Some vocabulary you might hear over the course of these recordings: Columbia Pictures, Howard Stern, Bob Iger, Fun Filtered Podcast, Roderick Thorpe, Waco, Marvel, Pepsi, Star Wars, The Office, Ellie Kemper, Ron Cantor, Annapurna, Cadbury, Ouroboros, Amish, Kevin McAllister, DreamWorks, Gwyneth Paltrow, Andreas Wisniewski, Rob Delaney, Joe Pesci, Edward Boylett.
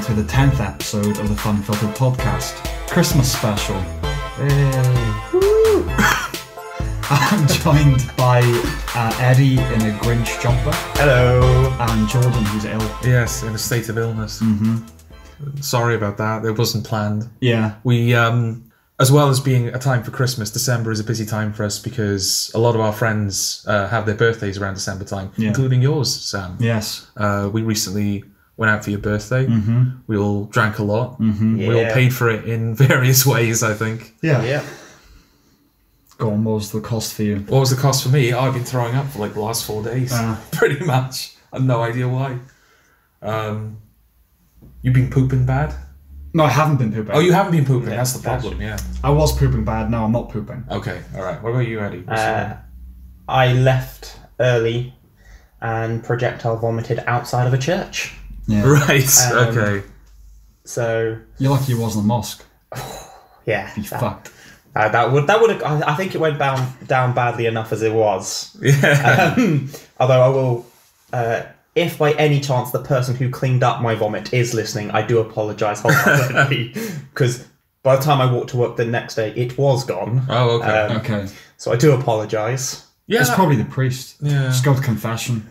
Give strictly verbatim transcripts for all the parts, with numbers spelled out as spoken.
on to the tenth episode of the Fun Filtered Podcast, Christmas special. Hey. Woo. I'm joined by uh, Eddie in a Grinch jumper. Hello. And Jordan, who's ill. Yes, in a state of illness. Mm-hmm. Sorry about that. It wasn't planned. Yeah. We, um, as well as being a time for Christmas, December is a busy time for us because a lot of our friends uh, have their birthdays around December time, yeah. including yours, Sam. Yes. Uh, we recently went out for your birthday. Mm-hmm. We all drank a lot. Mm-hmm. yeah. We all paid for it in various ways, I think. Yeah. yeah. Go on, what was the cost for you? What was the cost for me? I've been throwing up for like the last four days, uh, pretty much. I have no idea why. Um, you've been pooping bad? No, I haven't been pooping. Oh, you haven't been pooping. Yeah, that's the problem, yeah. I was pooping bad, now I'm not pooping. Okay, all right. What about you, Eddie? Uh, I left early and projectile vomited outside of a church. Yeah. Right. Um, okay. So you're lucky it wasn't a mosque. Yeah. Be that, fucked. Uh, that would that would have, I think it went down down badly enough as it was. Yeah. Um, although I will, uh, if by any chance the person who cleaned up my vomit is listening, I do apologise wholeheartedly because by the time I walked to work the next day, it was gone. Oh, okay. Um, okay. So I do apologise. Yeah. It's probably the priest. Yeah. Just go to confession.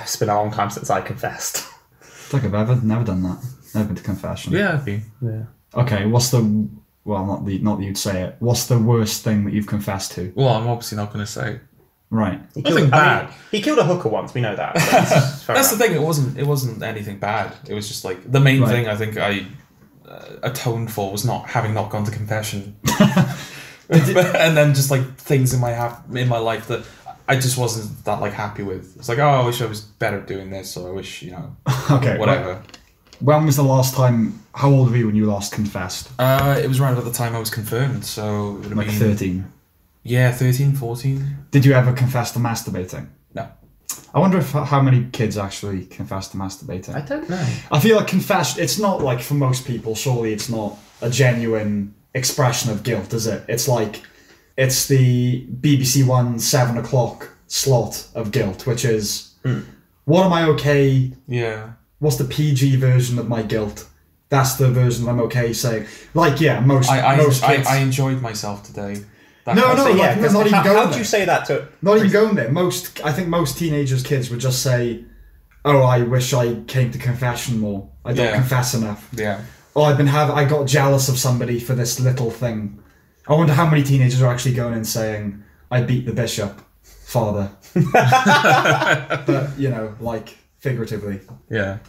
It's been a long time since I confessed. It's like I've ever never done that. Never been to confession. Yeah, yeah. Okay, what's the well? Not the not that you'd say it. What's the worst thing that you've confessed to? Well, I'm obviously not going to say it. Right. He nothing killed, bad. I mean, he killed a hooker once. We know that. That's, that's the thing. It wasn't. It wasn't anything bad. It was just like the main right. thing I think I uh, atoned for was not having not gone to confession, and then just like things in my ha in my life that I just wasn't that like happy with. It's like, oh, I wish I was better at doing this, or I wish, you know, okay, whatever. When was the last time? How old were you when you last confessed? Uh, it was around about the time I was confirmed, so it would have like been thirteen. Yeah, thirteen, fourteen. Did you ever confess to masturbating? No. I wonder if how many kids actually confess to masturbating. I don't know. I feel like confessed. It's not like for most people. Surely it's not a genuine expression of guilt, is it? It's like. It's the B B C One seven o'clock slot of guilt, which is, mm. what am I okay? Yeah. What's the P G version of my guilt? That's the version that I'm okay saying. Like, yeah, most I, I, most kids. I, I enjoyed myself today. That no, no, yeah, like, not even how, going how do you say that to? Not even going there. Most, I think most teenagers' kids would just say, "Oh, I wish I came to confession more. I don't yeah. confess enough. Yeah. Oh, I've been have I got jealous of somebody for this little thing." I wonder how many teenagers are actually going in saying, "I beat the bishop, father." But, you know, like, figuratively. Yeah.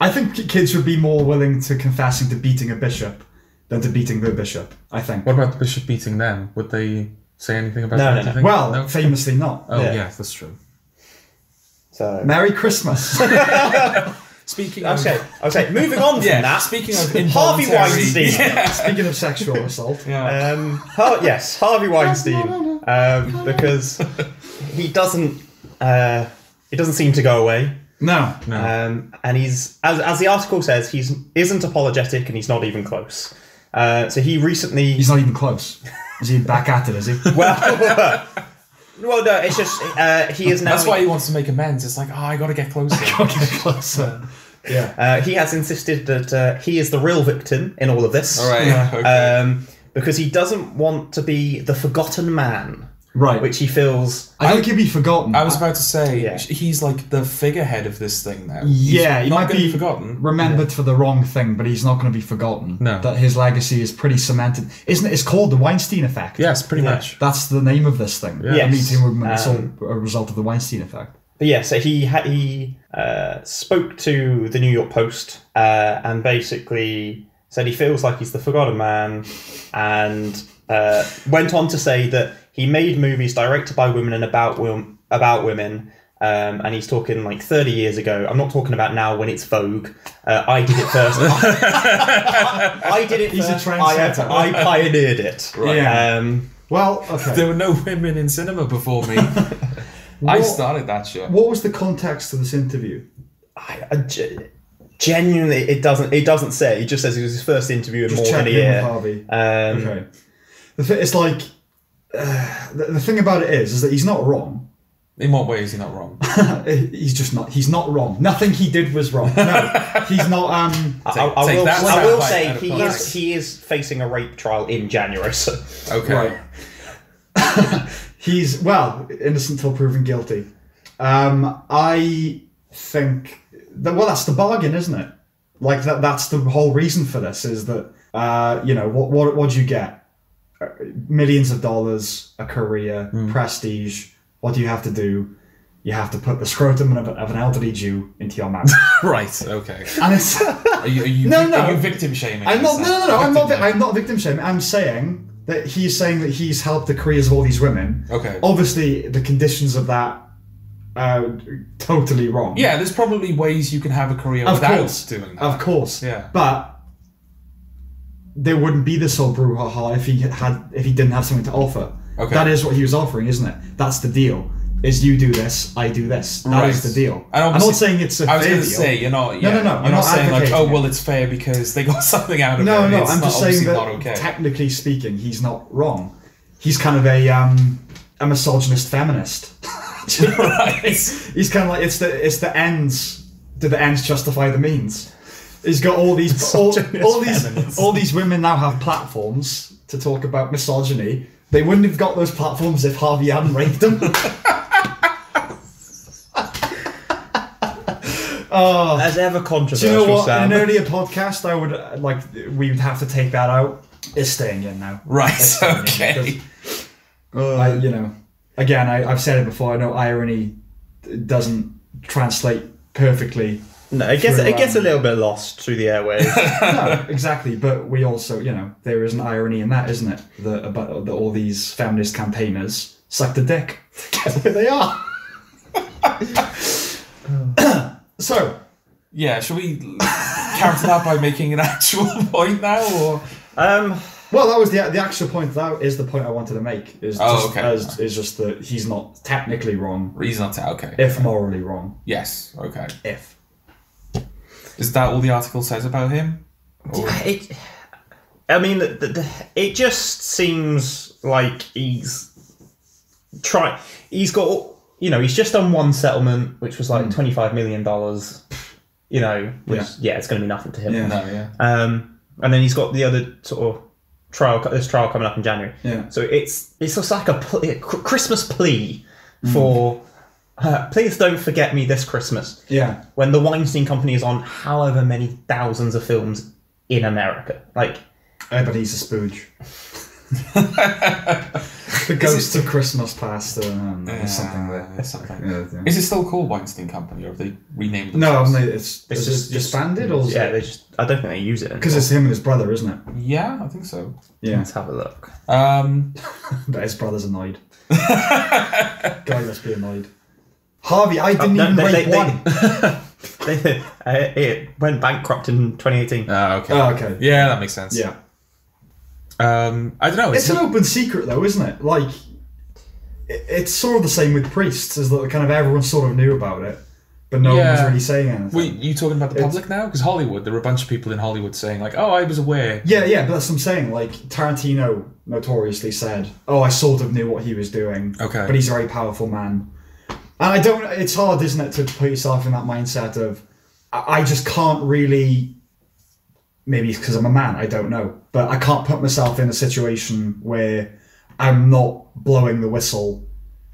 I think kids would be more willing to confessing to beating a bishop than to beating the bishop, I think. What about the bishop beating them? Would they say anything about no, that? No, no. Well, no? famously not. Oh, yeah, yeah, that's true. So. Merry Christmas. Speaking of... Okay, okay. Moving on from yeah. that. Speaking of Harvey Weinstein. Yeah. Speaking of sexual assault. Yeah. Um, Har yes, Harvey Weinstein. Um, because he doesn't... Uh, he doesn't seem to go away. No, no. Um, and he's... As, as the article says, he isn't apologetic and he's not even close. Uh, so he recently... He's not even close. Is he back at it, is he? Well... Well, no, it's just uh, he is now. That's why he wants to make amends. It's like, oh, I got to get closer. I got to get closer. Yeah. Uh, he has insisted that uh, he is the real victim in all of this. All right. Yeah. Okay. Um, because he doesn't want to be the forgotten man. Right. Which he feels. I think he'd be forgotten. I was about to say yeah. he's like the figurehead of this thing now. He's yeah, he might be forgotten, remembered yeah. for the wrong thing, but he's not going to be forgotten. No, that his legacy is pretty cemented, isn't it? It's called the Weinstein effect. Yes, pretty yeah. much. That's the name of this thing. Yeah, yes. The Me Too movement is um, all a result of the Weinstein effect. But yeah, so he ha he uh, spoke to the New York Post uh, and basically said he feels like he's the forgotten man, and uh, went on to say that. He made movies directed by women and about women, about women, um, and he's talking like thirty years ago. I'm not talking about now when it's Vogue. Uh, I did it first. I, I did it he's first. A trendsetter. I, I pioneered it. Right. Yeah. Um, well, okay. There were no women in cinema before me. what, I started that shit. What was the context of this interview? I, I genuinely, it doesn't. It doesn't say. It just says it was his first interview in just more than a year. Harvey. Um, okay. It's like. Uh, the, the thing about it is, is that he's not wrong. In what way is he not wrong? He's just not. He's not wrong. Nothing he did was wrong. No, he's not. Um, take, I, I, take will, that I will say he is, he is facing a rape trial in January. So. Okay. Right. He's, well, innocent till proven guilty. Um, I think that, well, that's the bargain, isn't it? Like that. That's the whole reason for this is that uh, you know what? What? What do you get? Millions of dollars, a career, mm. prestige. What do you have to do? You have to put the scrotum of an elderly Jew into your mouth. Right. Okay. And it's are you, are you no, no. Are you victim shaming? I'm not. No, no, no. I'm not. I'm not victim shaming. I'm saying that he's saying that he's helped the careers of all these women. Okay. Obviously, the conditions of that are totally wrong. Yeah. There's probably ways you can have a career of without course. doing that. Of course. Yeah. But there wouldn't be this whole brouhaha if he had if he didn't have something to offer. Okay. That is what he was offering, isn't it? That's the deal. Is you do this, I do this. That right. is the deal. I'm not saying it's a fair deal. I was going to say, you're not, yeah, no, no, no, you're I'm not, not saying like, oh, well, it's fair because they got something out of no, it. No, no, I'm just saying that okay. technically speaking, he's not wrong. He's kind of a um, a misogynist feminist. Right. He's kind of like, it's the it's the ends. Do the ends justify the means? He's got all these all, all these all these women now have platforms to talk about misogyny. They wouldn't have got those platforms if Harvey hadn't raped them. Oh, as ever controversial. Do you know what? Sam. In an earlier podcast, I would like we would have to take that out. It's staying in now. Right. It's okay. Uh, I, you know, again, I, I've said it before. I know irony doesn't translate perfectly. No, it gets through, it gets um, a little bit lost through the airwaves. No, exactly. But we also, you know, there is an irony in that, isn't it? That about that all these feminist campaigners suck the dick. That's who they are. So, yeah, should we counter that by making an actual point now, or um? Well, that was the the actual point. That is the point I wanted to make. Is oh, just, okay. As, is just that he's not technically wrong. He's not ta- okay. If okay. morally wrong. Yes. Okay. If. Is that all the article says about him? Or? It, I mean, the, the, it just seems like he's try. He's got, you know, he's just done one settlement, which was like mm. twenty-five million dollars. You know, which yeah, yeah it's going to be nothing to him. Yeah, no, yeah. Um, and then he's got the other sort of trial. This trial coming up in January. Yeah. So it's it's just like a, a Christmas plea mm. for. Uh, please don't forget me this Christmas. Yeah. When the Weinstein Company is on however many thousands of films in America. Like... Everybody's a spooge. The Ghost of Christmas Past or um, yeah, something there. Yeah, something. Yeah, yeah. Is it still called Weinstein Company or have they renamed it? No, I mean, it's, it's just, it disbanded or... Yeah, it? They just... I don't think they use it. Because it's him and his brother, isn't it? Yeah, I think so. Yeah. Let's have a look. Um, But his brother's annoyed. Guy must be annoyed. Harvey, I didn't oh, no, even they, rape they, one. They, they, uh, it went bankrupt in twenty eighteen. Ah, okay. Oh, okay. Yeah, that makes sense. Yeah. Um, I don't know. It's, it's an a... open secret, though, isn't it? Like, it, it's sort of the same with priests, is that kind of everyone sort of knew about it, but no yeah. one was really saying anything. Wait, you talking about the public it's... now? Because Hollywood, there were a bunch of people in Hollywood saying, like, oh, I was aware. Yeah, yeah, but that's what I'm saying. Like, Tarantino notoriously said, oh, I sort of knew what he was doing. Okay. But he's a very powerful man. And I don't, it's hard, isn't it, to put yourself in that mindset of, I just can't really, maybe because I'm a man, I don't know, but I can't put myself in a situation where I'm not blowing the whistle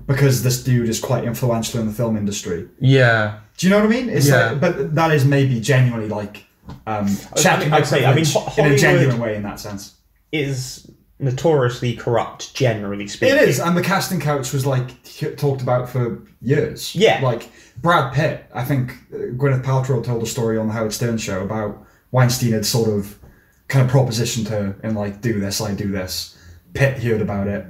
because this dude is quite influential in the film industry. Yeah. Do you know what I mean? It's yeah. Like, but that is maybe genuinely like, um, checking my privilege in a genuine way in that sense. Is... notoriously corrupt, generally speaking. It is, and the casting couch was like talked about for years. Yeah, like Brad Pitt. I think Gwyneth Paltrow told a story on the Howard Stern show about Weinstein had sort of kind of propositioned her and like do this, I do this. Pitt heard about it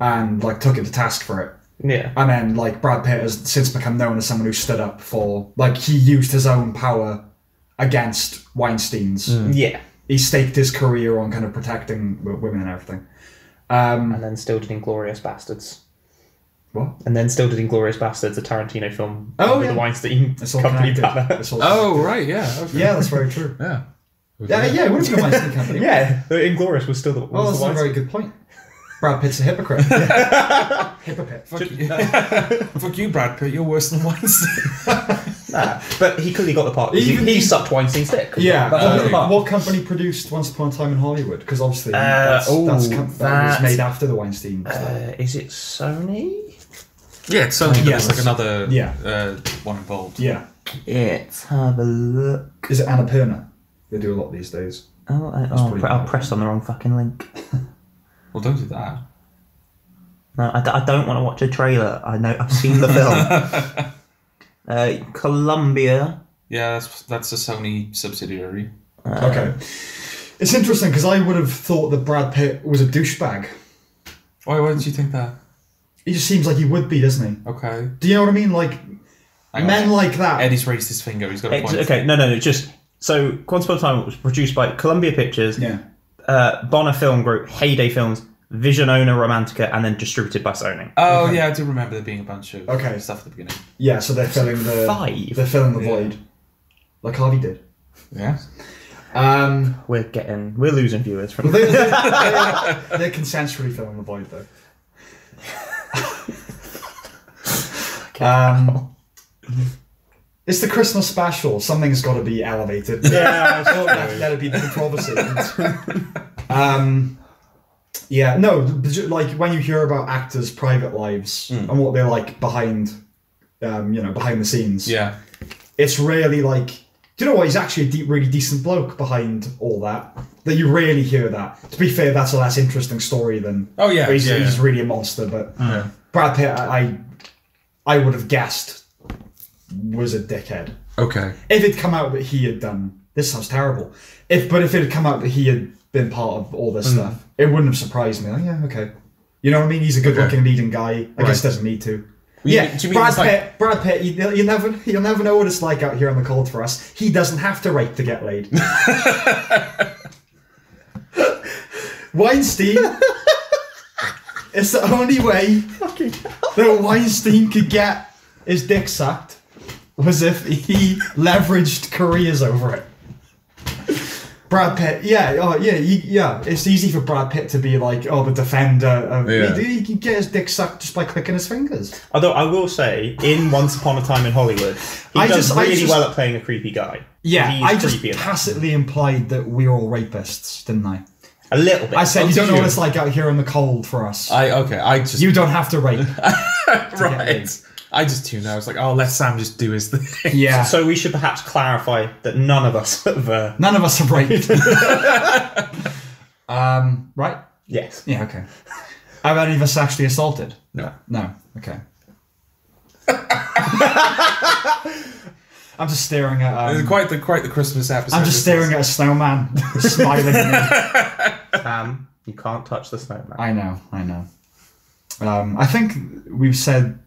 and like took it to task for it. Yeah, and then like Brad Pitt has since become known as someone who stood up for like he used his own power against Weinstein's. Mm. Yeah. He staked his career on kind of protecting women and everything. Um, and then still did Inglourious Bastards. What? And then still did Inglourious Bastards, a Tarantino film. Oh, yeah. The Weinstein Company banner. Oh, right, yeah. Okay. Yeah, that's very true. Yeah. Okay. Yeah, yeah, it would have been the Weinstein Company. Yeah, Inglourious was still the, was oh, that's the a very good point. Brad Pitt's a hypocrite. Hypocrite. Fuck, Should, you. Fuck you, Brad Pitt. You're worse than Weinstein. Nah, but he clearly got the part. Even he, he sucked Weinstein's dick. Yeah. That's uh, what company produced Once Upon a Time in Hollywood? Because obviously uh, that's, ooh, that's com that, that was made after the Weinstein. Uh, is it Sony? Yeah, it's Sony. Yes, like another yeah. uh, one involved. Yeah. Let's have a look. Is it Annapurna? They do a lot these days. Oh, I, oh I'll press on the wrong fucking link. Well, don't do that. No, I, d I don't want to watch a trailer. I know I've seen the film. Uh, Columbia. Yeah, that's that's a Sony subsidiary. Uh, okay, it's interesting because I would have thought that Brad Pitt was a douchebag. Why? Why did you think that? He just seems like he would be, doesn't he? Okay. Do you know what I mean? Like Hang men on. like that. Eddie's raised his finger. He's got a point. Okay, no, no, no. Just so Once Upon a Time was produced by Columbia Pictures. Yeah. Uh, Bonner Film Group, Heyday Films, Vision Owner Romantica, and then distributed by Sony. Oh okay. yeah, I do remember there being a bunch of okay. stuff at the beginning. Yeah, so they're filling the Five. they're filling the yeah. void, like Harvey did. Yeah, um, we're getting we're losing viewers from. They're, they're, they're, they're consensually filling the void though. Okay. Um, it's the Christmas special. Something's got to be elevated. Yeah, I let, let it be the controversy. um, yeah, no, like when you hear about actors' private lives mm. and what they're like behind, um, you know, behind the scenes. Yeah, it's really like, do you know what? He's actually a deep, really decent bloke behind all that. That you really hear that. To be fair, that's a less interesting story than. Oh yeah, he's, yeah, he's yeah. really a monster. But mm. Brad Pitt, I, I would have guessed. Was a dickhead. Okay. If it'd come out that he had done this, sounds terrible. If but if it had come out that he had been part of all this mm. stuff, it wouldn't have surprised me. Like, yeah, okay. You know what I mean? He's a good-looking, okay. leading guy. I right. guess doesn't need to. You, yeah, do you mean Brad Pitt. Like... Brad Pitt. You, you never, you'll never know what it's like out here on the cold for us. He doesn't have to rape to get laid. Weinstein. It's the only way that Weinstein could get. His dick sucked was if he leveraged careers over it. Brad Pitt, yeah, oh yeah, he, yeah. It's easy for Brad Pitt to be like, oh, the defender. Of, yeah. he, he can get his dick sucked just by clicking his fingers. Although I will say, in Once Upon a Time in Hollywood, he I does just, really I just, well at playing a creepy guy. Yeah, he is I just creepy tacitly implied that we're all rapists, didn't I? A little bit. I said, oh, you don't know you? what it's like out here in the cold for us. I okay, I just you don't have to rape. to right. I just tuned out. I was like, oh, let Sam just do his thing. Yeah. So we should perhaps clarify that none of us have... Uh... None of us have raped. um, right? Yes. Yeah, okay. Have any of us actually assaulted? No. No, okay. I'm just staring at... Um, quite, the, quite the Christmas episode. I'm just staring at a snowman, smiling at me. Sam, you can't touch the snowman. I know, I know. Um, I think we've said...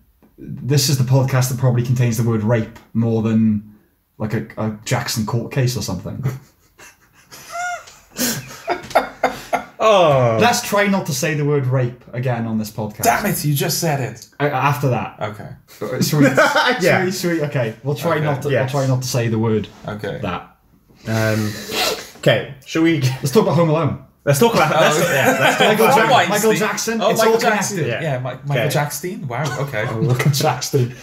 This is the podcast that probably contains the word rape more than like a, a Jackson court case or something. Oh, let's try not to say the word rape again on this podcast. Damn it, you just said it. I, after that, okay. Sweet, yeah. sweet, sweet. Okay, we'll try okay. not to. Yes. We'll try not to say the word. Okay. That. Um, okay. Shall we? Let's talk about Home Alone. Let's talk about oh, let's, yeah, let's talk Michael, about Jack, Michael Jackson. Oh, it's Michael all Jackson. Yeah, yeah Mike, Michael okay. Jackson. Wow. Okay. Oh, Michael Jackson. He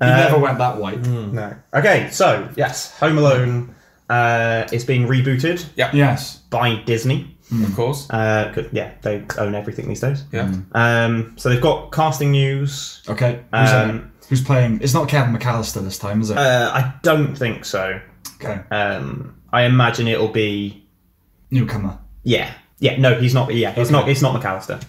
um, never went that white. Mm. No. Okay. So yes, Home Alone uh, is being rebooted. Yeah. Yes. By Disney, mm. of course. Uh, yeah, they own everything these days. Yeah. Mm. Um, so they've got casting news. Okay. Who's, um, who's playing? It's not Kevin McAllister this time, is it? Uh, I don't think so. Okay. Um, I imagine it'll be newcomer. Yeah, yeah, no, he's not. Yeah, it's okay. not. It's not McAllister.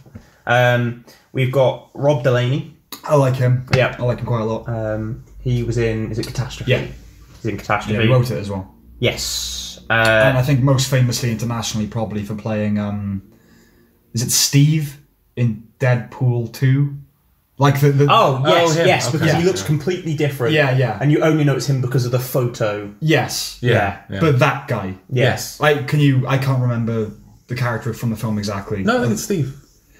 Um, we've got Rob Delaney. I like him. Yeah, I like him quite a lot. Um, he was in. Is it Catastrophe? Yeah, he's in Catastrophe. Yeah, he wrote it as well. Yes, uh, and I think most famously internationally, probably for playing. Um, is it Steve in Deadpool two? Like the, the oh yes oh, yes okay. because yeah. he looks completely different yeah yeah and you only notice him because of the photo yes yeah, yeah. yeah. but that guy yes like can you I can't remember the character from the film exactly. No, it's Steve.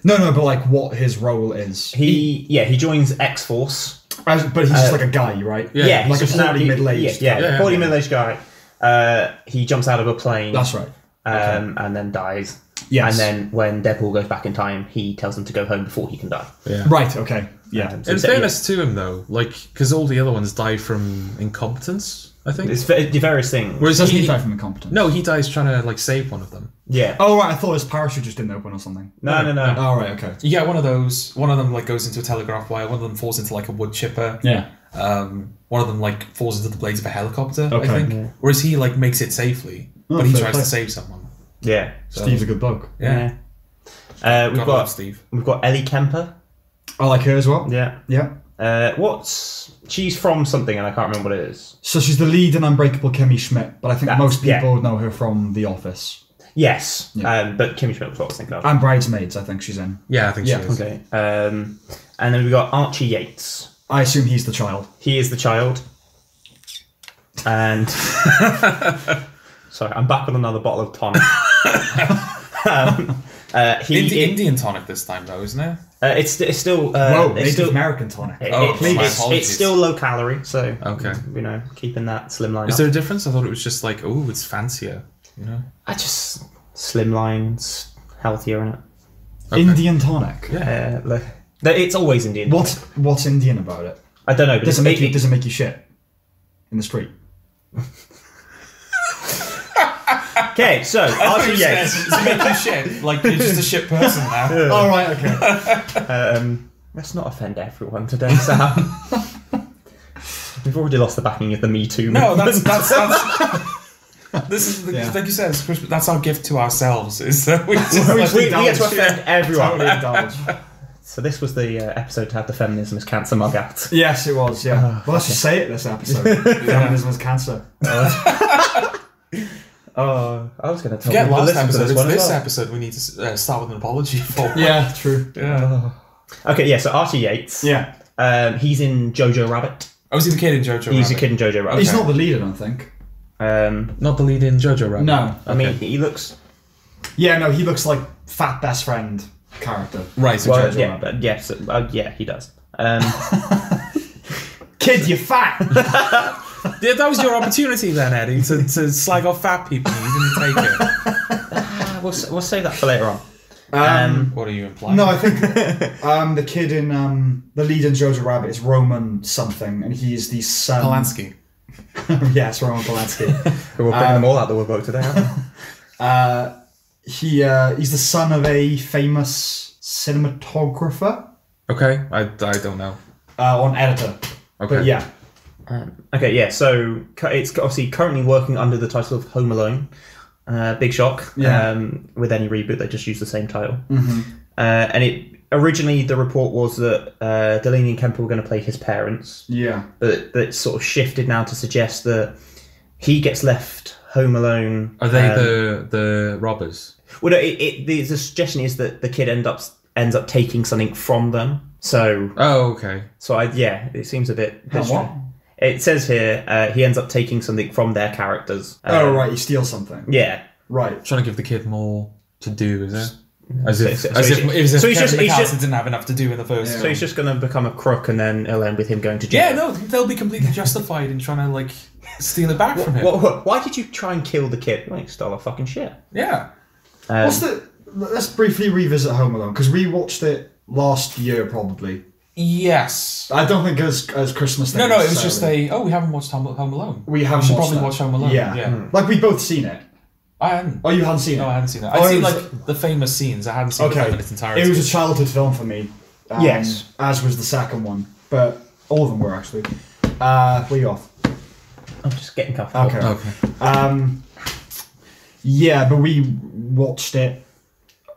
No, no, but like what his role is. He, he yeah, he joins X-Force. But he's uh, just like a guy, right? Yeah, yeah like a forty middle-aged guy. Yeah, yeah, yeah forty yeah. middle-aged guy. Uh, he jumps out of a plane. That's right. Um, okay. And then dies. Yes. And then when Deadpool goes back in time, he tells them to go home before he can die. Yeah. Right, okay. Yeah. Um, so in fairness yeah. to him, though, like, because all the other ones die from incompetence, I think. It's various things. Whereas doesn't he, he die from incompetence? No, he dies trying to, like, save one of them. Yeah. Oh, right, I thought his parachute just didn't open or something. No, no, no. no. Oh, right, okay. You get one of those. One of them, like, goes into a telegraph wire. One of them falls into, like, a wood chipper. Yeah. Um, one of them, like, falls into the blades of a helicopter, okay. I think. Yeah. Whereas he, like, makes it safely, oh, but he tries place. to save someone. Yeah. So, Steve's a good bloke. Yeah. yeah. Uh, we've God got Steve. We've got Ellie Kemper. I like her as well. Yeah. Yeah. Uh, what's she's from something and I can't remember what it is. So she's the lead in Unbreakable Kimmy Schmidt, but I think That's, most people yeah. know her from The Office. Yes. Yeah. Um, but Kimmy Schmidt was what I was thinking of. And Bridesmaids, I think she's in. Yeah, I think yeah, she is. Okay. Um, and then we've got Archie Yates. I assume he's the child. He is the child. And sorry, I'm back on another bottle of tonic. um, uh, he, Indi- it, Indian tonic this time, though, isn't it? Uh, it's, it's still uh, Whoa, it's still American tonic. It, oh, it's, my it's, it's still low calorie, so okay. you know, keeping that slimline. Is up. there a difference? I thought it was just like, oh, it's fancier. You know, I just slimlines healthier in it. Okay. Indian tonic. Yeah, uh, look, it's always Indian. What what's Indian about it? I don't know. But doesn't make it, you doesn't make you shit in the street. Okay, so Archie Yates. It's making shit. Like, you're just a shit person now. All yeah. oh, right, okay. Um, let's not offend everyone today, Sam. We've already lost the backing of the Me Too movement. No, that's... that's, that's this is, the, yeah. like you said, it's Christmas, that's our gift to ourselves, is that we just... we, we, we get to offend yeah. everyone. Totally indulge. So this was the uh, episode to have the Feminism is Cancer mug out. Yes, it was, yeah. Uh, well, let's okay. just say it this episode. Feminism is cancer. Uh, Oh, uh, I was going to tell you. Last episode, this, this well. episode we need to uh, start with an apology for. Yeah, true. Yeah. Okay, yeah. So Archie Yates. Yeah. Um, he's in JoJo Rabbit. Oh, is he the kid in JoJo he's Rabbit? He's the kid in JoJo Rabbit. Okay. He's not the lead, I don't think. Um, not the lead in JoJo Rabbit. No, I mean okay. he looks. Yeah, no, he looks like fat best friend character. Right. So well, JoJo yeah, Rabbit. Yes. Yeah, so, uh, yeah, he does. Um... Kid, you're fat. Yeah, that was your opportunity then, Eddie, to, to slag off fat people. You didn't take it. Uh, we'll, we'll save that for later on. Um, um, what are you implying? No, I think um, the kid in um, the lead in Jojo Rabbit is Roman something, and he is the son. Polanski. Yes, Roman Polanski. We're putting um, them all out the woodwork today, aren't we? Uh, he uh, he's the son of a famous cinematographer. Okay, I, I don't know. Uh, or an editor. Okay. But yeah. Um, okay, yeah, so it's obviously currently working under the title of Home Alone. Uh, big shock. Yeah. Um, with any reboot, they just use the same title. Mm-hmm. Uh, and it originally, the report was that uh, Delaney and Kemper were going to play his parents. Yeah. But that sort of shifted now to suggest that he gets left home alone. Are they um, the the robbers? Well, no, it, it, the, the suggestion is that the kid end up, ends up taking something from them. So. Oh, okay. So, I, yeah, it seems a bit... How what? It says here uh, he ends up taking something from their characters. Um, oh, right, he steals something. Yeah. Right. Trying to give the kid more to do, is it? As if so, so, as so if, if, so if so he's just, he's just didn't have enough to do in the first yeah. So he's just going to become a crook and then it'll end with him going to jail. Yeah, no, they'll be completely justified in trying to, like, steal it back from him. What, what, why did you try and kill the kid? Well, he stole our fucking shit. Yeah. Um, What's the... Let's briefly revisit Home Alone, because we watched it last year, probably. Yes. I don't think as as Christmas. No, no, it was just a, oh, we haven't watched Home, Home Alone. We haven't we should watched probably that. watch Home Alone. Yeah. yeah. Mm. Like, we've both seen it. I hadn't. Oh, you hadn't seen no, it? No, I hadn't seen it. I'd oh, seen, it like, a... the famous scenes. I hadn't seen okay. it in its entirety. It was a childhood film for me. Um, yes. As was the second one. But all of them were, actually. Uh, where are you off? I'm just getting comfortable. Okay. okay. Um, yeah, but we watched it.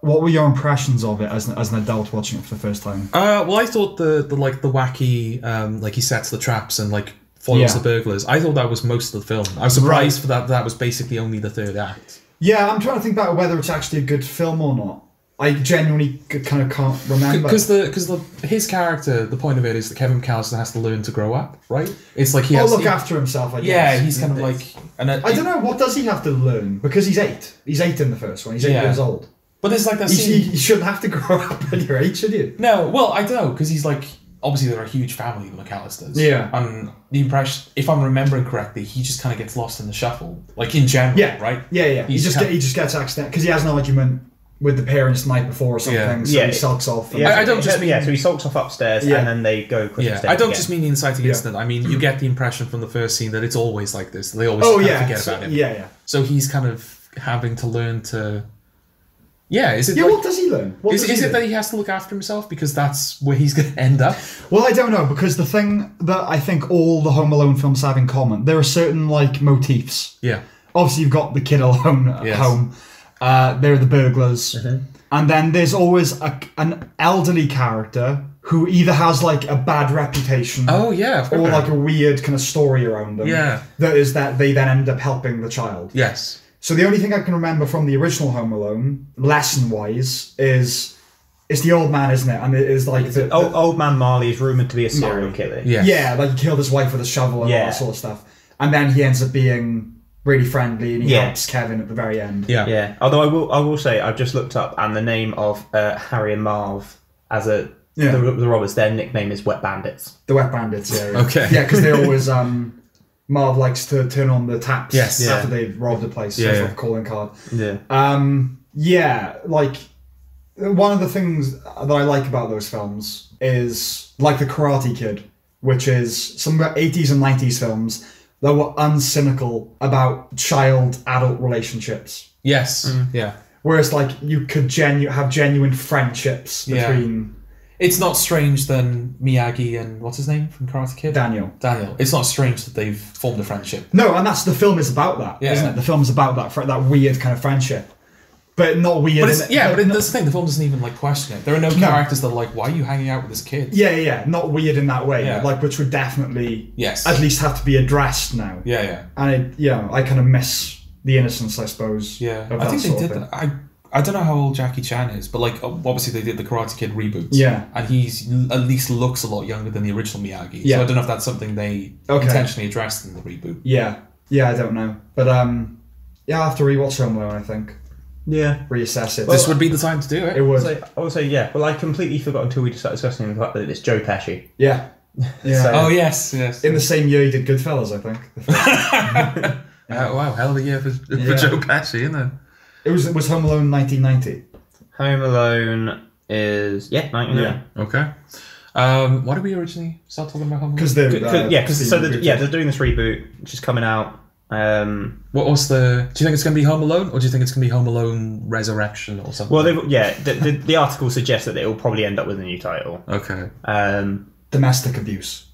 What were your impressions of it as an, as an adult watching it for the first time? Uh, well, I thought the, the like the wacky, um, like he sets the traps and like foils yeah. the burglars. I thought that was most of the film. I was surprised right. for that that was basically only the third act. Yeah, I'm trying to think about whether it's actually a good film or not. I genuinely kind of can't remember. Because the because the his character, the point of it is that Kevin Carlson has to learn to grow up, right? It's like he has to... Or look after himself, I guess. Yeah, he's kind of like... And I, I don't know, what does he have to learn? Because he's eight. He's eight in the first one. He's eight yeah. years old. But there's like that scene. You, you shouldn't have to grow up at your age, should you? No, well, I don't know, because he's like, obviously they're a huge family, the McAllisters. Yeah. And the impression, if I'm remembering correctly, he just kind of gets lost in the shuffle, like in general, yeah. right? Yeah, yeah. He's he just, just get, he just gets accident because he has no argument. with the parents the night before or something, yeah. so yeah. he sulks off. Yeah, I, I don't just mean yeah. So he sulks off upstairs, yeah. and then they go. Yeah, I don't again. just mean the inciting yeah. incident. I mean you get the impression from the first scene that it's always like this. They always oh, yeah. forget so, about him. Yeah, yeah. So he's kind of having to learn to. Yeah, is it? Yeah, like, what does he learn? What is is he it learn? That he has to look after himself because that's where he's going to end up? Well, I don't know, because the thing that I think all the Home Alone films have in common, there are certain like motifs. Yeah. Obviously, you've got the kid alone at yes. home. Uh, there are the burglars, mm-hmm. and then there's always a, an elderly character who either has like a bad reputation, oh yeah, or like a weird kind of story around them. Yeah, that is that they then end up helping the child. Yes. So the only thing I can remember from the original Home Alone, lesson-wise, is it's the old man, isn't it? And it is like the, old, the, old man Marley is rumored to be a serial killer. Yes. Yeah, like he killed his wife with a shovel and yeah. all that sort of stuff, and then he ends up being really friendly, and he yeah. helps Kevin at the very end. Yeah, yeah. Although I will, I will say, I've just looked up, and the name of uh, Harry and Marv as a yeah. the, the robbers, their nickname is Wet Bandits. The Wet Bandits, yeah. yeah. Okay. Yeah, because they always um, Marv likes to turn on the taps yes. yeah. after they've robbed a place. Yeah, so it's yeah. like a calling card. Yeah. Um. Yeah. Like one of the things that I like about those films is like the Karate Kid, which is some eighties and nineties films. They were uncynical about child-adult relationships. Yes. Mm. Yeah. Whereas, like, you could genu- have genuine friendships between... Yeah. It's not strange then Miyagi and... What's his name from Karate Kid? Daniel. Daniel. It's not strange that they've formed a friendship. No, and that's... The film is about that, yeah. isn't it? The film is about that, that weird kind of friendship. But not weird... But it's, yeah, but, but not, that's the thing. The film doesn't even, like, question it. There are no characters no. that are like, why are you hanging out with this kid? Yeah, yeah, yeah. Not weird in that way. Yeah. Like, which would definitely... Yes. At least have to be addressed now. Yeah, yeah. And, it, yeah, I kind of miss the innocence, I suppose. Yeah. I think they did that. I, I don't know how old Jackie Chan is, but, like, obviously they did the Karate Kid reboot. Yeah. And he's at least looks a lot younger than the original Miyagi. Yeah. So I don't know if that's something they okay. intentionally addressed in the reboot. Yeah. Yeah, I don't know. But, um... yeah, I'll have to rewatch Home Alone, I think. Yeah, reassess it. Well, this would be the time to do it. It would. So, I would say, yeah. Well, I completely forgot until we started discussing the fact that it's Joe Pesci. Yeah. yeah. So, oh yes, yes. In the same year he did Goodfellas, I think. yeah. uh, wow, hell of a year for, for yeah. Joe Pesci, isn't it? It was. It was Home Alone nineteen ninety. Home Alone is yeah nineteen ninety. Yeah. Okay. Um, why did we originally start talking about Home Alone? Because they're Cause, uh, yeah, because so the, yeah they're doing this reboot, which is coming out. Um, what was the? Do you think it's going to be Home Alone, or do you think it's going to be Home Alone Resurrection or something? Well, they, yeah, the, the, the article suggests that it will probably end up with a new title. Okay. Um, Domestic abuse.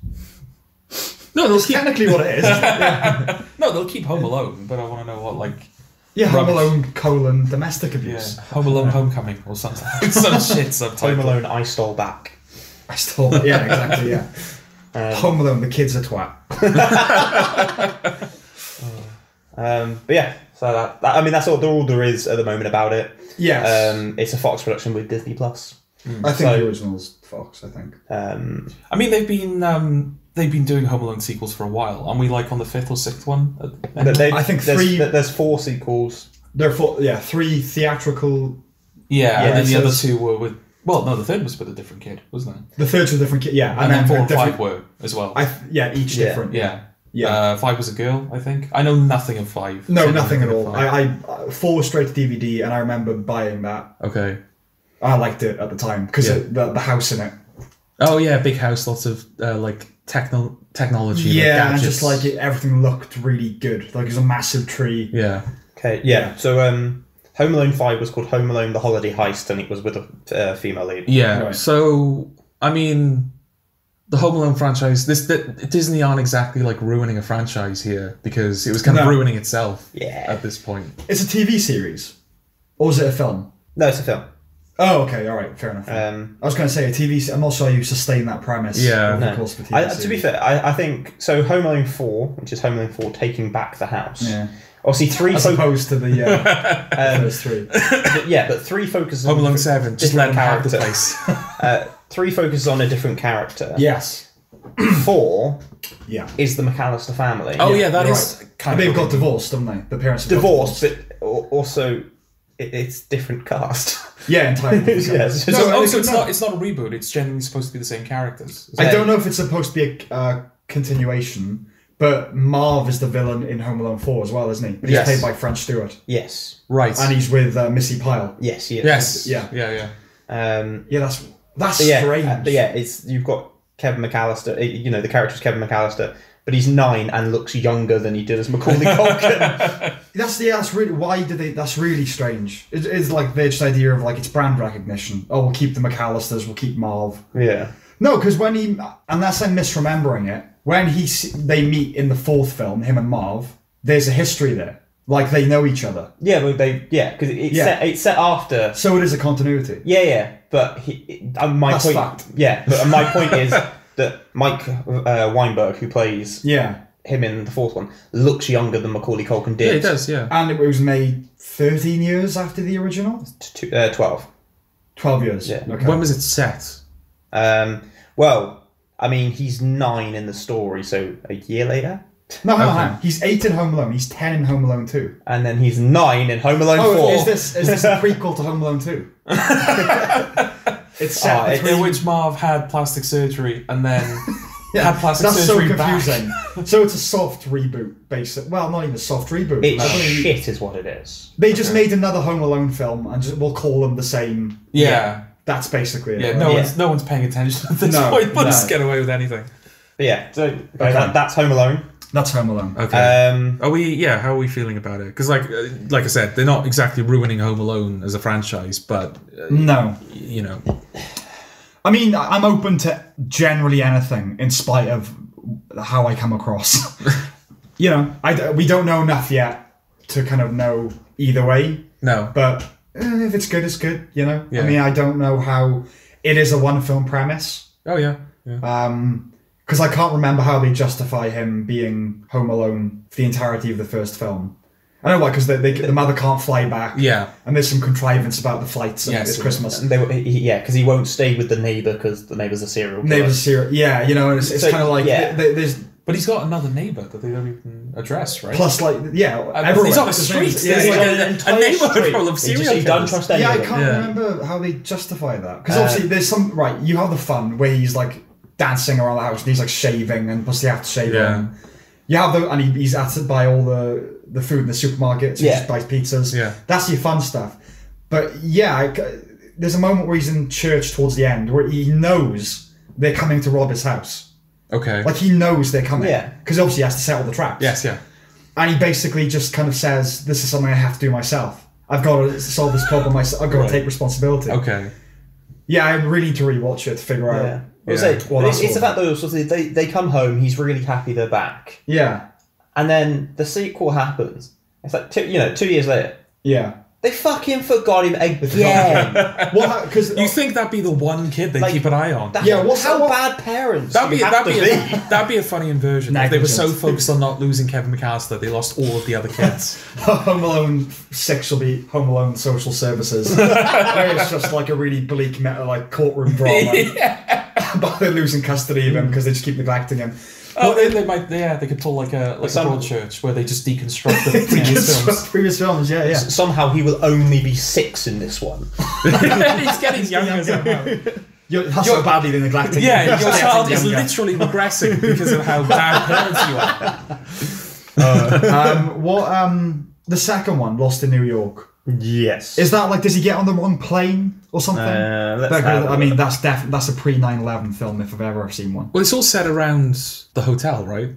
No, they'll keep, technically what it is. yeah. No, they'll keep Home Alone, but I want to know what like. Yeah, Home rubbish. Alone colon domestic abuse. Yeah. Home Alone Homecoming or something. Some shit subtitle. Home Alone I Stole Back. I Stole Back. Yeah, exactly. Yeah. Um, Home Alone the kids are twat. Um, but yeah, so that, that I mean that's all there, all there is at the moment about it. Yes. Um, it's a Fox production with Disney Plus. Mm. I think so, the original's Fox. I think. Um, I mean they've been um, they've been doing Home Alone sequels for a while. Aren't we like on the fifth or sixth one? They, I think three. There's, there's four sequels. There are four. Yeah, three theatrical. Yeah, yeah and then the other two were with. Well, no, the third was with a different kid, wasn't it? The third was a different kid. Yeah, and, and then four and five were as well. I th- yeah, each yeah. different. Yeah. yeah. Yeah, uh, five was a girl, I think. I know nothing of five. No, nothing at all. I, I four was straight to D V D, and I remember buying that. Okay, I liked it at the time because yeah. the the house in it. Oh yeah, big house, lots of uh, like techno technology. Yeah, like and just like it, everything looked really good. Like it was a massive tree. Yeah. Okay. Yeah. yeah. So um, Home Alone Five was called Home Alone: The Holiday Heist, and it was with a uh, female lead. Yeah. Right. So I mean. The Home Alone franchise, this the, Disney aren't exactly like ruining a franchise here because it was kind of no. ruining itself yeah. at this point. It's a T V series, or is it a film? No, it's a film. Oh, okay, all right, fair enough. Um, I was going to say a T V. I'm not sure you sustain that premise. Yeah, over no. the course of a T V I, series. To be fair, I, I think so. Home Alone Four, which is Home Alone Four, Taking Back the House. Yeah. Obviously, three as fo- opposed to the uh, um, first three. But yeah, but three focuses on Home Alone Seven. Just let them have the place. uh, Three focuses on a different character. Yes. Four yeah. is the McAllister family. Oh, yeah, yeah that is... Right. Kind of they've got divorced, haven't they? The parents have divorced, divorced, but also it, it's different cast. Yeah, entirely. yeah, so, no, so, oh, so it's, not, it's not a reboot. It's generally supposed to be the same characters. I don't know if it's supposed to be a uh, continuation, But Marv is the villain in Home Alone four as well, isn't he? But he's yes. played by French Stewart. Yes. Right. And he's with uh, Missy Pyle. Yes, he is. Yes. Yeah. Yeah, yeah. Um, yeah, that's that's but yeah, strange. Uh, but yeah, it's you've got Kevin McAllister, you know, the character's Kevin McAllister, but he's nine and looks younger than he did as Macaulay Culkin. That's yeah, that's really, why did they, that's really strange. It, it's like their just idea of like, it's brand recognition. Oh, we'll keep the McAllisters, we'll keep Marv. Yeah. No, because when he, unless I'm misremembering it, when he they meet in the fourth film, him and Marv, there's a history there. Like, they know each other. Yeah, but they yeah, because it's yeah. set it's set after. So it is a continuity. Yeah, yeah, but he, uh, my That's point. Fact. Yeah, but my point is that Mike uh, Weinberg, who plays yeah. him in the fourth one, looks younger than Macaulay Culkin did. Yeah, he does. Yeah, and it was made thirteen years after the original. Two, uh, Twelve. Twelve years. Yeah. Okay. When was it set? Um. Well. I mean, he's nine in the story, so a year later? No, no, okay. no. He's eight in Home Alone. He's ten in Home Alone two. And then he's nine in Home Alone oh, four. Is this is this a prequel to Home Alone two? It's set oh, between... In which Marv had plastic surgery and then yeah, had plastic that's surgery That's so confusing. Back. So it's a soft reboot, basically. Well, not even a soft reboot. It's really... shit is what it is. They just okay. made another Home Alone film and just, we'll call them the same... Yeah. yeah. That's basically it. Yeah, no yeah. one's no one's paying attention at this no, point. We'll no. just get away with anything. But yeah, so okay. that, that's Home Alone. That's Home Alone. Okay. Um, are we? Yeah. How are we feeling about it? Because like, like I said, they're not exactly ruining Home Alone as a franchise, but uh, no, you know. I mean, I'm open to generally anything, in spite of how I come across. You know, I we don't know enough yet to kind of know either way. No, but. If it's good, it's good, you know? Yeah. I mean, I don't know how... It is a one-film premise. Oh, yeah. yeah. Um, because I can't remember how they justify him being Home Alone for the entirety of the first film. I don't know why, because they, they, the mother can't fly back. Yeah. And there's some contrivance about the flights and yes, it's Christmas. And they, yeah, because he won't stay with the neighbour because the neighbour's a serial killer. Neighbour's a serial... Yeah, you know, and it's, it's so, kind of like... Yeah. Th there's... But he's got another neighbour that they don't even address, right? Plus, like, yeah, I mean, everyone. It's on the streets. Yeah, like a, a, a neighbourhood full of serial killers. Don't trust anyone. Yeah, I can't yeah. remember how they justify that. Because uh, obviously there's some... Right, you have the fun where he's, like, dancing around the house and he's, like, shaving and plus the aftershave. Yeah. And you have the... And he, he's atted by all the, the food in the supermarket. So yeah. he just buys pizzas. Yeah. That's your fun stuff. But, yeah, I, there's a moment where he's in church towards the end where he knows they're coming to rob his house. Okay. Like, he knows they're coming. Yeah. Because obviously he has to set all the traps. Yes, yeah. And he basically just kind of says, this is something I have to do myself. I've got to solve this problem myself. I've got right. to take responsibility. Okay. Yeah, I really need to rewatch it to figure yeah. out. Yeah. Well, so, well, it's, it's about those sort of, they, they come home, he's really happy they're back. Yeah. And then the sequel happens. It's like, two, you know, two years later. Yeah. They fucking forgot him again. Well, because you think that'd be the one kid they like, keep an eye on? That, yeah, what's how what? bad parents? That'd be that'd be, be. A, that'd be a funny inversion. If they were so focused on not losing Kevin McAllister, they lost all of the other kids. Home Alone six will be Home Alone Social Services. It's just like a really bleak meta, like courtroom drama. Yeah. But they're losing custody of him because they just keep neglecting him. Oh, well, they, they might, yeah, they could pull like a like some, a broad church where they just deconstruct the previous films. Previous films, yeah, yeah. S somehow he will only be six in this one. He's getting younger somehow. You're, that's you're, so badly they neglecting. Yeah, him. your child is younger. literally regressing because of how bad parents you are. Uh, um, what um, the second one, Lost in New York. Yes. Is that like? Does he get on the wrong plane or something? Uh, that, I mean, that's def that's a pre nine eleven film if I've ever seen one. Well, it's all set around the hotel, right?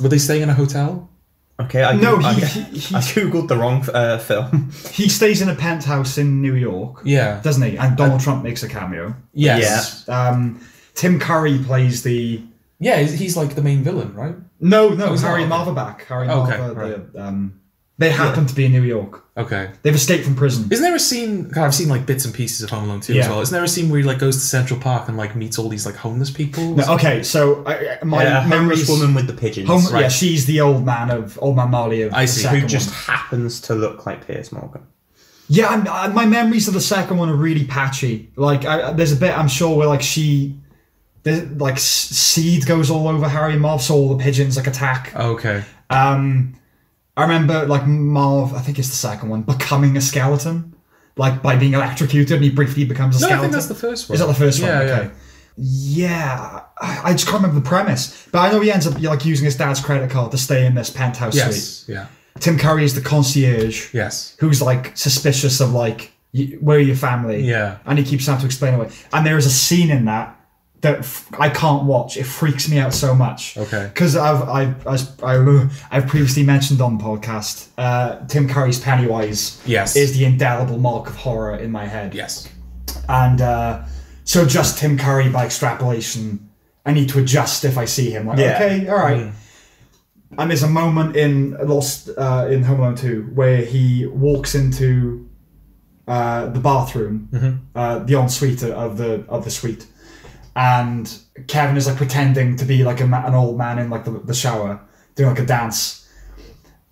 Were they staying in a hotel? Okay, I no, he, I, he, he, I googled the wrong uh, film. He stays in a penthouse in New York. Yeah, doesn't he? And Donald and, Trump makes a cameo. Yes. Yeah. Um, Tim Curry plays the. Yeah, he's like the main villain, right? No, no, oh, Harry Marvaback. Harry okay, Marvaback. Right. The, um, They happen yeah. to be in New York. Okay. They've escaped from prison. Isn't there a scene... God, I've seen like bits and pieces of Home Alone two yeah. as well. Isn't there a scene where he like goes to Central Park and like meets all these like homeless people? No, okay, so I, my yeah, homeless woman with the pigeons. Home, right. Yeah, she's the old man of... Old man Marley of I see. Who just one. happens to look like Piers Morgan. Yeah, I'm, I, my memories of the second one are really patchy. Like, I, there's a bit, I'm sure, where like she... Like, seed goes all over Harry and Marv, so all the pigeons like attack. Okay. Um... I remember, like, Marv, I think it's the second one, becoming a skeleton. Like, by being electrocuted, and he briefly becomes a no, skeleton. No, I think that's the first one. Is that the first yeah, one? Okay. Yeah. Yeah, I just can't remember the premise, but I know he ends up like using his dad's credit card to stay in this penthouse yes. suite. Yeah. Tim Curry is the concierge. Yes. Who's like suspicious of like, where are your family? Yeah. And he keeps having to explain away. And there is a scene in that that f- I can't watch. It freaks me out so much. Okay. Because I've I've I've, I've, I've previously mentioned on the podcast, uh, Tim Curry's Pennywise. Yes. Is the indelible mark of horror in my head. Yes. And uh, so just Tim Curry by extrapolation, I need to adjust if I see him. Like, yeah. okay, all right. Mm. And there's a moment in Lost uh, in Home Alone two where he walks into uh, the bathroom, mm-hmm. uh, the ensuite of the of the suite, and Kevin is like pretending to be like a ma- an old man in like the, the shower doing like a dance,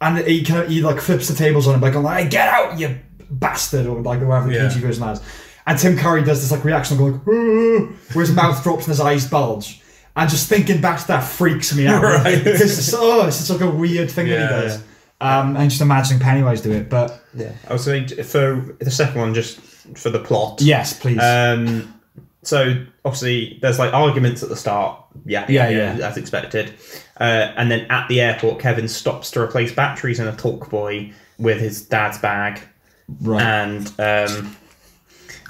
and he kind of, he like flips the tables on him, like, like, "Get out, you bastard!" or like whatever the yeah. P G version is. And Tim Curry does this like reaction, going like, "Ooh," where his mouth drops and his eyes bulge. And just thinking back to that freaks me out. Right. Because oh, it's such like a weird thing yeah, that he does. Yeah. Um, and just imagining Pennywise do it. But yeah, I was saying for the second one, just for the plot. Yes, please. Um, so obviously, there's like arguments at the start. Yeah, yeah, yeah, yeah. as expected. Uh, and then at the airport, Kevin stops to replace batteries in a Talk Boy with his dad's bag. Right. And um,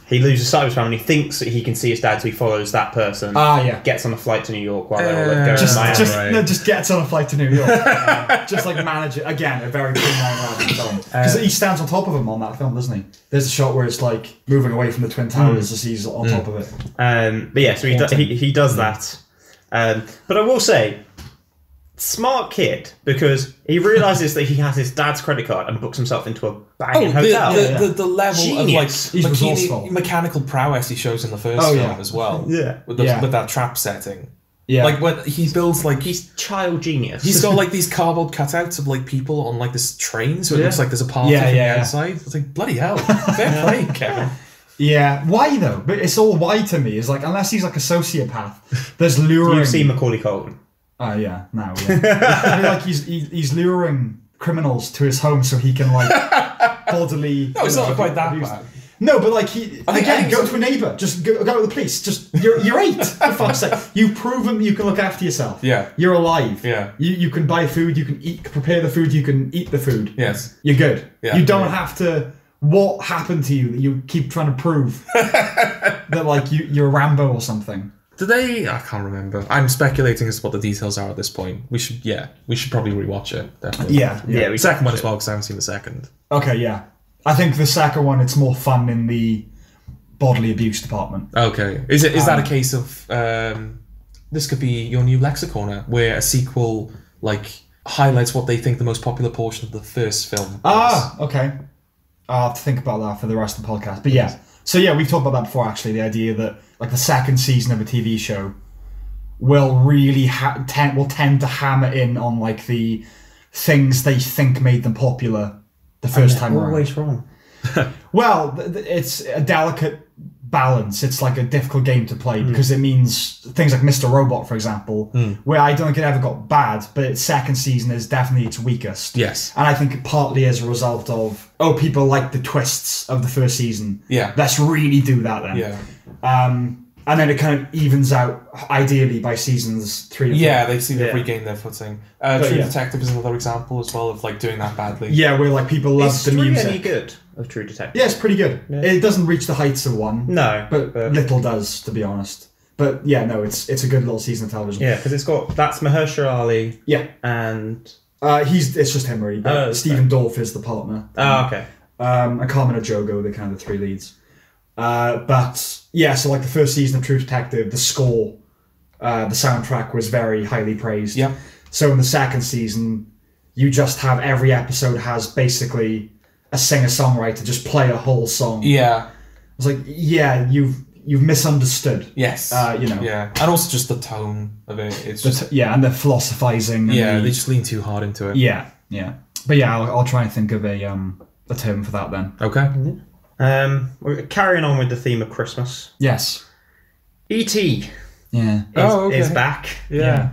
he loses sight of his family. He thinks that he can see his dad, so he follows that person. Ah, yeah. Gets on a flight to New York while they're all uh, going just, to Miami. Just, no, just gets on a flight to New York. uh, just like manage it. Again, a very P nine film. Because um, he stands on top of him on that film, doesn't he? There's a shot where it's like moving away from the Twin Towers mm. as he's on mm. top of it. Um, but yeah, so he, do, he, he does mm. that. Um, but I will say, smart kid, because he realises that he has his dad's credit card and books himself into a banging oh, hotel. The, the, the, the level Genius. Of like mechani- mechanical prowess he shows in the first oh, film yeah. as well. Yeah. With, the, yeah. with that trap setting. Yeah. Like when he builds like he's child genius. He's got like these cardboard cutouts of like people on like this train, so it yeah. looks like there's a party yeah, from yeah, the outside. Yeah. It's like bloody hell. Fair play, Kevin. Yeah, why though? But it's all why to me. It's like unless he's like a sociopath, there's luring. You see Macaulay Culkin. Oh yeah, no. Yeah. I mean, like he's he, he's luring criminals to his home so he can like bodily. No, it's not quite that bad. No, but like he I again go to a neighbour, just go, go to the police. Just you're you're eight for fuck's sake. You've proven you can look after yourself. Yeah, you're alive. Yeah, you you can buy food. You can eat, prepare the food. You can eat the food. Yes, you're good. Yeah. You don't yeah. have to. What happened to you that you keep trying to prove that like you you're Rambo or something. Did they? I can't remember. I'm speculating as to what the details are at this point. We should, yeah, we should probably rewatch it. Definitely. Yeah, yeah. yeah we second one as well because I haven't seen the second. Okay, yeah. I think the second one it's more fun in the bodily abuse department. Okay, is it is um, that a case of um, this could be your new Lexicorner, where a sequel like highlights what they think the most popular portion of the first film? Ah, was. Okay. I'll have to think about that for the rest of the podcast. But yeah, so yeah, we've talked about that before. Actually, the idea that. Like the second season of a T V show will really ha- ten- will tend to hammer in on like the things they think made them popular the first time around. Always wrong. Well, th- th- it's a delicate balance. It's like a difficult game to play mm. because it means things like Mister Robot, for example, mm. where I don't think it ever got bad, but its second season is definitely its weakest. Yes, and I think partly as a result of oh, people like the twists of the first season. Yeah, let's really do that then. Yeah. Um, and then it kind of evens out ideally by seasons three and four. Yeah, they seem to yeah. regain their footing. Uh, True yeah. Detective is another example as well of like doing that badly. Yeah, where like people love is the music. Is really good of True Detective? Yeah, it's pretty good. Yeah. It doesn't reach the heights of one. No. But, but little does, to be honest. But yeah, no, it's it's a good little season of television. Yeah, because it's got, that's Mahershala Ali. Yeah. And... Uh, he's, it's just him really. Oh, Stephen Dorff is the partner. Oh, okay. Um, and Carmen Ojogo, they're kind of the three leads. Uh, but... Yeah, so like the first season of True Detective, the score, uh, the soundtrack was very highly praised. Yeah. So in the second season, you just have every episode has basically a singer-songwriter just play a whole song. Yeah. It's like, yeah, you've you've misunderstood. Yes. Uh, you know. Yeah, and also just the tone of it. It's just t- yeah, and the philosophizing. Yeah, the, they just lean too hard into it. Yeah, yeah. But yeah, I'll, I'll try and think of a um a term for that then. Okay. Mm-hmm. Um, we're carrying on with the theme of Christmas. Yes. E T Yeah. Is, oh, okay. is back. Yeah.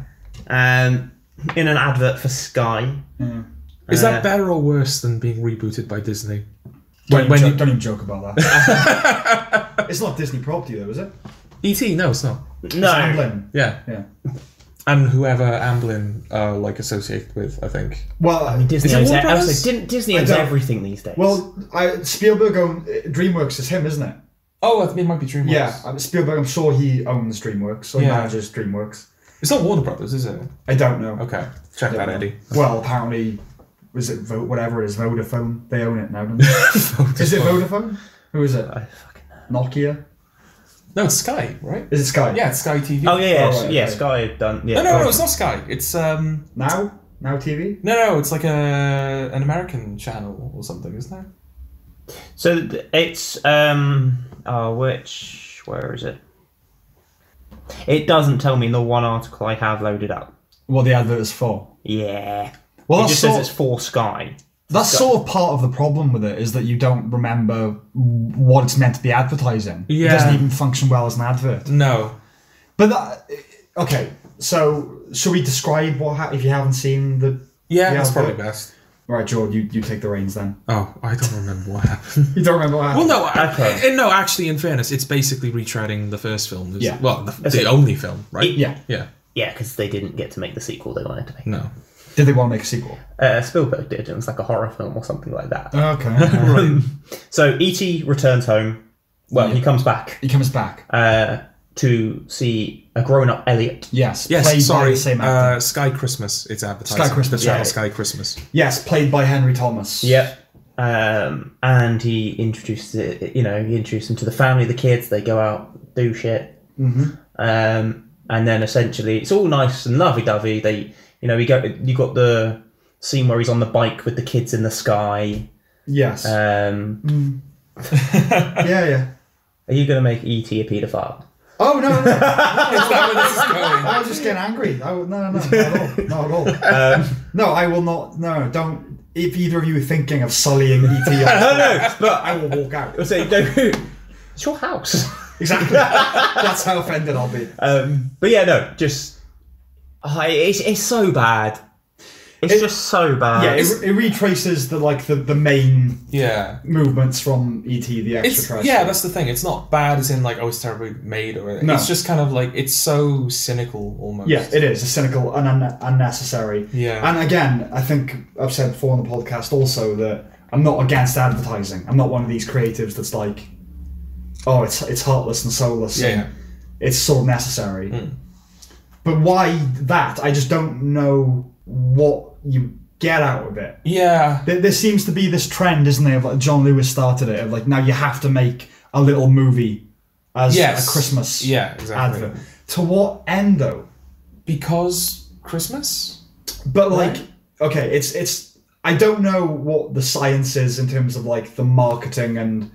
yeah. Um, in an advert for Sky. Yeah. Is uh, that better or worse than being rebooted by Disney? Don't, when, when jo- you... don't even joke about that. It's not Disney property though, is it? E T? No, it's not. It's no. Amblin. Yeah. Yeah. And whoever Amblin are like associated with, I think. Well, I mean, Disney owns, it, also, Disney owns everything these days. Well, I, Spielberg owns DreamWorks, is him, isn't it? Oh, I mean, it might be DreamWorks. Yeah, Spielberg. I'm sure he owns DreamWorks or yeah. manages DreamWorks. It's not Warner Brothers, is it? I don't know. Okay, check that, know. Eddie. Well, apparently, was it Vo- whatever it is Vodafone? They own it now, don't they? Is it Vodafone? Who is it? I fucking know. Nokia. No, it's Sky, right? Is it Sky? Yeah, it's Sky T V. Oh, yeah, yeah, oh, right, yeah okay. Sky done. Yeah, no, no, no, it's not Sky. It's, um... Now? Now T V? No, no, it's like a an American channel or something, isn't it? So, it's, um... Oh, which... Where is it? It doesn't tell me in the one article I have loaded up. What the advert is for? Yeah. Well, it just says it's for Sky. That's sort of part of the problem with it, is that you don't remember what it's meant to be advertising. Yeah. It doesn't even function well as an advert. No. But that... Okay, so should we describe what ha- if you haven't seen the... Yeah, the that's advert? Probably best. All right, George, you, you take the reins then. Oh, I don't remember what happened. You don't remember what happened? Well, no, I, okay. no, actually, in fairness, it's basically retreading the first film. Yeah. It? Well, the, the only film, right? It, yeah. Yeah, Yeah, because they didn't get to make the sequel they wanted to make. No. Did they want to make a sequel? Uh, Spielberg did. It was like a horror film or something like that. Okay. Right. So, E T returns home. Well, yeah. he comes back. He comes back. Uh, to see a grown-up Elliot. Yes. Yes, played sorry. By the same actor. Uh, Sky Christmas, it's advertising. Sky Christmas. The channel yeah. Sky Christmas. Yes, played by Henry Thomas. Yep. Um, and he introduces it, you know, he introduces them to the family, the kids, they go out, do shit. Mm-hmm. Um, and then essentially, it's all nice and lovey-dovey. They, you know, we go, you got the scene where he's on the bike with the kids in the sky. Yes. Um, mm. yeah, yeah. Are you going to make E T a paedophile? Oh, no, no, no. no, no, no. I was just getting angry. I, no, no, no, not at all. Not at all. Um, no, I will not. No, don't. If either of you are thinking of sullying E T, no, no, no. I will walk out. So, no, it's your house. Exactly. That's how offended I'll be. Um, but yeah, no, just. Oh, it's, it's so bad. It's it, just so bad. Yeah, it, it retraces the like the, the main yeah. movements from E T the extraterrestrial. Yeah, that's the thing. It's not bad as in like, oh, it's terribly made or no. It's just kind of like it's so cynical almost. Yeah, it is. It's cynical and un- unnecessary. Yeah. And again, I think I've said before on the podcast also that I'm not against advertising. I'm not one of these creatives that's like, oh, it's it's heartless and soulless. Yeah. And it's sort of necessary. Mm. But why that? I just don't know what you get out of it. Yeah. There, there seems to be this trend, isn't there, of like John Lewis started it, of like now you have to make a little movie as yes. a Christmas yeah, exactly. advert. To what end, though? Because Christmas? But like, right. okay, it's it's. I don't know what the science is in terms of like the marketing and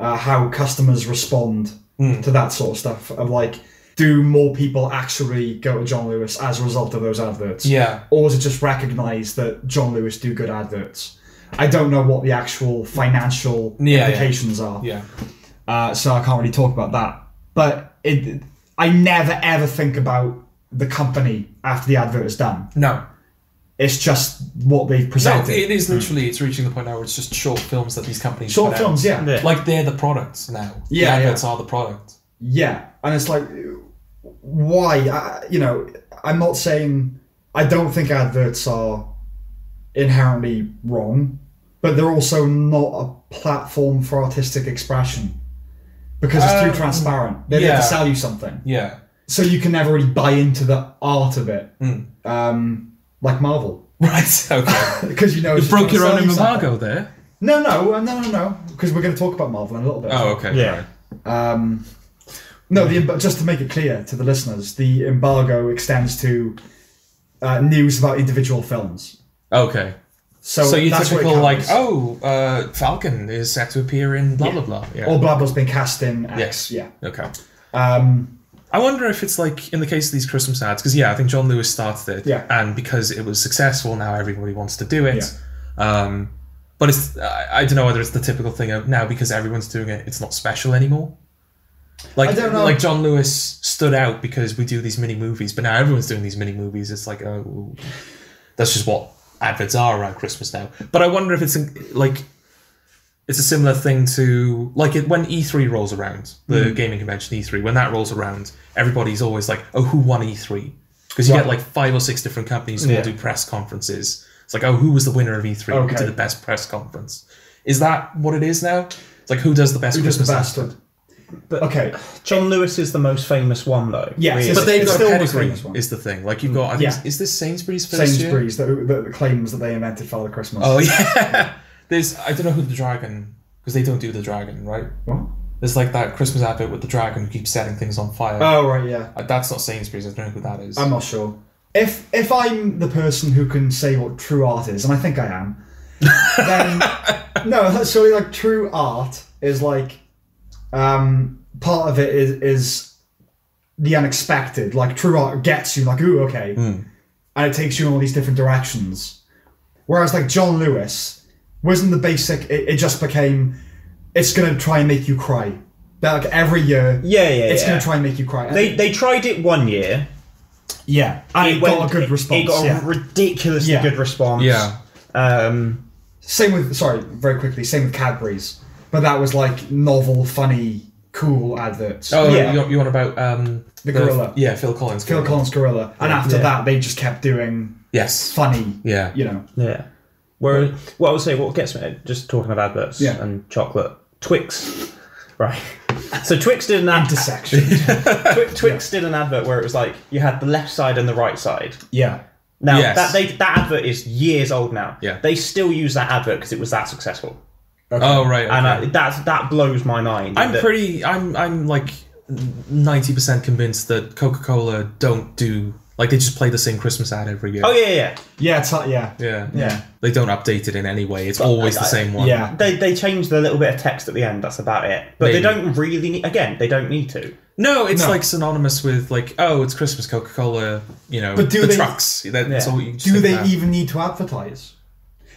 uh, how customers respond mm. to that sort of stuff of like, do more people actually go to John Lewis as a result of those adverts? Yeah. Or is it just recognised that John Lewis do good adverts? I don't know what the actual financial yeah, implications yeah. are. Yeah. Uh, so I can't really talk about that. But it, I never ever think about the company after the advert is done. No. It's just what they've presented. No, it is literally, it's reaching the point now where it's just short films that these companies Short put films, out. Yeah. Like they're the products now. Yeah. The adverts yeah. are the product. Yeah. And it's like... Why? I, you know, I'm not saying... I don't think adverts are inherently wrong, but they're also not a platform for artistic expression because it's um, too transparent. They're yeah. there to sell you something. Yeah. So you can never really buy into the art of it. Mm. Um, like Marvel. Right, okay. Because, you know... You broke your own embargo there. No, no, no, no, no. Because we're going to talk about Marvel in a little bit. Oh, okay. Yeah. Right. Um... No, the, just to make it clear to the listeners, the embargo extends to uh, news about individual films. Okay. So, so you typical like, oh, uh, Falcon is set to appear in blah, yeah. blah, blah. Yeah. Or blah, blah's been cast in X. Yes. Yeah. Okay. Um, I wonder if it's like, in the case of these Christmas ads, because yeah, I think John Lewis started it, yeah. and because it was successful, now everybody wants to do it. Yeah. Um, but it's I, I don't know whether it's the typical thing of now, because everyone's doing it, it's not special anymore. Like, I don't know. Like John Lewis stood out because we do these mini movies, but now everyone's doing these mini movies. It's like, oh, that's just what adverts are around Christmas now. But I wonder if it's like it's a similar thing to, like, it, when E three rolls around, the mm. gaming convention E three, when that rolls around, everybody's always like, oh, who won E three? Because you right. get like five or six different companies who yeah. all do press conferences. It's like, oh, who was the winner of E three? Okay. Who did the best press conference? Is that what it is now? It's like, who does the best who Christmas bastard? But okay, John Lewis is the most famous one, though. Yes, but they've got a pedigree. Is the thing, like, you've got? I think, yeah. is this Sainsbury's first year? Sainsbury's that, that claims that they invented Father Christmas. Oh yeah, there's I don't know who the dragon, because they don't do the dragon, right? What? There's like that Christmas advert with the dragon who keeps setting things on fire. Oh right, yeah. That's not Sainsbury's. I don't know who that is. I'm not sure. If if I'm the person who can say what true art is, and I think I am, then no. So like, true art is like. Um, part of it is, is the unexpected. Like, true art gets you, like, ooh, okay. Mm. And it takes you in all these different directions. Whereas, like, John Lewis wasn't the basic, it, it just became, it's going to try and make you cry. That, like, every year, yeah, yeah, it's yeah. going to try and make you cry. They, and, they tried it one year. Yeah. And it, it went, got a good response. It, it got yeah. a ridiculously yeah. good response. Yeah. Um, same with, sorry, very quickly, same with Cadbury's. But that was like novel, funny, cool adverts. Oh, yeah. You're, you're on about um, the gorilla. The, yeah, Phil Collins. Phil gorilla. Collins gorilla. And yeah, after yeah. that, they just kept doing yes, funny. Yeah, you know. Yeah. Where, well, I would say what gets me, just talking of adverts yeah. and chocolate, Twix, right? So Twix did an intersection. Twix yeah. did an advert where it was like you had the left side and the right side. Yeah. Now yes. that they, that advert is years old now. Yeah. They still use that advert because it was that successful. Okay. Oh right, okay. And I, that that blows my mind. I'm that, pretty. I'm I'm like ninety percent convinced that Coca-Cola don't do, like, they just play the same Christmas ad every year. Oh yeah, yeah, yeah, it's, yeah, yeah, yeah, yeah. They don't update it in any way. It's but, always I, the same one. Yeah, they they change the little bit of text at the end. That's about it. But Maybe. they don't really need, again. They don't need to. No, it's no. like synonymous with, like, oh, it's Christmas, Coca-Cola. You know, but do the they, trucks. That's yeah. all you do they about. even need to advertise?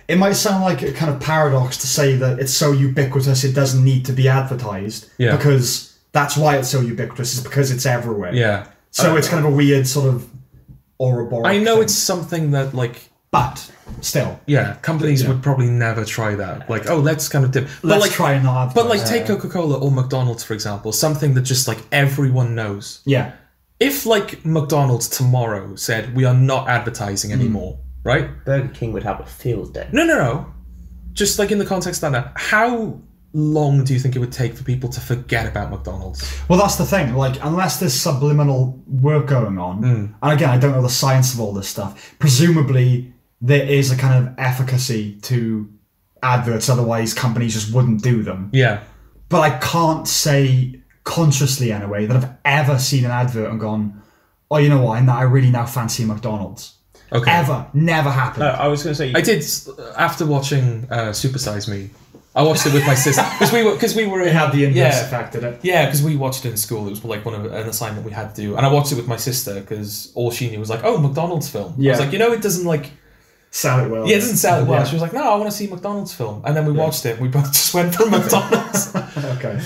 It might sound like a kind of paradox to say that it's so ubiquitous it doesn't need to be advertised, yeah. because that's why it's so ubiquitous, is because it's everywhere. Yeah. So uh, it's kind of a weird sort of Ouroboros. I know thing. It's something that, like... But, still. Yeah, companies yeah. would probably never try that. Like, oh, let's kind of dip... But let's like, try and not advertise. But, like, take Coca-Cola or McDonald's, for example, something that just, like, everyone knows. Yeah. If, like, McDonald's tomorrow said, we are not advertising anymore... Mm. Right? Burger King would have a field day. No, no, no. Just like in the context of that, how long do you think it would take for people to forget about McDonald's? Well, that's the thing. Like, unless there's subliminal work going on, mm. and again, I don't know the science of all this stuff, presumably there is a kind of efficacy to adverts, otherwise companies just wouldn't do them. Yeah. But I can't say consciously, anyway, that I've ever seen an advert and gone, oh, you know what, I really now fancy McDonald's. Okay. Ever. Never happened. No, I was going to say... I did, after watching uh, Super Size Me, I watched it with my sister. Because we were... Because we were in, it had the inverse yeah, effect, didn't it? Yeah, because we watched it in school. It was like one of an assignment we had to do. And I watched it with my sister because all she knew was like, oh, McDonald's film. Yeah. I was like, you know, it doesn't like... Sell it well. Yeah, it doesn't sell it well. Yeah. She was like, no, I want to see McDonald's film. And then we yeah. watched it. We both just went for McDonald's. Okay.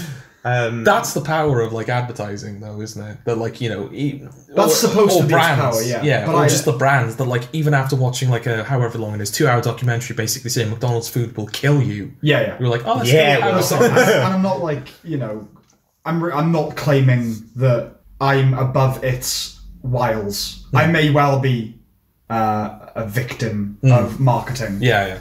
Um, that's the power of like advertising, though, isn't it? That, like, you know, e that's or, supposed or to be brands, power, yeah. Yeah, but or I, just the brands that, like, even after watching like a however long it is two hour documentary, basically saying McDonald's food will kill you. Yeah, yeah. You're like, oh, that's yeah. Cool. And I'm not like, you know, I'm re I'm not claiming that I'm above its wiles. Mm. I may well be uh, a victim mm. of marketing. Yeah, yeah.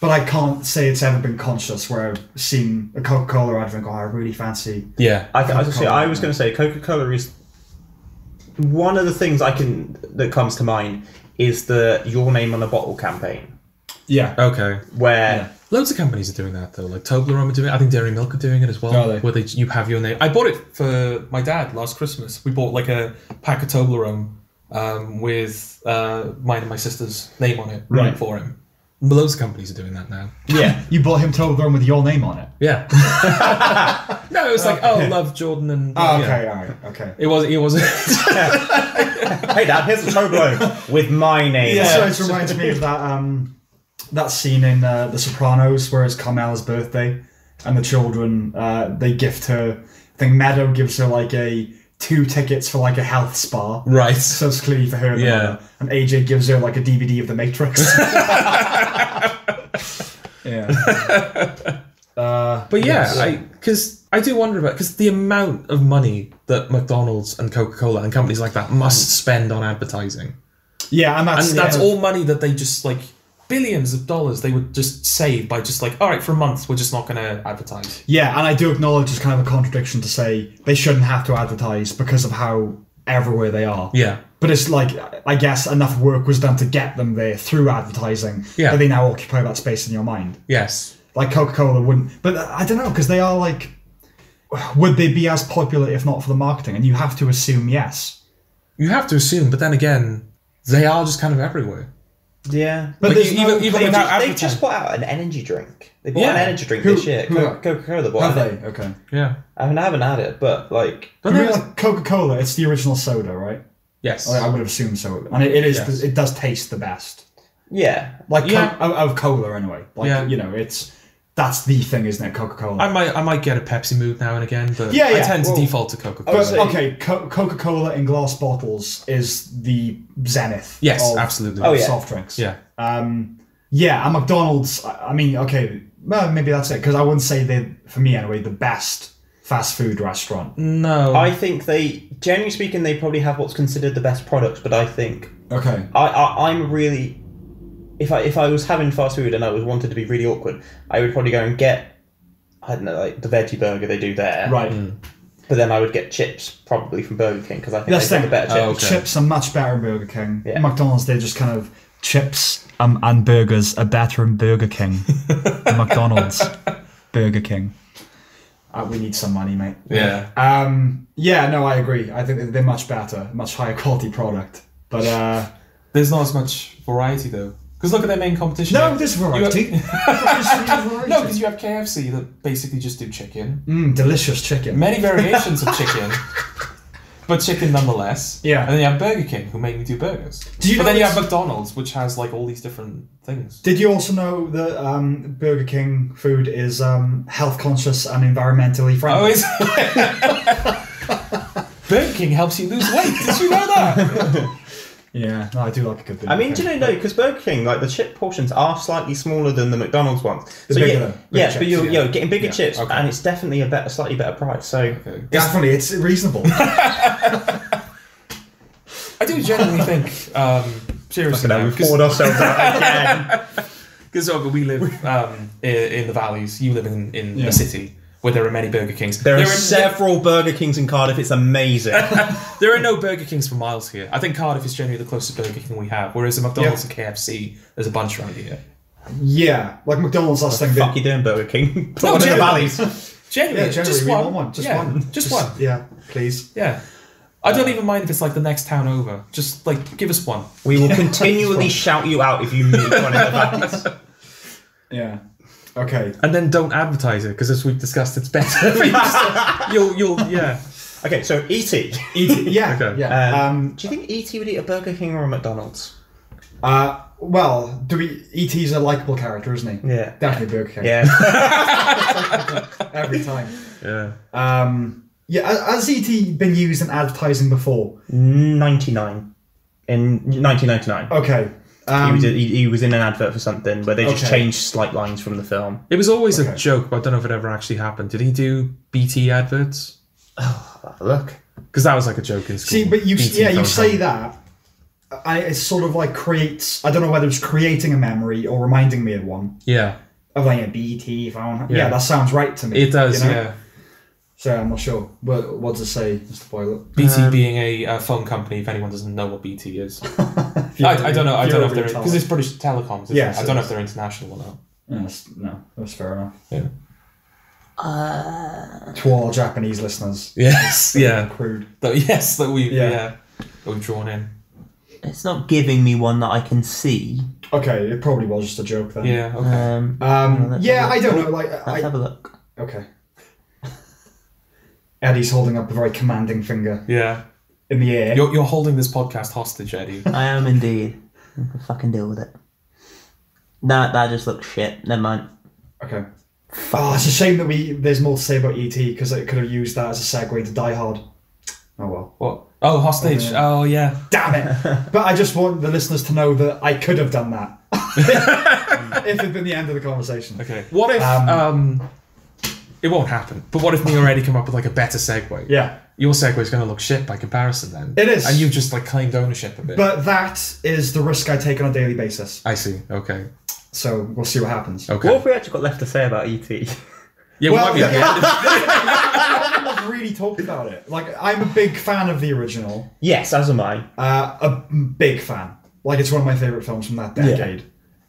But I can't say it's ever been conscious where I've seen a Coca-Cola advert and go, I really fancy. Yeah, I, I was going to say Coca-Cola is one of the things I can that comes to mind is the your name on a bottle campaign. Yeah. Okay. Where yeah. loads of companies are doing that though, like Toblerone are doing it. I think Dairy Milk are doing it as well. Are they? Where they you have your name. I bought it for my dad last Christmas. We bought like a pack of Toblerone um, with uh, mine and my sister's name on it, right, for him. Loads of companies are doing that now. Yeah. You bought him Toblerone with your name on it. Yeah. No, it was like, oh, love Jordan and... Oh, yeah. Okay, all right, okay. It wasn't... It wasn't hey, Dad, here's a Toblerone with my name yeah, on so it. So it reminds me of that, um, that scene in uh, The Sopranos where it's Carmela's birthday and the children, uh, they gift her... I think Meadow gives her, like, a... two tickets for like a health spa. Right. So it's clearly for her. Yeah. Mother. And A J gives her like a D V D of The Matrix. Yeah. Uh, but yeah, because yes. I, I do wonder about, because the amount of money that McDonald's and Coca-Cola and companies like that must spend on advertising. Yeah, and that's, and that's yeah. all money that they just, like, billions of dollars they would just save by just like, all right, for a month, we're just not going to advertise. Yeah, and I do acknowledge it's kind of a contradiction to say they shouldn't have to advertise because of how everywhere they are. Yeah. But it's like, I guess enough work was done to get them there through advertising yeah. that they now occupy that space in your mind. Yes. Like Coca-Cola wouldn't, but I don't know, because they are like, would they be as popular if not for the marketing? And you have to assume yes. You have to assume, but then again, they are just kind of everywhere. Yeah, but like, even, no, even they, without just, they just bought out an energy drink. They bought yeah. an energy drink who, this year. Co- Coca-Cola bought it. They? Okay, yeah. I mean, I haven't had it, but like, but really, like Coca-Cola, it's the original soda, right? Yes, I, I would have assumed so, and it, it is. Yes. It does taste the best. Yeah, like yeah. Co- of cola anyway. Like yeah. you know, it's. That's the thing, isn't it? Coca-Cola. I might, I might get a Pepsi mood now and again, but yeah, yeah. I tend to well, default to Coca-Cola. Okay, Co- Coca-Cola in glass bottles is the zenith. Yes, of absolutely. Oh, yeah. Soft drinks. Yeah, um, yeah, and McDonald's. I mean, okay, well, maybe that's it, because I wouldn't say they're, for me anyway, the best fast food restaurant. No, I think they, generally speaking, they probably have what's considered the best products. But I think, okay, I, I I'm really. If I if I was having fast food and I was wanted to be really awkward, I would probably go and get, I don't know, like the veggie burger they do there. Right. Mm. But then I would get chips probably from Burger King, because I think that's they the better chips. Oh, okay. Chips are much better at Burger King. Yeah. McDonald's, they're just kind of chips um, and burgers are better in Burger King. McDonald's, Burger King. Uh, we need some money, mate. Yeah. Um. Yeah, no, I agree. I think they're much better, much higher quality product. But uh, there's not as much variety, though. Because look at their main competition. No, there's variety. Have... no, because you have K F C that basically just do chicken. Mmm, delicious chicken. Many variations of chicken, but chicken nonetheless. Yeah. And then you have Burger King, who mainly do burgers. Do you but then you have McDonald's, which has like all these different things. Did you also know that um, Burger King food is um, health conscious and environmentally friendly? Oh, is it? Burger King helps you lose weight. Did you know that? Yeah, no, I do like a good Burger I mean, King, do you know, no, because Burger King, like, the chip portions are slightly smaller than the McDonald's ones. So bigger, yeah, bigger yeah chips, but you're, yeah. you're getting bigger yeah, chips, okay. and it's definitely a better, slightly better price, so... Okay. Definitely, it's reasonable. I do generally think, um, seriously, no, we've poured ourselves out again. Because we live um, in, in the valleys, you live in, in yeah. the city, where there are many Burger Kings. There, there are, are several no- Burger Kings in Cardiff. It's amazing. There are no Burger Kings for miles here. I think Cardiff is generally the closest Burger King we have, whereas a McDonald's yeah. and K F C, there's a bunch around here. Yeah, like McDonald's last thing. What the fuck you doing, Burger King? Put no, one in the valleys. Generally, yeah, generally just one. Want one. Just yeah, one. Just, just one. Yeah, please. Yeah. I don't even mind if it's like the next town over. Just, like, give us one. We will continually shout you out if you move one in the valleys. Yeah. Okay. And then don't advertise it, because as we've discussed, it's better. For you to, you'll, you'll, yeah. Okay, so E T. E T, yeah. Okay. yeah. Um, um, do you think E T would eat a Burger King or a McDonald's? Uh, well, do we? E T's a likable character, isn't he? Yeah. Definitely Burger King. Yeah. Every time. Yeah. Um, yeah. Has E T been used in advertising before? ninety-nine In nineteen ninety-nine Okay. Um, he, was a, he, he was in an advert for something where they just okay. changed slight lines from the film. It was always okay. a joke, but I don't know if it ever actually happened. Did he do B T adverts? Oh, look. Because that was like a joke in school. See, but you, yeah, you say that, I, it sort of like creates, I don't know whether it's creating a memory or reminding me of one. Yeah. Of like a B T phone. Yeah, yeah, that sounds right to me. It does, you know? yeah. So I'm not sure. What, what does it say, Mister Boilet? B T um, being a uh, phone company, if anyone doesn't know what B T is. I, I don't know. I don't know if they're because it's British telecoms. Isn't yeah, it? So I don't know if they're international or not. Yeah, that's, no, that's fair enough. Yeah. Uh, to all Japanese listeners. Yes. Yeah. Crude. That, yes, that we've yeah. Yeah, that we've drawn in. It's not giving me one that I can see. Okay, it probably was just a joke then. Yeah. Okay. Um. um yeah, I don't know. Like, let's I, have a look. Okay. Eddie's holding up a very commanding finger. Yeah. In the air. You're, you're holding this podcast hostage, Eddie. I am indeed. I can fucking deal with it. That that just looks shit. Never mind. Okay. Fuck. Oh, it's a shame that we there's more to say about E T because it could have used that as a segue to Die Hard. Oh well. What? Oh, hostage. Okay. Oh yeah. Damn it! But I just want the listeners to know that I could have done that if it'd been the end of the conversation. Okay. What if um, um It won't happen. But what if me already come up with like a better segue? Yeah. Your segue is going to look shit by comparison then. It is. And you've just like claimed ownership of it. But that is the risk I take on a daily basis. I see. Okay. So we'll see what happens. Okay. What have we actually got left to say about E T? Yeah, we well, might be at the end. I've really talked about it. Like, I'm a big fan of the original. Yes, as am I. Uh, a big fan. Like, it's one of my favourite films from that decade.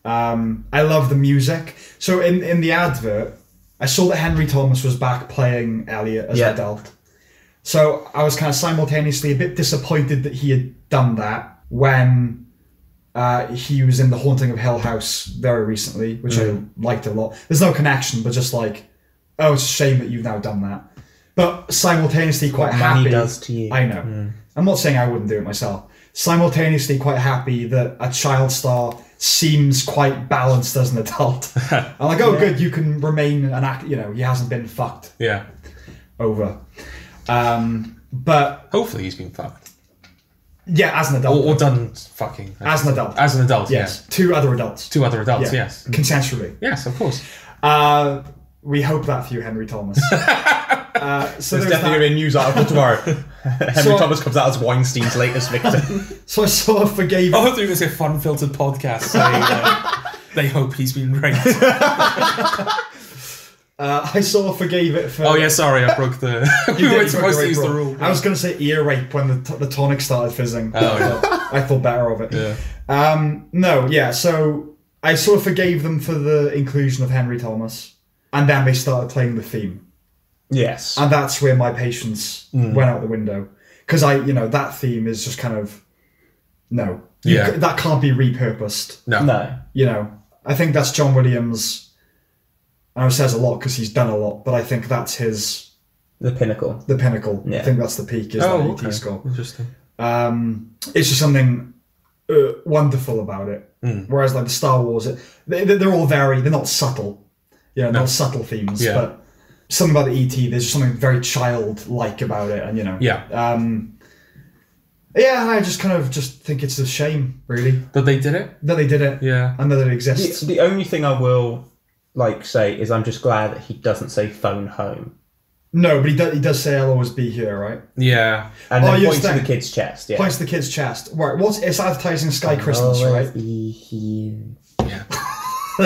Yeah. Um, I love the music. So in, in the advert, I saw that Henry Thomas was back playing Elliot as an yeah. adult. So I was kind of simultaneously a bit disappointed that he had done that when uh, he was in The Haunting of Hill House very recently, which mm. I liked a lot. There's no connection, but just like, oh, it's a shame that you've now done that. But simultaneously quite what happy. Money does to you. I know. Mm. I'm not saying I wouldn't do it myself. Simultaneously quite happy that a child star seems quite balanced as an adult. I'm like, oh, yeah. good, you can remain an act. You know, he hasn't been fucked. Yeah. Over. Um, but hopefully he's been fucked. Yeah, as an adult. Or, or done fucking. As an adult. As an adult, yes. yes. Two other adults. Two other adults, yeah. yes. Consensually. Yes, of course. Uh, we hope that for you, Henry Thomas. Uh, so there's, there's definitely going to be a news article tomorrow. Henry so, Thomas comes out as Weinstein's latest victim. So I sort of forgave. Oh, I thought it was a fun filtered podcast saying uh, they hope he's been raped. Uh, I sort of forgave it for. Oh yeah, sorry, I broke the. we weren't supposed to use the rule. I was going to say ear rape when the, t the tonic started fizzing. Oh yeah. I thought better of it. Yeah. Um, no, yeah. So I sort of forgave them for the inclusion of Henry Thomas, and then they started playing the theme. Yes. And that's where my patience mm. went out the window. Because I, you know, that theme is just kind of, no. Yeah. You, that can't be repurposed. No. No. You know, I think that's John Williams, and it says a lot because he's done a lot, but I think that's his... The pinnacle. The pinnacle. Yeah. I think that's the peak, is oh, that E T score. Interesting. Um, it's just something uh, wonderful about it. Mm. Whereas like the Star Wars, it, they, they're all very, they're not subtle. You know, no. not subtle themes, yeah. but... Something about the E T, there's just something very childlike about it, and you know, yeah, um, yeah. I just kind of just think it's a shame, really, that they did it. That they did it, yeah, and that it exists. The, the only thing I will like say is I'm just glad that he doesn't say phone home. No, but he does. He does say I'll always be here, right? Yeah, and then oh, points to the kid's chest. Yeah, points to the kid's chest. Right, what's it's advertising Sky I'll Christmas, right? Be here. Yeah,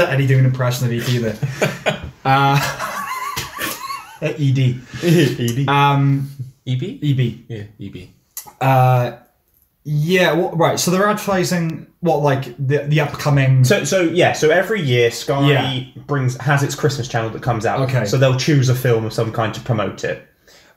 and he doing an impression of E T there. uh, E D. E B. Um, E B? E B. Yeah, E B. Uh, yeah, well, right. So they're advertising what, like, the, the upcoming... So, so yeah, so every year Sky yeah. brings has its Christmas channel that comes out. Okay. So they'll choose a film of some kind to promote it.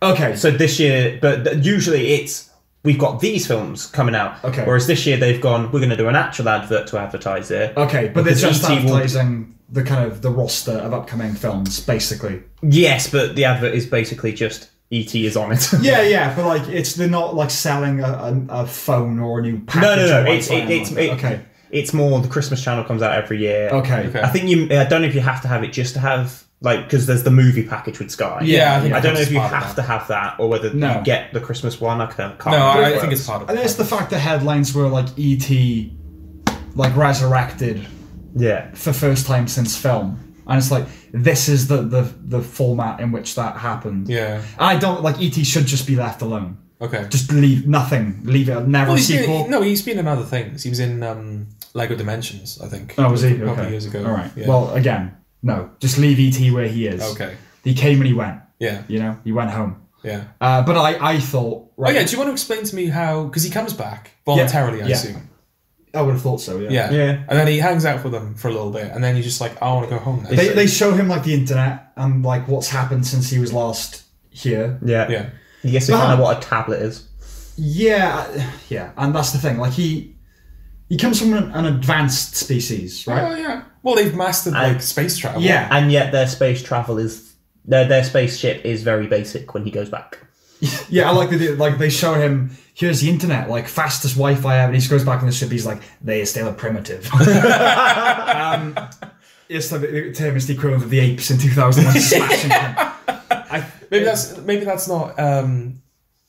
Okay. So this year, but usually it's, we've got these films coming out. Okay. Whereas this year they've gone, we're going to do an actual advert to advertise it. Okay, but they're just advertising... the kind of the roster of upcoming films, basically. Yes, but the advert is basically just E T is on it. yeah, yeah, but like it's they're not like selling a, a, a phone or a new package. No, no, no. It's it, it's it, okay. It's more the Christmas channel comes out every year. Okay, okay. I think you. I don't know if you have to have it just to have like because there's the movie package with Sky. Yeah, I, think I don't know if you have to have that or whether no. you get the Christmas one. I can't. can't no, I think it's part of. And there's the fact that headlines were like E T, like resurrected. Yeah, for first time since film, and it's like this is the the the format in which that happened. Yeah, I don't like E T should just be left alone. Okay, just leave nothing, leave it. Never well, a sequel. Been, no, he's been in other things. He was in um, Lego Dimensions, I think. Oh, was he? Okay. A couple of years ago. All right. Yeah. Well, again, no, just leave E T where he is. Okay. He came and he went. Yeah. You know, he went home. Yeah. Uh, but I I thought. Right, oh yeah. Do you want to explain to me how? Because he comes back voluntarily, yeah. I yeah. assume. I would have thought so, yeah. yeah. Yeah. And then he hangs out for them for a little bit, and then he's just like, I want to go home now. They, they show him, like, the internet and, like, what's happened since he was last here. Yeah. Yeah. He gets to kind of what a tablet is. Yeah. Yeah. And that's the thing. Like, he he comes from an, an advanced species, right? Oh, yeah. Well, they've mastered, and, like, space travel. Yeah. And yet their space travel is... Their, their spaceship is very basic when he goes back. Yeah, I like the like they show him. Here's the internet, like fastest Wi-Fi ever. And he just goes back on the ship. He's like, they are still a primitive. um, it's like the, the equivalent of the apes in two thousand. Maybe that's maybe that's not um,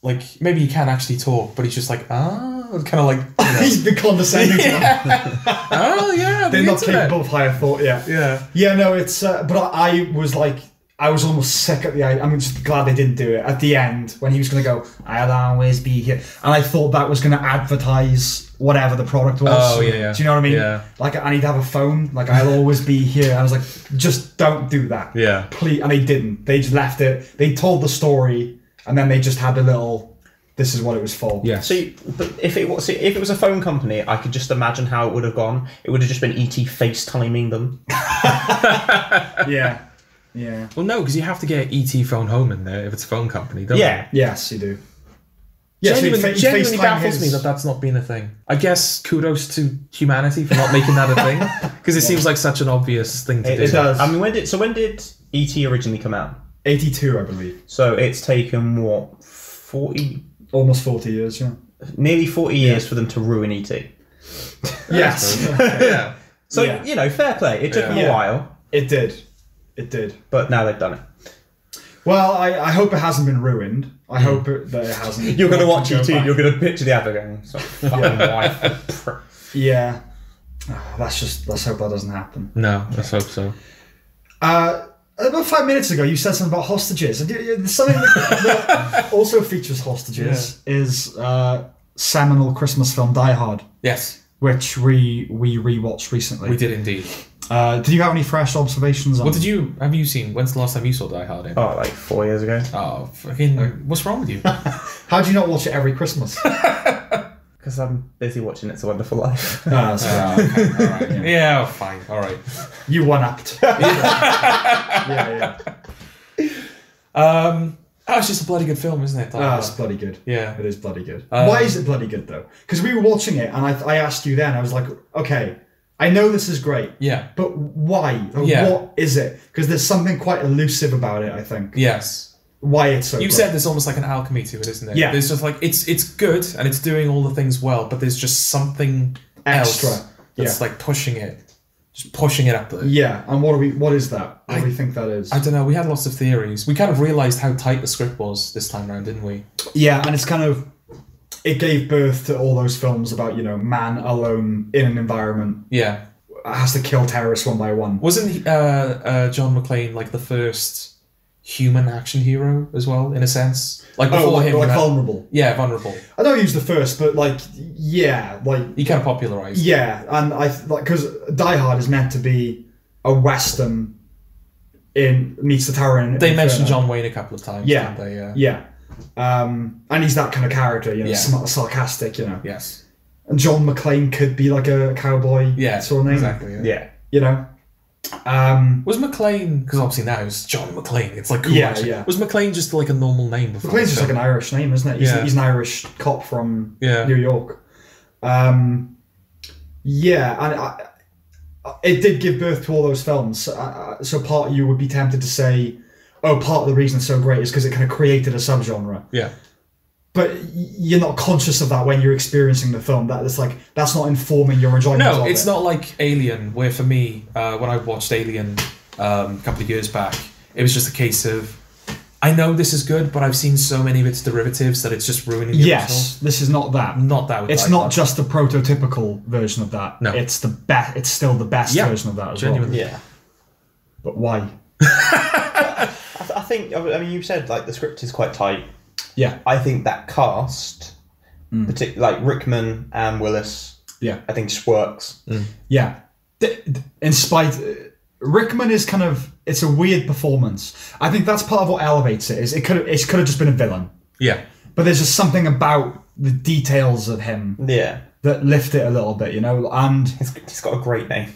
like maybe he can actually talk, but he's just like ah, kind of like you know. He's been condescending. Yeah. Oh yeah, the they're internet. Not capable of higher thought. Yeah, yeah, yeah. No, it's uh, but I, I was like. I was almost sick at the idea. I'm just glad they didn't do it at the end when he was going to go, I'll always be here. And I thought that was going to advertise whatever the product was. Oh, yeah, yeah. Do you know what I mean? Yeah. Like, I need to have a phone. Like, I'll always be here. And I was like, just don't do that. Yeah. Please. And they didn't. They just left it. They told the story and then they just had a little, this is what it was for. Yeah. See, but if it was, if it was a phone company, I could just imagine how it would have gone. It would have just been E T FaceTiming them. Yeah. Yeah. Well, no, because you have to get E T phone home in there if it's a phone company, don't yeah. you? Yeah. Yes, you do. Yeah, Genuine, so you fa- genuinely baffles his... me that that's not been a thing. I guess kudos to humanity for not making that a thing, because it yeah. seems like such an obvious thing to it, do. It does. I mean, when did so when did E T originally come out? eighty-two, I believe. So it's taken what forty, almost forty years, yeah, nearly forty yeah. years for them to ruin E T. Yes. Yeah. So yeah. you know, fair play. It took yeah. them a yeah. while. It did. It did. But now they've done it. Well, I, I hope it hasn't been ruined. I mm. hope it, that it hasn't. You're going to watch E T, you're going to picture the other going, so fucking wife. Yeah. Oh, that's just, let's hope that doesn't happen. No, let's hope so. Uh, about five minutes ago, you said something about hostages. Something that, that also features hostages yeah. is uh, seminal Christmas film Die Hard. Yes. Which we, we rewatched recently. We did indeed. Uh, did you have any fresh observations on? What did you have you seen? When's the last time you saw Die Hard? Oh, like four years ago. Oh, fucking! What's wrong with you? How do you not watch it every Christmas? Because I'm busy watching It's a Wonderful Life. Oh, that's uh, okay. All right. Yeah. yeah, fine. All right. You one-upped. yeah, yeah. Um, oh, it's just a bloody good film, isn't it? Ah, oh, it's bloody good. Yeah, it is bloody good. Um, Why is it bloody good though? Because we were watching it, and I, I asked you then. I was like, okay. I know this is great, yeah, but why? Or yeah. What is it? Because there's something quite elusive about it, I think. Yes. Why it's so You great. Said there's almost like an alchemy to it, isn't there? Yeah. There's just like, it's it's good, and it's doing all the things well, but there's just something extra else that's yeah. like pushing it. Just pushing it up there. Yeah, and what, are we, what is that? What I, do we think that is? I don't know, we had lots of theories. We kind of realised how tight the script was this time around, didn't we? Yeah, and it's kind of... It gave birth to all those films about, you know, man alone in an environment. Yeah. Has to kill terrorists one by one. Wasn't uh, uh, John McClane like the first human action hero as well, in a sense? Like before oh, like, him. Like vulnerable. That, yeah, vulnerable. I don't use the first, but like, yeah. like he kind of popularised. Yeah, and I, like, because Die Hard is meant to be a Western in meets the Tower. In, they in mentioned John Wayne a couple of times. Yeah, didn't they? Yeah. yeah. Um, and he's that kind of character, you know, yeah. sarcastic, you know. Yes. And John McClane could be like a cowboy yeah, sort of name. Exactly, yeah. yeah. You know? Um, was McClane, because obviously now it's John McClane, it's like cool yeah, actually. Yeah. Was McClane just like a normal name before? McClane's just like an Irish name, isn't it? He's, yeah. he's an Irish cop from yeah. New York. Um, yeah, and I, it did give birth to all those films. So, uh, so part of you would be tempted to say, oh, part of the reason it's so great is because it kind of created a subgenre. Yeah. But you're not conscious of that when you're experiencing the film. That it's like, that's not informing your enjoyment No, of it's it. Not like Alien, where for me, uh, when I watched Alien um, a couple of years back, it was just a case of, I know this is good, but I've seen so many of its derivatives that it's just ruining the yes, original. Yes, this is not that. Not that. It's not that. Just the prototypical version of that. No. It's, the be- it's still the best yeah. version of that as Genuinely. Well. Yeah. But why? I think, I mean, you said, like, the script is quite tight. Yeah. I think that cast, mm. partic- like, Rickman and Willis, yeah, I think just works. Mm. Yeah. In spite... Rickman is kind of... It's a weird performance. I think that's part of what elevates it, is it could have it could have just been a villain. Yeah. But there's just something about the details of him yeah. that lift it a little bit, you know? And... He's got a great name.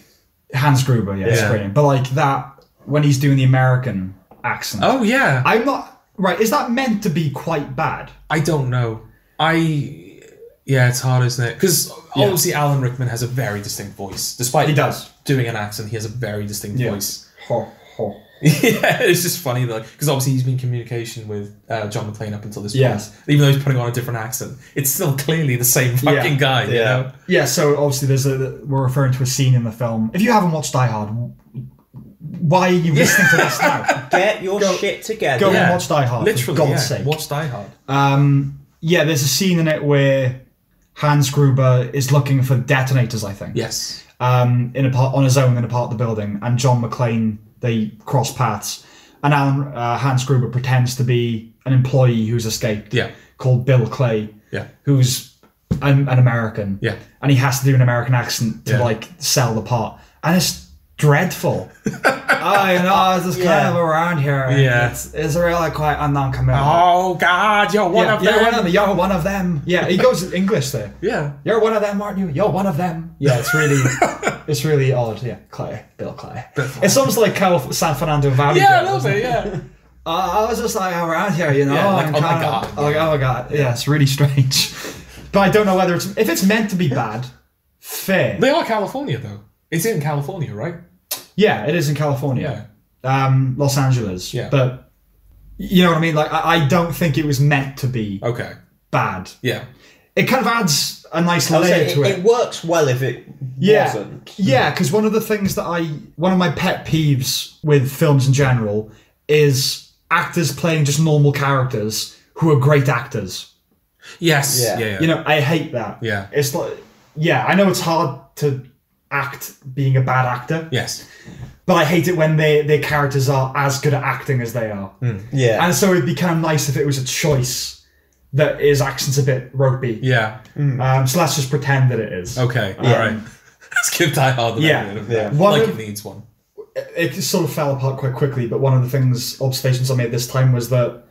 Hans Gruber, yeah. yeah. It's great. But, like, that... When he's doing the American... accent. Oh yeah. I'm not right. Is that meant to be quite bad? I don't know. I yeah, it's hard, isn't it? Because yeah. obviously Alan Rickman has a very distinct voice. Despite he does doing an accent, he has a very distinct yeah. voice. Ho, ho. yeah, it's just funny though, because obviously he's been in communication with uh, John McClane up until this yes. point. Even though he's putting on a different accent, it's still clearly the same fucking yeah. guy. Yeah. You know? Yeah. So obviously, there's a we're referring to a scene in the film. If you haven't watched Die Hard. Why are you listening to this now? Get your go, shit together. Go yeah. and watch Die Hard. Literally, for God's yeah. sake. Watch Die Hard. Um, yeah, there's a scene in it where Hans Gruber is looking for detonators, I think. Yes. Um, in a part, on his own in a part of the building, and John McClane, they cross paths, And Alan, uh, Hans Gruber pretends to be an employee who's escaped, yeah, called Bill Clay, yeah, who's an, an American, yeah, and he has to do an American accent to yeah. like sell the pot, and it's dreadful. Oh, you know, it's just yeah. kind of around here. Yeah, it's, it's really quite uncommittal. Oh God, you're one yeah. of them. You're one of, you're one of them. Yeah, he goes in English there. Yeah, you're one of them, aren't you? You're one of them. Yeah, it's really, it's really odd. Yeah, Clay, Bill Clay. Bill Clay. It's almost like Cal- San Fernando Valley. Yeah, girl, a little bit. Yeah. Uh, I was just like around here, you know. Yeah, like, oh, my God. Of, like, oh my God. Yeah, it's really strange. But I don't know whether it's if it's meant to be bad. Fair. They are California though. It's in California, right? Yeah, it is in California. Yeah. Um, Los Angeles. Yeah. But you know what I mean? Like, I, I don't think it was meant to be okay. bad. Yeah. It kind of adds a nice layer it, to it. It works well if it yeah. wasn't. Yeah, because one of the things that I, one of my pet peeves with films in general is actors playing just normal characters who are great actors. Yes. Yeah. yeah, yeah. You know, I hate that. Yeah. It's like, yeah, I know it's hard to act being a bad actor. Yes. But I hate it when they, their characters are as good at acting as they are. Mm. Yeah. And so it'd be kind of nice if it was a choice that his accent's a bit ropey. Yeah. Mm. Um, so let's just pretend that it is. Okay. Um, all right. Let's give Die Hard the yeah. benefit of that. Yeah. Like of, it needs one. It sort of fell apart quite quickly, but one of the things, observations I made this time was that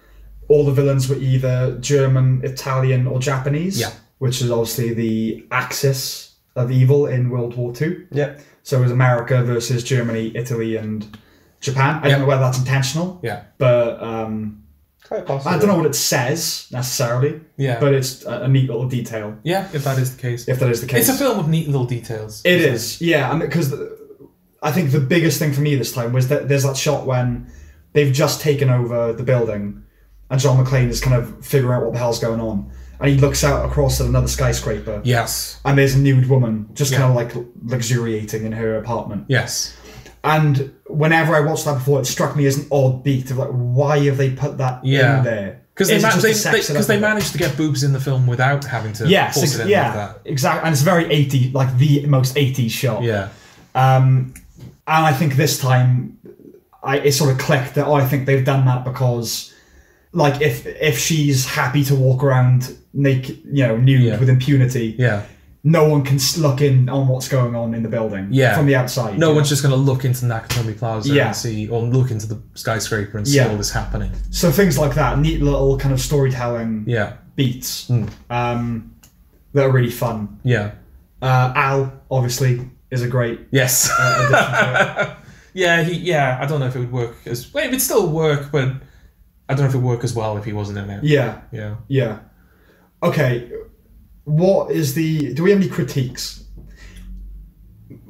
all the villains were either German, Italian, or Japanese. Yeah. Which is obviously the Axis of evil in World War Two. Yeah. So it was America versus Germany, Italy, and Japan. I yeah. don't know whether that's intentional. Yeah. But um, quite possible. I don't know what it says necessarily. Yeah. But it's a, a neat little detail. Yeah. If that is the case. If that is the case. It's a film of neat little details. It is. It? Yeah. Because I mean, I think the biggest thing for me this time was that there's that shot when they've just taken over the building, and John McClane is kind of figuring out what the hell's going on. And he looks out across at another skyscraper. Yes. And there's a nude woman just yeah. kind of like luxuriating in her apartment. Yes. And whenever I watched that before, it struck me as an odd beat of like, why have they put that yeah. in there? Because they, ma- they, they, they managed to get boobs in the film without having to yes, force ex- it in yeah, like that. Exactly. And it's very eighties, like the most eighties shot. Yeah. Um, and I think this time I it sort of clicked that, oh, I think they've done that because, like, if if she's happy to walk around naked, you know, nude yeah. with impunity, yeah, no one can look in on what's going on in the building yeah. from the outside. No one's know? just going to look into Nakatomi Plaza yeah. and see, or look into the skyscraper and see yeah. all this happening. So things like that, neat little kind of storytelling yeah. beats mm. um, that are really fun. Yeah, uh, Al obviously is a great yes. Uh, addition to it. Yeah, he, yeah. I don't know if it would work as well. It would still work, but I don't know if it would work as well if he wasn't in there. Yeah. Yeah. Yeah. Okay. What is the... Do we have any critiques?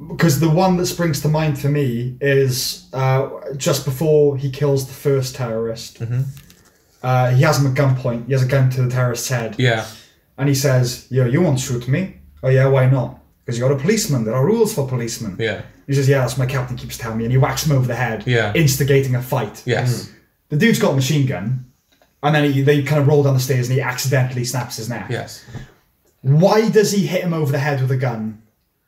Because the one that springs to mind for me is uh, just before he kills the first terrorist. Mm-hmm. Uh, he has him at gunpoint. He has a gun to the terrorist's head. Yeah. And he says, yo, you won't shoot me. Oh, yeah, why not? Because you're a policeman. There are rules for policemen. Yeah. He says, yeah, that's what my captain keeps telling me. And he whacks him over the head. Yeah. Instigating a fight. Yes. Mm. The dude's got a machine gun, and then he, they kind of roll down the stairs and he accidentally snaps his neck. Yes. Why does he hit him over the head with a gun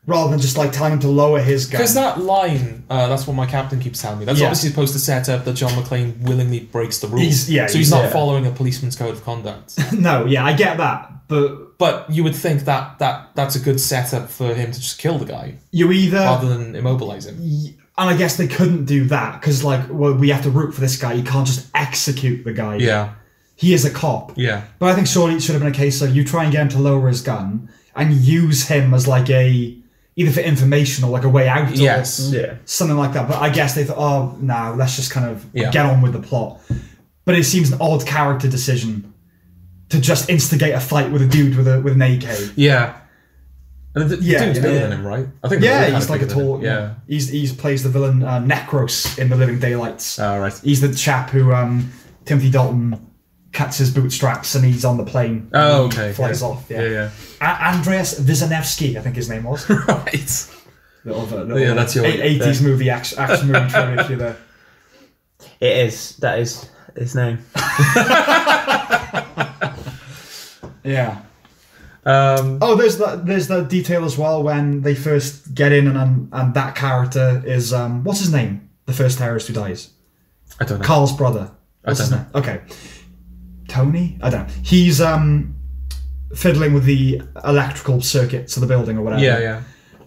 rather than just like telling him to lower his gun? Because that line, uh, that's what my captain keeps telling me. That's yeah. obviously supposed to set up that John McClane willingly breaks the rules. He's, yeah, so he's, he's not yeah. following a policeman's code of conduct. No, yeah, I get that, but but you would think that, that that's a good setup for him to just kill the guy. You either rather than immobilize him. Y- And I guess they couldn't do that because, like, well, we have to root for this guy. You can't just execute the guy. Yeah. He is a cop. Yeah. But I think surely it should have been a case of you try and get him to lower his gun and use him as, like, a... either for information or, like, a way out. Yes. Or yeah. something like that. But I guess they thought, oh, nah, let's just kind of yeah. get on with the plot. But it seems an odd character decision to just instigate a fight with a dude with, a, with an A K. Yeah. And the, the yeah, dude's yeah, bigger yeah. than him, right? I think yeah, he's like a tall. Yeah, he's he's plays the villain uh, Necros in The Living Daylights. Oh, right. He's the chap who um, Timothy Dalton cuts his bootstraps, and he's on the plane. Oh, and okay. He flies yeah. off. Yeah, yeah. yeah. A- Andreas Wisniewski, I think his name was. Right. Little, little, yeah, that's your eighties yeah. movie action, action movie trilogy there. It is. That is his name. Yeah. Um, oh, there's that. There's that detail as well when they first get in, and and that character is um, what's his name? The first terrorist who dies. I don't know. Carl's brother. What's I don't know. Okay. Tony? I don't know. He's um fiddling with the electrical circuits of the building or whatever. Yeah, yeah.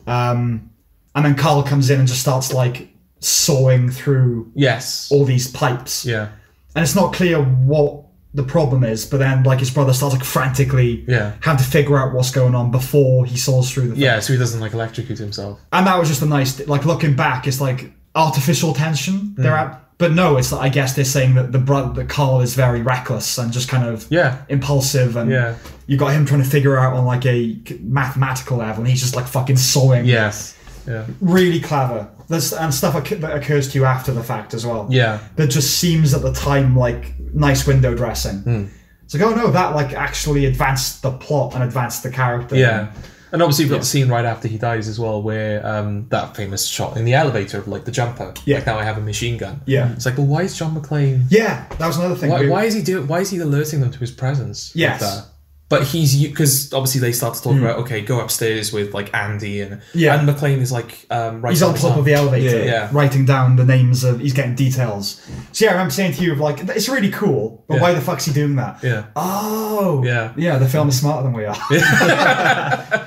Um, and then Carl comes in and just starts like sawing through yes. all these pipes. Yeah. And it's not clear what the problem is, but then like his brother starts like frantically yeah. having to figure out what's going on before he saws through the thing. Yeah, so he doesn't like electrocute himself. And that was just a nice, like looking back, it's like artificial tension. Mm. They're at But no, it's like, I guess they're saying that the brother, that Carl is very reckless and just kind of yeah. impulsive, and yeah. you got him trying to figure out on like a mathematical level, and he's just like fucking sawing. Yes, yeah, really clever. There's, and stuff that occurs to you after the fact as well. Yeah, that just seems at the time like nice window dressing. Mm. It's like, oh no, that like actually advanced the plot and advanced the character. Yeah. And obviously you've got yeah. the scene right after he dies as well, where um, that famous shot in the elevator of like the jumper. Yeah. Like, now I have a machine gun. Yeah. It's like, well, why is John McClane? Yeah, that was another thing. Why, why is he doing? Why is he alerting them to his presence? Yes. Like that? But he's because obviously they start to talk mm. about, okay, go upstairs with like Andy and yeah. and McClane is like um, writing. He's on top of the elevator, yeah, yeah. writing down the names of. He's getting details. So yeah, I remember saying to you, like, it's really cool, but yeah. why the fuck's he doing that? Yeah. Oh. Yeah. Yeah. The film is smarter than we are. Yeah.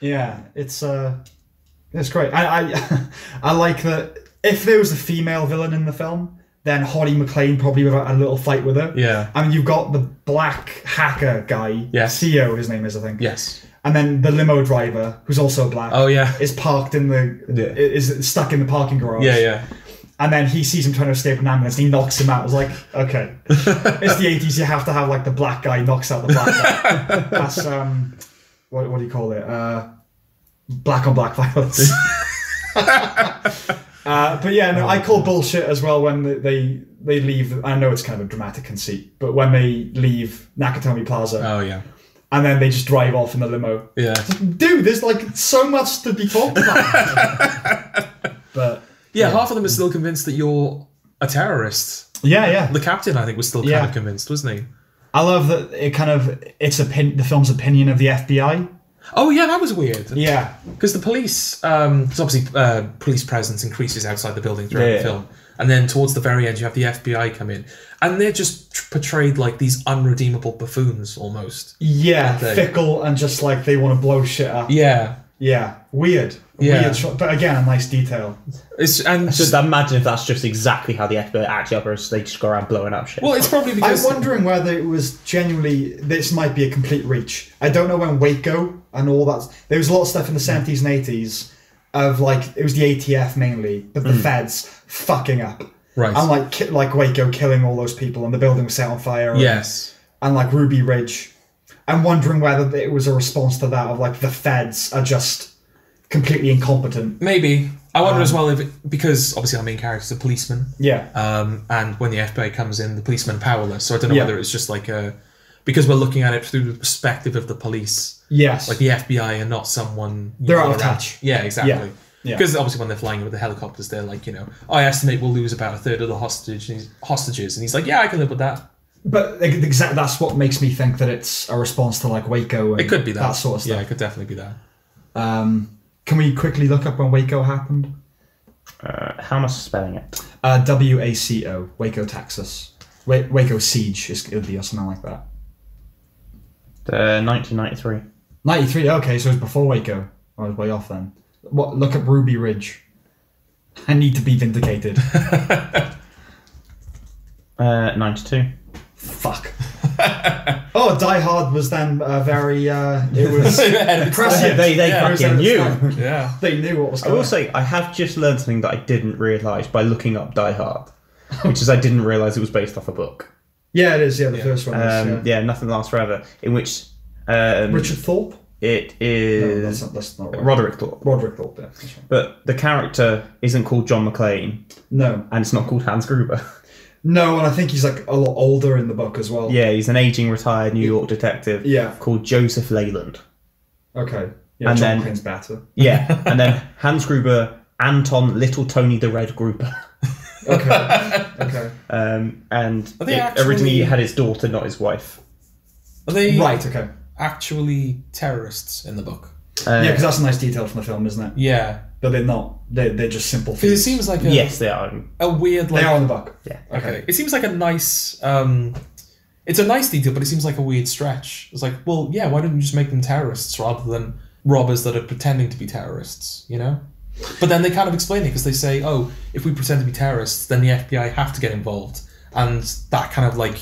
Yeah, it's uh, it's great. I I, I like that. If there was a female villain in the film, then Holly McClane probably would have had a little fight with her. Yeah. I mean, you've got the black hacker guy. Yes. Theo, his name is, I think. Yes. And then the limo driver, who's also black. Oh yeah. Is parked in the yeah. is stuck in the parking garage. Yeah, yeah. And then he sees him trying to escape an ambulance, and he knocks him out. It's like, okay, it's the eighties. You have to have like the black guy knocks out the black guy. That's um, what what do you call it? Uh. Black on black violence. uh, but yeah, no, I call bullshit as well when they they leave. I know it's kind of a dramatic conceit, but when they leave Nakatomi Plaza, oh yeah, and then they just drive off in the limo. Yeah, like, dude, there's like so much to be talked about. But yeah, yeah, half of them are still convinced that you're a terrorist. Yeah, yeah. The captain, I think, was still kind yeah. of convinced, wasn't he? I love that it kind of it's a pin, the film's opinion of the F B I. Oh yeah, that was weird. Yeah, because the police, um, because obviously uh, police presence increases outside the building throughout yeah. the film, and then towards the very end, you have the F B I come in, and they're just portrayed like these unredeemable buffoons almost. Yeah, fickle and just like they want to blow shit up. Yeah, yeah, weird. Yeah. Weird shot, but again, a nice detail. It's and just, just imagine if that's just exactly how the F B I actually operates. They just go around blowing up shit. Well, it's probably because I'm wondering whether it was genuinely. This might be a complete reach. I don't know when Waco and all that. There was a lot of stuff in the seventies and eighties of like it was the A T F mainly, but the mm. feds fucking up. Right. And like like Waco killing all those people, and the building was set on fire. And, yes. And like Ruby Ridge, I'm wondering whether it was a response to that of like the feds are just. Completely incompetent. Maybe. I wonder um, as well if it, because obviously our main character is a policeman. Yeah. Um, and when the F B I comes in, the policeman powerless. So I don't know yeah. whether it's just like a because we're looking at it through the perspective of the police. Yes. Like the F B I are not someone they're out of touch. Yeah, exactly. Yeah. Because yeah. obviously when they're flying with the helicopters, they're like, you know, I estimate we'll lose about a third of the hostage and he's, hostages, and he's like, yeah, I can live with that. But exactly, that's what makes me think that it's a response to like Waco. And it could be that. That sort of stuff. Yeah, it could definitely be that. Um. Can we quickly look up when Waco happened? Uh, how am I spelling it? Uh, W A C O, Waco, Texas. Wa Waco Siege, is, it'll be or something like that. Uh, nineteen ninety-three. ninety-three, okay, so it was before Waco. I was way off then. What? Look up Ruby Ridge. I need to be vindicated. uh, ninety-two. Fuck. Oh, Die Hard was then uh, very. Uh, it was impressive. They, they yeah, fucking knew. Yeah, they knew what was going on. I will say, I have just learned something that I didn't realise by looking up Die Hard, which is I didn't realise it was based off a book. Yeah, it is. Yeah, the yeah. first one. Um, is, yeah. yeah, Nothing Lasts Forever, in which um, Richard Thorpe. It is no, that's not, that's not right. Roderick Thorpe. Roderick Thorpe. Yeah, that's right. But the character isn't called John McClane. No, and it's not called Hans Gruber. No, and I think he's like a lot older in the book as well. Yeah, he's an aging retired New York detective yeah. called Joseph Leyland. Okay. Yeah, and John McClane's better. Yeah, and then Hans Gruber, Anton, Little Tony the Red Gruber. Okay, okay. Um, and it actually originally had his daughter, not his wife. Are they right, okay. actually terrorists in the book? Uh, yeah, because that's a nice detail from the film, isn't it? Yeah. But they're not. They're, they're just simple things. It seems like a... Yes, they are. A weird... Like, they are on the buck. Yeah. Okay. okay. It seems like a nice... Um, it's a nice detail, but it seems like a weird stretch. It's like, well, yeah, why don't you just make them terrorists rather than robbers that are pretending to be terrorists, you know? But then they kind of explain it because they say, oh, if we pretend to be terrorists, then the F B I have to get involved. And that kind of like...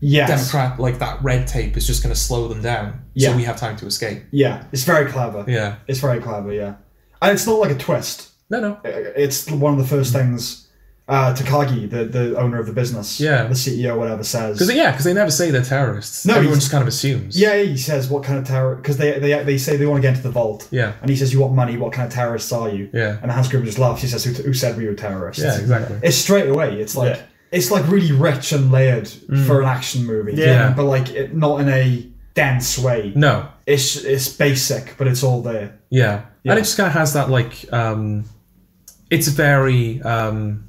Yes. Democrat, like that red tape is just going to slow them down, yeah. so we have time to escape. Yeah, it's very clever. Yeah, it's very clever. Yeah, and it's not like a twist. No, no, it's one of the first things uh, Takagi, the the owner of the business, yeah, the C E O, whatever, says. Because yeah, because they never say they're terrorists. No, everyone just kind of assumes. Yeah, he says what kind of terror? Because they they they say they want to get into the vault. Yeah, and he says, "You want money? What kind of terrorists are you?" Yeah, and Hans Gruber just laughs. He says, "Who, who said we were terrorists?" Yeah, exactly. It's straight away. It's like. Yeah. It's like really rich and layered mm. for an action movie, yeah. You know? But like it, not in a dense way. No, it's it's basic, but it's all there. Yeah, yeah. And it just kind of has that like um, it's very um,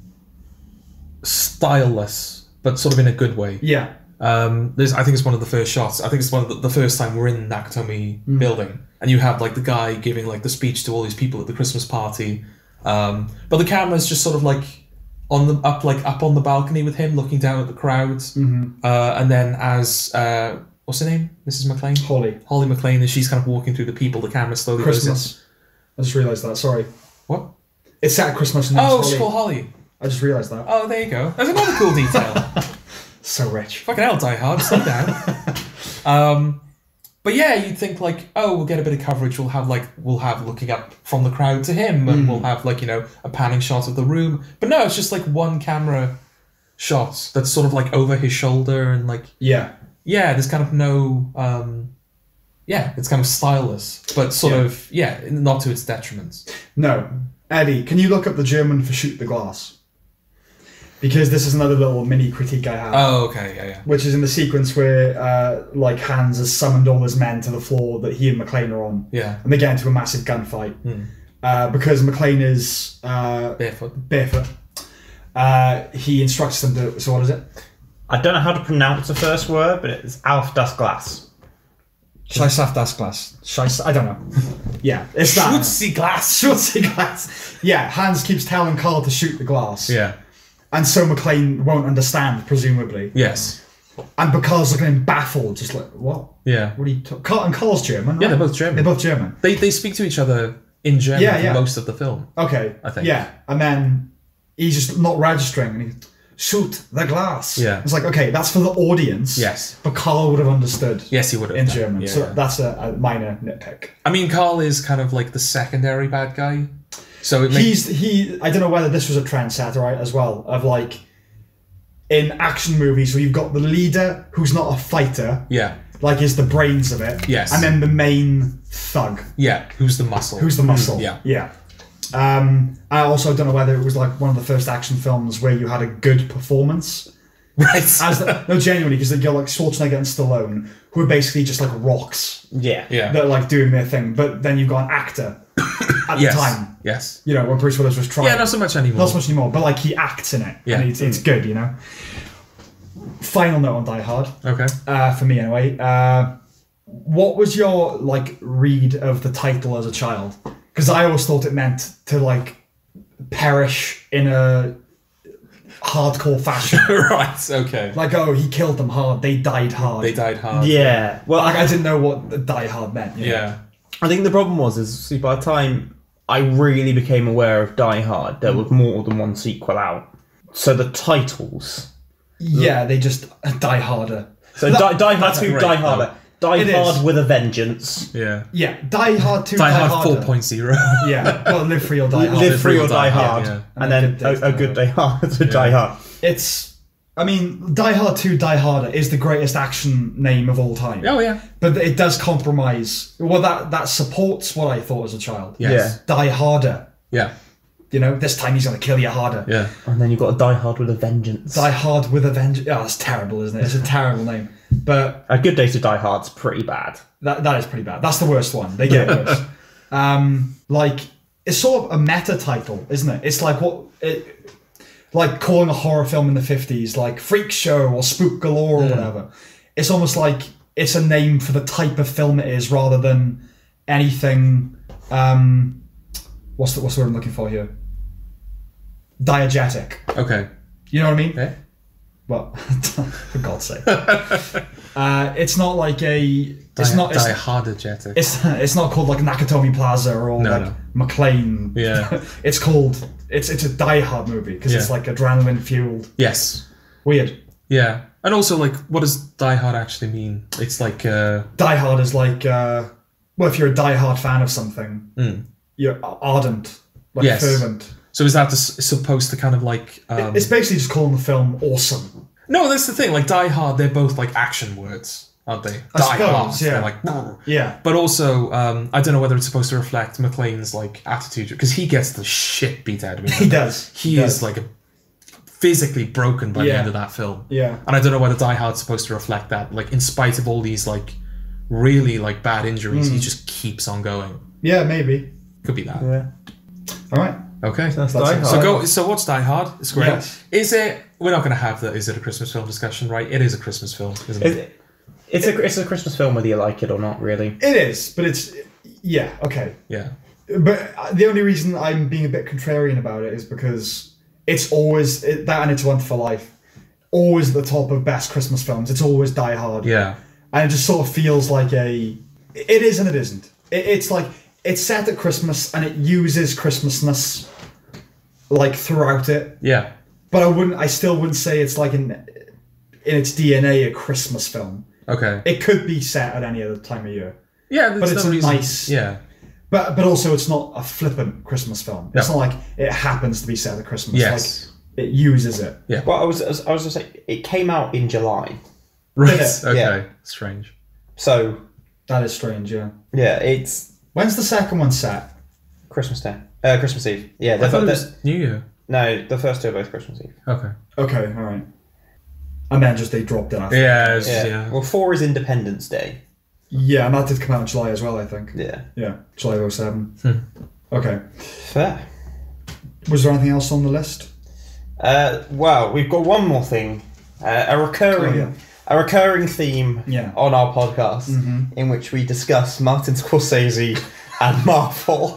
styleless, but sort of in a good way. Yeah, um, there's I think it's one of the first shots. I think it's one of the, the first time we're in Nakatomi mm. building, and you have like the guy giving like the speech to all these people at the Christmas party, um, but the camera's just sort of like. On the up, like up on the balcony with him, looking down at the crowd, mm-hmm. uh, and then as uh, what's her name, Missus McLean, Holly, Holly McLean, as she's kind of walking through the people, the camera slowly goes in. I just realised that. Sorry, what? It's at Christmas. And oh, it's called Holly. I just realised that. Oh, there you go. That's another cool detail. So rich. Fucking hell, Die Hard, slow down. um, but yeah, you'd think like, oh, we'll get a bit of coverage. We'll have like, we'll have looking up from the crowd to him, and mm. we'll have like, you know, a panning shot of the room. But no, it's just like one camera shot that's sort of like over his shoulder and like, yeah, yeah. There's kind of no, um, yeah, it's kind of styleless, but sort yeah. of yeah, not to its detriment. No, Eddie, can you look up the German for shoot the glass? Because this is another little mini critique I have. Oh, okay, yeah, yeah. Which is in the sequence where, uh, like, Hans has summoned all his men to the floor that he and McLean are on. Yeah. And they get into a massive gunfight. Mm. Uh, because McLean is... Uh, barefoot. Barefoot. Uh, he instructs them to... So what is it? I don't know how to pronounce the first word, but it's auf das Glas. Scheiß auf das Glas. Scheiß... I don't know. Yeah, it's that. Schutzi Glas. Schutzi Glas. Yeah, Hans keeps telling Carl to shoot the glass. Yeah. And so McLean won't understand, presumably. Yes. And Bacall's looking at him baffled, just like, what? Yeah. What are you talking about? And Carl's German, right? Yeah, they're both German. They're both German. They they speak to each other in German yeah, yeah. for most of the film. Okay. I think. Yeah. And then he's just not registering and he shoot the glass. Yeah. It's like, okay, that's for the audience. Yes. But Carl would have understood. Yes, he would have. In German. Yeah, so yeah. that's a, a minor nitpick. I mean, Carl is kind of like the secondary bad guy. So it he's he. I don't know whether this was a trendsetter, right? As well of like in action movies where you've got the leader who's not a fighter, yeah, like is the brains of it, yes, and then the main thug, yeah, who's the muscle, who's the muscle, yeah, yeah. Um, I also don't know whether it was like one of the first action films where you had a good performance, right? As the, no, genuinely, because they go like Schwarzenegger and Stallone, who are basically just like rocks, yeah, yeah, that are like doing their thing, but then you've got an actor. At yes. the time. Yes. You know, when Bruce Willis was trying. Yeah, not so much anymore. Not so much anymore, but like he acts in it. Yeah. And it's, it's good, you know. Final note on Die Hard. Okay. Uh, for me, anyway. Uh, what was your, like, read of the title as a child? Because I always thought it meant to, like, perish in a hardcore fashion. Right, okay. Like, oh, he killed them hard. They died hard. They died hard. Yeah. Well, like, I didn't know what Die Hard meant. You know? Yeah. I think the problem was is see by the time I really became aware of Die Hard, there was more than one sequel out. So the titles, yeah, they just Die Harder. So that, die, die Hard two, great, Die Harder, though. Die it Hard is. With a Vengeance. Yeah, yeah, Die Hard two, Die, die Hard four point zero. Yeah, well, live free or die hard. Live free or die hard, yeah, yeah. and, and then a good Die Hard to Die Hard. It's. I mean, Die Hard two, Die Harder is the greatest action name of all time. Oh, yeah. But it does compromise. Well, that, that supports what I thought as a child. Yes. Yeah. Die Harder. Yeah. You know, this time he's going to kill you harder. Yeah. And then you've got to Die Hard with a Vengeance. Die Hard with a Vengeance. Oh, that's terrible, isn't it? It's a terrible name. But A Good Day to Die Hard's pretty bad. That That is pretty bad. That's the worst one. They get it worse. Um, like, it's sort of a meta title, isn't it? It's like what... It, like calling a horror film in the fifties, like Freak Show or Spook Galore or yeah. whatever. It's almost like it's a name for the type of film it is rather than anything, um, what's the, what's the word I'm looking for here? Diegetic. Okay. You know what I mean? Okay. Well, for God's sake. uh, it's not like a... It's Di- not... It's, diehardegetic. It's, it's not called like Nakatomi Plaza or no, like no. McLean. Yeah. It's called... It's it's a Die Hard movie because yeah. it's like adrenaline-fueled. Yes. Weird. Yeah. And also, like, what does Die Hard actually mean? It's like... Uh... Die Hard is like... Uh, well, if you're a Die Hard fan of something, mm. you're ardent, like yes. fervent. So is that supposed to kind of like... Um... It's basically just calling the film awesome. No, that's the thing. Like, Die Hard, they're both like action words, aren't they? I Die suppose, Hard. Yeah. They're like... Brr. Yeah. But also, um, I don't know whether it's supposed to reflect McLean's like attitude, because he gets the shit beat out of him. He does. He, he does. is like a physically broken by yeah. the end of that film. Yeah. And I don't know whether Die Hard's supposed to reflect that. Like, in spite of all these like really like bad injuries, mm. he just keeps on going. Yeah, maybe. Could be that. Yeah. All right. Okay, so, that's Die Hard. so go. So what's Die Hard? It's great. Yes. Is it? We're not going to have the. Is it a Christmas film discussion? Right? It is a Christmas film, isn't it? it it's it, a it's a Christmas film, whether you like it or not. Really, it is. But it's yeah. Okay. Yeah. But the only reason I'm being a bit contrarian about it is because it's always it, that, and It's a Wonderful Life, always at the top of best Christmas films. It's always Die Hard. Yeah. And it just sort of feels like a. It is and it isn't. It, it's like. It's set at Christmas and it uses Christmasness like throughout it. Yeah. But I wouldn't I still wouldn't say it's like in in its D N A a Christmas film. Okay. It could be set at any other time of year. Yeah, but it's no reason. nice. Yeah. But but also it's not a flippant Christmas film. It's no. not like it happens to be set at Christmas. Yes. Like it uses it. Yeah. Well, I was I was going to say it came out in July. Right. Okay. Yeah. Strange. So that is strange, yeah. Yeah, it's When's the second one set? Christmas Day. Uh, Christmas Eve. Yeah, I thought it was New Year. No, the first two are both Christmas Eve. Okay. Okay, all right. And then just they dropped it. Yeah, was, yeah, yeah. Well, four is Independence Day. Yeah, and that did come out in July as well, I think. Yeah. Yeah, July oh seven. Hmm. Okay. Fair. Was there anything else on the list? Uh, well, we've got one more thing. Uh, a recurring... Oh, yeah. A recurring theme yeah. on our podcast mm-hmm. in which we discuss Martin Scorsese and Marvel.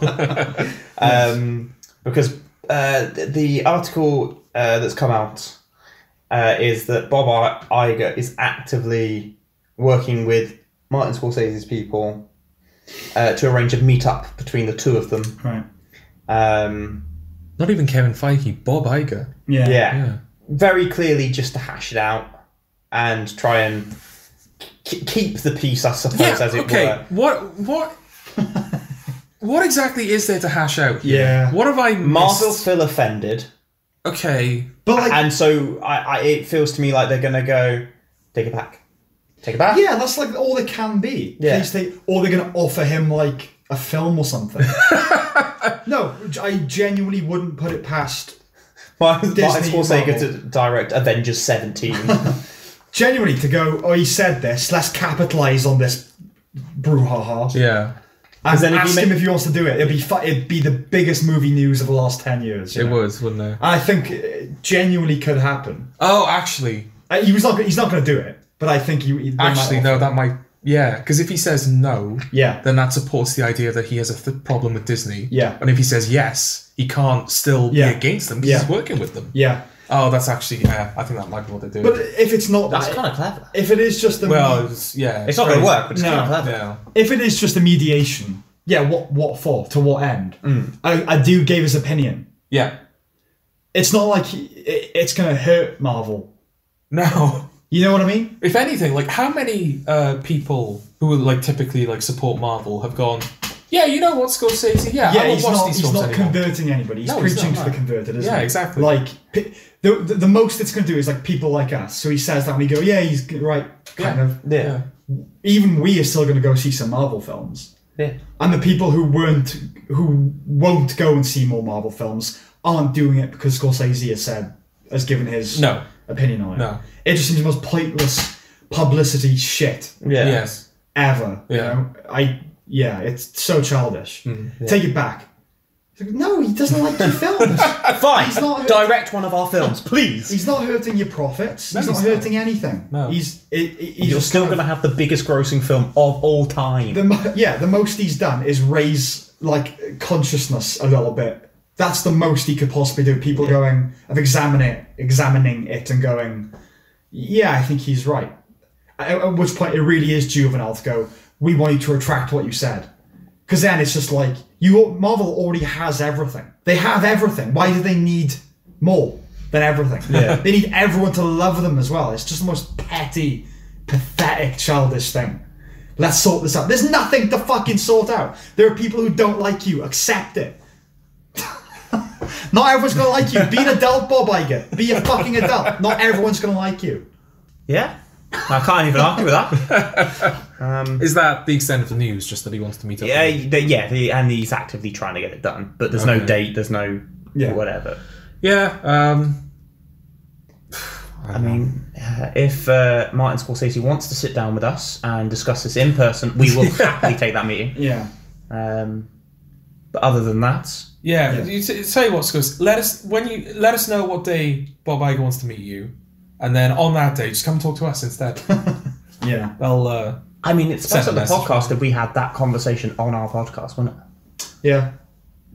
um, yes. Because uh, the article uh, that's come out uh, is that Bob Iger is actively working with Martin Scorsese's people uh, to arrange a meetup between the two of them. Right. Um, Not even Kevin Feige, Bob Iger. Yeah. yeah. yeah. Very clearly just to hash it out. And try and k- keep the peace, I suppose, yeah, as it okay. were. What what what exactly is there to hash out here? Yeah. What have I missed? Marvel's feel offended. Okay. But like, and so I, I, it feels to me like they're going to go, take it back. Take it back. Yeah, that's like all they can be. Yeah. Please take, or they're going to offer him like a film or something. No, I genuinely wouldn't put it past Martin Scorsese to direct Avengers seventeen. Genuinely, to go, oh, he said this, let's capitalise on this brouhaha. Yeah. And then ask him make... if he wants to do it. It'd be fu- It'd be the biggest movie news of the last ten years. It know? would, wouldn't it? And I think it genuinely could happen. Oh, actually. Uh, he was not, he's not going to do it, but I think he... he actually, no, that might... Yeah, because if he says no, yeah. then that supports the idea that he has a th- problem with Disney. Yeah. And if he says yes, he can't still yeah. be against them because yeah. he's working with them. Yeah. Oh, that's actually, yeah, I think that might be what they're doing. But if it's not... That's kind of clever. If it is just a... Well, it's, yeah. It's not going to work, but it's no, kind of clever. Yeah. If it is just a mediation, yeah, what what for? To what end? Mm. I, I do gave his opinion. Yeah. It's not like he, it, it's going to hurt Marvel. No. You know what I mean? If anything, like, how many uh, people who would, like, typically, like, support Marvel have gone... Yeah, you know what, Scorsese? Yeah, yeah I he's not, these he's not converting anybody. He's no, preaching he's not, to the converted, isn't yeah, he? Yeah, exactly. Like, the, the, the most it's going to do is, like, people like us. So he says that and we go, yeah, he's right, kind yeah. of. Yeah. Even we are still going to go see some Marvel films. Yeah. And the people who weren't, who won't go and see more Marvel films aren't doing it because Scorsese has said, has given his no. opinion on it. No. It just seems the most pointless publicity shit. Yeah. Yes. Ever. Yeah. You know? I... Yeah, it's so childish. Mm, yeah. Take it back. No, he doesn't like your films. Fine, he's not direct one of our films, please. He's not hurting your profits. No, he's, he's not hurting anything. No, he's. It, it, he's You're still going to have the biggest grossing film of all time. The, yeah, the most he's done is raise like consciousness a little bit. That's the most he could possibly do. People yeah. going of examining it, examining it, and going, yeah, I think he's right. At, at which point, it really is juvenile to go, we want you to retract what you said, because then it's just like. You, Marvel already has everything. They have everything. Why do they need more than everything? Yeah. They need everyone to love them as well. It's just the most petty, pathetic, childish thing. Let's sort this out. There's nothing to fucking sort out. There are people who don't like you. Accept it. Not everyone's going to like you. Be an adult, Bob Iger. Be a fucking adult. Not everyone's going to like you. Yeah. I can't even argue with that. Um, Is that the extent of the news? Just that he wants to meet up? Yeah, the, yeah, the, and he's actively trying to get it done, but there's okay. no date. There's no yeah. whatever. Yeah. Um, I, I mean, uh, if uh, Martin Scorsese wants to sit down with us and discuss this in person, we will happily take that meeting. Yeah. Um, but other than that, yeah. yeah. You t- tell you what, Scorsese, let us when you let us know what day Bob Iger wants to meet you. And then on that day, just come talk to us instead. yeah. Well, uh, I mean, it's better the podcast if we had that conversation on our podcast, wouldn't it? Yeah.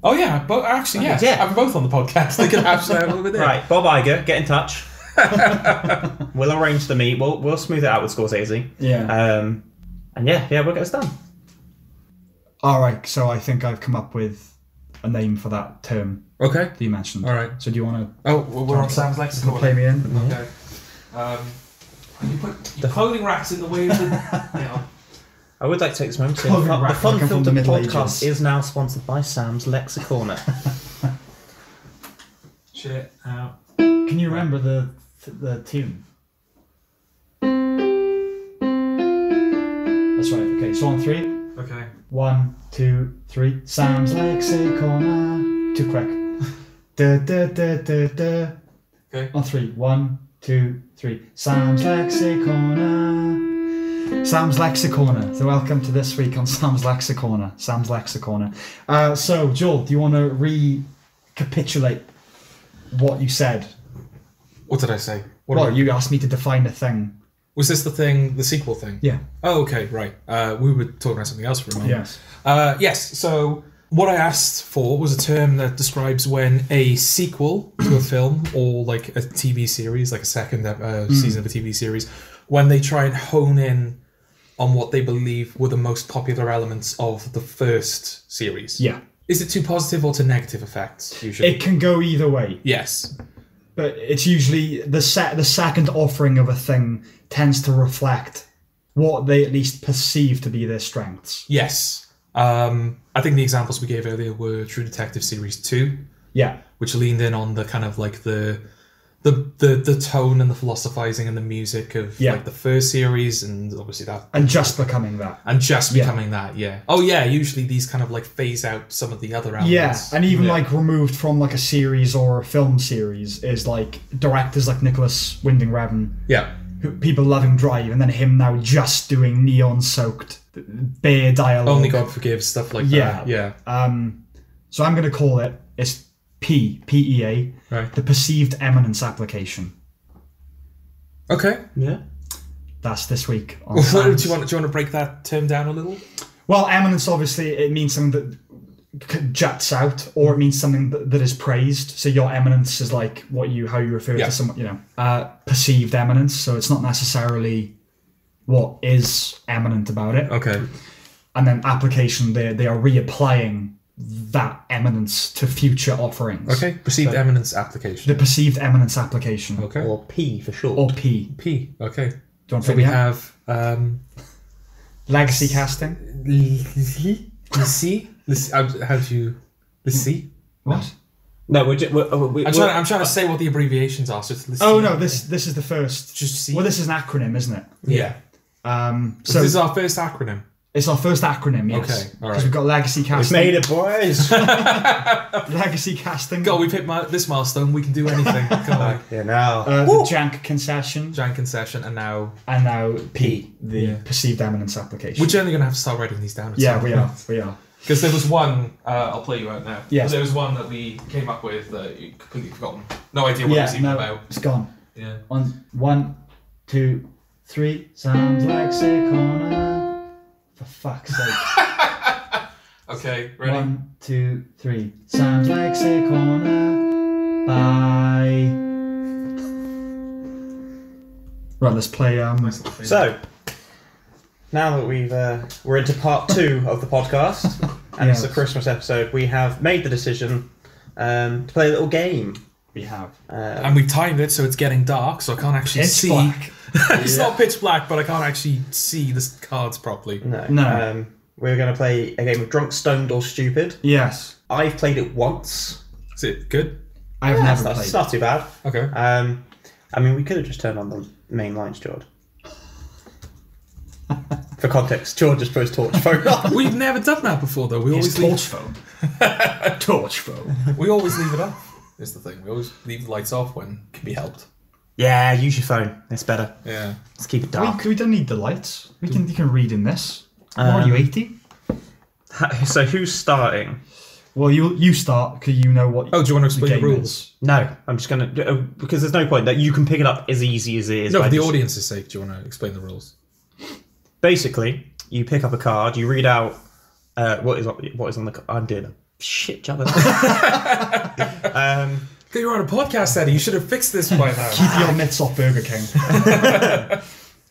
Oh, yeah. But actually, yeah. yeah. I'm both on the podcast. They could actually have a little bit there. Right. Bob Iger, get in touch. We'll arrange the meet. We'll, we'll smooth it out with Scorsese. Yeah. Um, and yeah, yeah, we'll get us done. All right. So I think I've come up with a name for that term. Okay. That you mentioned. All right. So do you want to... Oh, well, we're on Sam's legs. Play me in. Mm-hmm. Okay. Um, you put the clothing racks in the way of the... yeah. I would like to take this moment to say the Fun Filtered Podcast is now sponsored by Sam's Lexicorner. Shit out. Can you remember the the tune? That's right, okay, so on three. Okay. One, two, three. Sam's Lexicorner. Too quick. Da, da, da, da, da. Okay. On three. One, two, three. Sam's Lexicorner. Sam's Lexicorner. So welcome to this week on Sam's Lexicorner. Sam's Lexicorner. Uh, so, Joel, do you want to recapitulate what you said? What did I say? What well, you asked me to define a thing. Was this the thing, the sequel thing? Yeah. Oh, okay, right. Uh, we were talking about something else for a moment. Yes. Uh, yes, so... What I asked for was a term that describes when a sequel to a film or like a T V series, like a second uh, mm. season of a T V series, when they try and hone in on what they believe were the most popular elements of the first series. Yeah. Is it to positive or to negative effects usually? It can go either way. Yes. But it's usually the se- the second offering of a thing tends to reflect what they at least perceive to be their strengths. Yes. Um, I think the examples we gave earlier were True Detective Series two, yeah, which leaned in on the kind of like the the the, the tone and the philosophizing and the music of yeah. like the first series, and obviously that and just becoming that and just yeah. becoming that, yeah. Oh yeah, usually these kind of like phase out some of the other elements. Yeah, and even yeah. like removed from like a series or a film series is like directors like Nicholas Winding Refn, yeah, who, people loving Drive, and then him now just doing neon soaked. Bare dialogue. Only God forgives, stuff like yeah. that. Yeah. Um, so I'm going to call it, it's P, P E A, right. The Perceived Eminence Application. Okay. Yeah. That's this week. On well, do, you want, do you want to break that term down a little? Well, eminence, obviously, it means something that juts out, or it means something that, that is praised. So your eminence is like what you, how you refer yeah. to someone, you know. Uh, perceived eminence, so it's not necessarily... what is eminent about it. Okay. And then application, they they are reapplying that eminence to future offerings. Okay, perceived so, eminence application. The perceived eminence application. Okay. Or P for short. Or P. P, okay. Do you want so we out? have... Um, Legacy s- casting. Legacy? How do you... Legacy? What? No, we're, just, we're, we're, I'm, we're trying to, I'm trying to say what the abbreviations are. So it's oh, no, this this is the first. Just see. Well, this is an acronym, isn't it? Yeah. yeah. Um, so this is our first acronym. It's our first acronym, yes. Okay, all right. Because we've got legacy casting. We've made it, boys. Legacy casting. God, we've hit my, this milestone. We can do anything. Come on. Yeah, now. Uh, the Jank concession. Jank concession, and now. And now P, the yeah. perceived eminence application. We're generally going to have to start writing these down. At yeah, we are. We are. Because there was one, uh, I'll play you out now. Yeah. There was one that we came up with that you completely forgotten. No idea what yeah, it was even no, about. It's gone. Yeah. On one, two, three. Sounds like Seikona. For fuck's sake. Okay, ready? One, two, three. Sounds like Seikona. Bye. Right, let's play. Um, nice so. Now that we've uh, we're into part two of the podcast, and yes. It's the Christmas episode, we have made the decision um, to play a little game. We have, um, and we've timed it so it's getting dark, so I can't actually pitch see. Black. It's yeah. not pitch black, but I can't actually see the cards properly. No, no. Um, we're going to play a game of Drunk, Stoned, or Stupid. Yes, I've played it once. Is it good? I've yeah, never played. It's not too bad. Okay. Um, I mean, we could have just turned on the main lights, George. For context, George has put his torch phone on. We've never done that before, though. We his always torch leave... phone. Torch phone. We always leave it up. Is the thing. We always leave the lights off when it can be helped. Yeah, use your phone. It's better. Yeah. Let's keep it dark. We, we don't need the lights. We can. You can read in this. Um, Are you eighty? So who's starting? Well, you you start because you know what. Oh, do you want to explain the, the rules? Is. No, I'm just gonna uh, because there's no point that you can pick it up as easy as it is. No, for the just... audience's sake. Do you want to explain the rules? Basically, you pick up a card, you read out uh, what is on, what is on the card. I'm doing a shit job of that. um, You're on a podcast, Eddie. You should have fixed this by now. Keep your mitts off Burger King.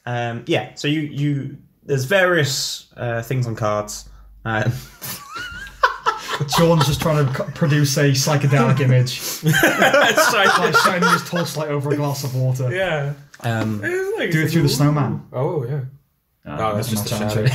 um, yeah, so you, you there's various uh, things on cards. Um, John's just trying to produce a psychedelic image. It's like shining his torch light over a glass of water. Yeah. Um, like do it through the snowman. Oh, yeah. No, no, that's, that's just a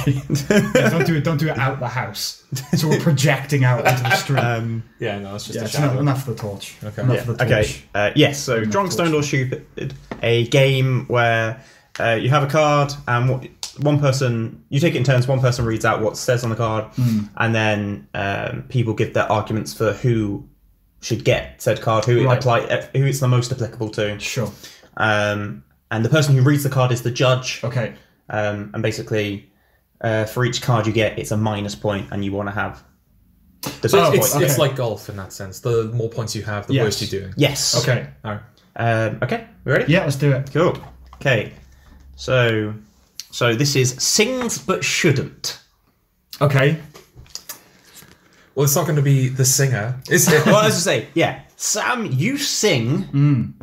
yeah, don't do it. Don't do it out the house. So we're projecting out into the street. Um, yeah, no, that's just yeah, a shadow. Enough, enough for the torch. Okay. Enough yeah. for the torch. Okay. Uh, yes. So, enough Drunk, Stoned, or Stupid, a game where uh, you have a card and what, one person you take it in turns. One person reads out what says on the card, mm. and then um, people give their arguments for who should get said card, who right. it apply, who it's the most applicable to. Sure. Um, and the person who reads the card is the judge. Okay. Um, and basically, uh, for each card you get, it's a minus point, and you want to have the best oh, it's, point. It's okay. Like golf in that sense. The more points you have, the yes. worse you're doing. Yes. Okay. All right. Um, okay. We ready? Yeah, let's do it. Cool. Okay. So, so this is sings but shouldn't. Okay. Well, it's not going to be the singer, is it? Well, as I say, yeah. Sam, you sing. Mm.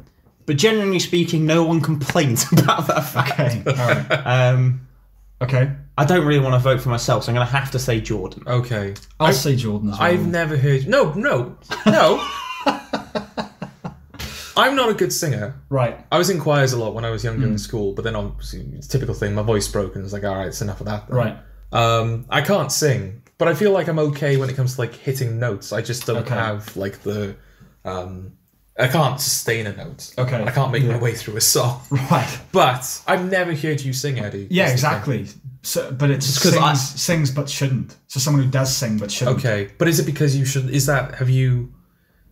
But generally speaking, no one complains about that fact. Okay, all right. um, okay. I don't really want to vote for myself, so I'm going to have to say Jordan. Okay. I'll I, say Jordan as well. I've never heard... No, no, no. I'm not a good singer. Right. I was in choirs a lot when I was younger mm. in school, but then obviously, it's a typical thing, my voice broke, and it's like, all right, it's enough of that. Then. Right. Um, I can't sing, but I feel like I'm okay when it comes to like hitting notes. I just don't okay. have like the... Um, I can't sustain a note. Okay. I can't make yeah. my way through a song. Right. But I've never heard you sing, Eddie. Yeah, exactly. So, but it's sings, I... sings but shouldn't. So someone who does sing but shouldn't. Okay. But is it because you should... Is that... Have you...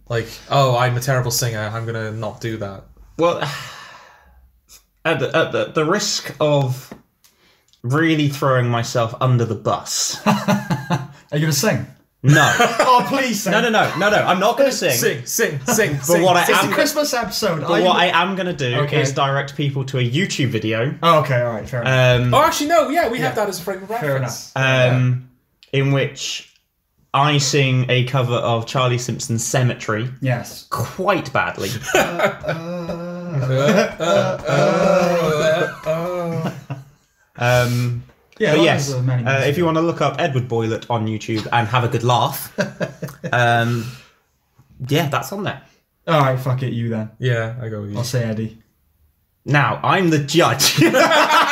Like, oh, I'm a terrible singer. I'm going to not do that. Well, at the, at the, the risk of really throwing myself under the bus. Are you going to sing? No. Oh, please sing. No, no, no, no, no. I'm not going to sing. Sing, sing, sing. But sing. What I it's am, a Christmas episode. But I... what I am going to do okay. is direct people to a YouTube video. Oh, okay, all right, fair enough. Um, oh, actually, no, yeah, we yeah. have that as a frame of reference. Fair enough. Um, yeah. In which I sing a cover of Charlie Simpson's Cemetery. Yes. Quite badly. uh, uh, uh, uh, uh, uh, uh. Um... Yeah, but yes, uh, if you want to look up Edward Boylett on YouTube and have a good laugh, um, yeah, that's on there. All right, fuck it, you then. Yeah, I go with you. I'll say Eddie. Now, I'm the judge. but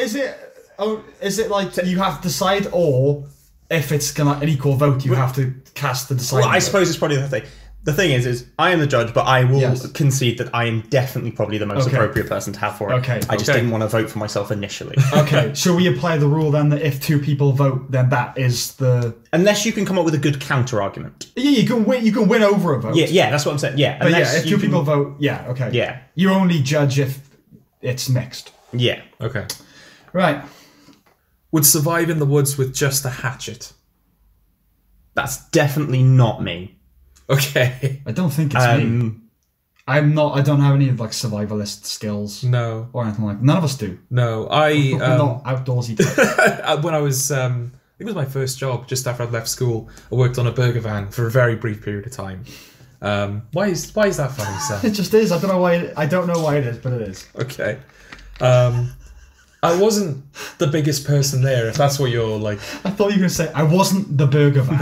is it, is it, oh, is it like you have to decide, or if it's gonna, an equal vote, you but, have to cast the decide? Well, I suppose it's probably the thing. The thing is, is I am the judge, but I will yes. concede that I am definitely probably the most okay. appropriate person to have for it. Okay. I just okay. didn't want to vote for myself initially. Okay, so we apply the rule then that if two people vote, then that is the... Unless you can come up with a good counter-argument. Yeah, you can win You can win over a vote. Yeah, yeah, that's what I'm saying. Yeah, unless yeah if two you can... people vote, yeah, okay. Yeah. You only judge if it's mixed. Yeah. Okay. Right. would survive in the woods with just a hatchet? That's definitely not me. Okay. I don't think it's um, me. I'm not, I don't have any like survivalist skills. No. Or anything like that. None of us do. No, I... I'm um, not outdoorsy type. When I was, um, I think it was my first job, just after I'd left school, I worked on a burger van for a very brief period of time. Um, why is why is that funny, Sam? It just is. I don't know why. It, I don't know why it is, but it is. Okay. Um, I wasn't the biggest person there, if that's what you're like. I thought you were going to say, I wasn't the burger van.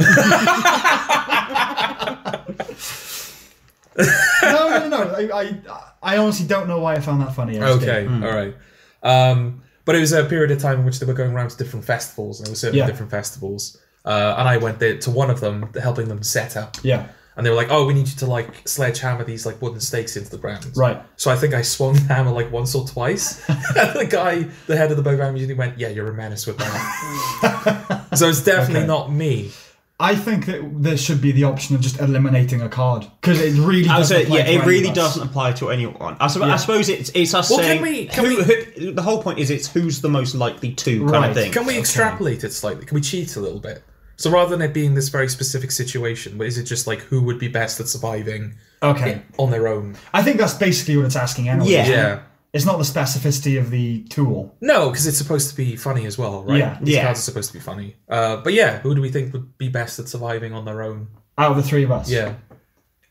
no, no, no. I, I I honestly don't know why I found that funny. Okay, mm. all right. Um, but it was a period of time in which they were going around to different festivals, and I was serving yeah. different festivals. Uh, and I went there to one of them, helping them set up. Yeah. And they were like, oh, we need you to, like, sledgehammer these, like, wooden stakes into the ground. Right. So I think I swung the hammer, like, once or twice. And the guy, the head of the program, usually went, yeah, you're a menace with that. So it's definitely okay. not me. I think that there should be the option of just eliminating a card. Because it really doesn't say, apply yeah, to Yeah, it really doesn't apply to anyone. I, sub- yeah. I suppose it's, it's us well, saying... Can we, can who, we, who, the whole point is it's who's the most likely to kind right. of thing. Can we okay. extrapolate it slightly? Can we cheat a little bit? So rather than it being this very specific situation, is it just like who would be best at surviving okay. on their own? I think that's basically what it's asking anyway. Yeah. yeah. It's not the specificity of the tool. No, because it's supposed to be funny as well, right? Yeah. These yeah. cards are supposed to be funny. Uh, but yeah, who do we think would be best at surviving on their own? Out of the three of us? Yeah.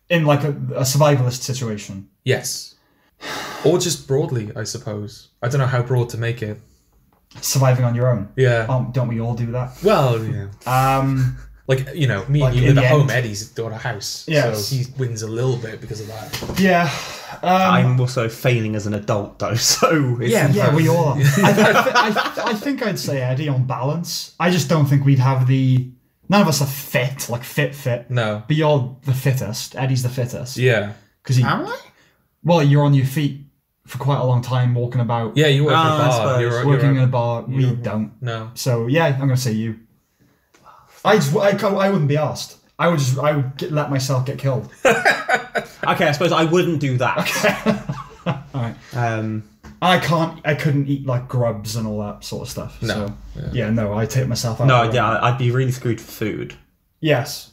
In like a, a survivalist situation? Yes. Or just broadly, I suppose. I don't know how broad to make it. Surviving on your own. Yeah. Oh, don't we all do that? Well, yeah. Um, like, you know, me like and you live at home, Eddie's got a house. Yes. So he wins a little bit because of that. Yeah. Um, I'm also failing as an adult, though, so... It's yeah, yeah, we all are. I, th- I, th- I think I'd say Eddie on balance. I just don't think we'd have the... None of us are fit, like fit, fit. No. But you're the fittest. Eddie's the fittest. Yeah. Because he... Am I? Well, you're on your feet for quite a long time walking about. Yeah, you work uh, in a bar. You're, Working you're, in a bar, we don't. No. So, yeah, I'm going to say you. I, just, I, I wouldn't be asked. I would just I would get, let myself get killed. Okay, I suppose I wouldn't do that. Okay. All right. Um, I can't, I couldn't eat, like, grubs and all that sort of stuff. No. So, yeah. yeah, no, I'd take myself out. No, yeah, room. I'd be really screwed for food. Yes.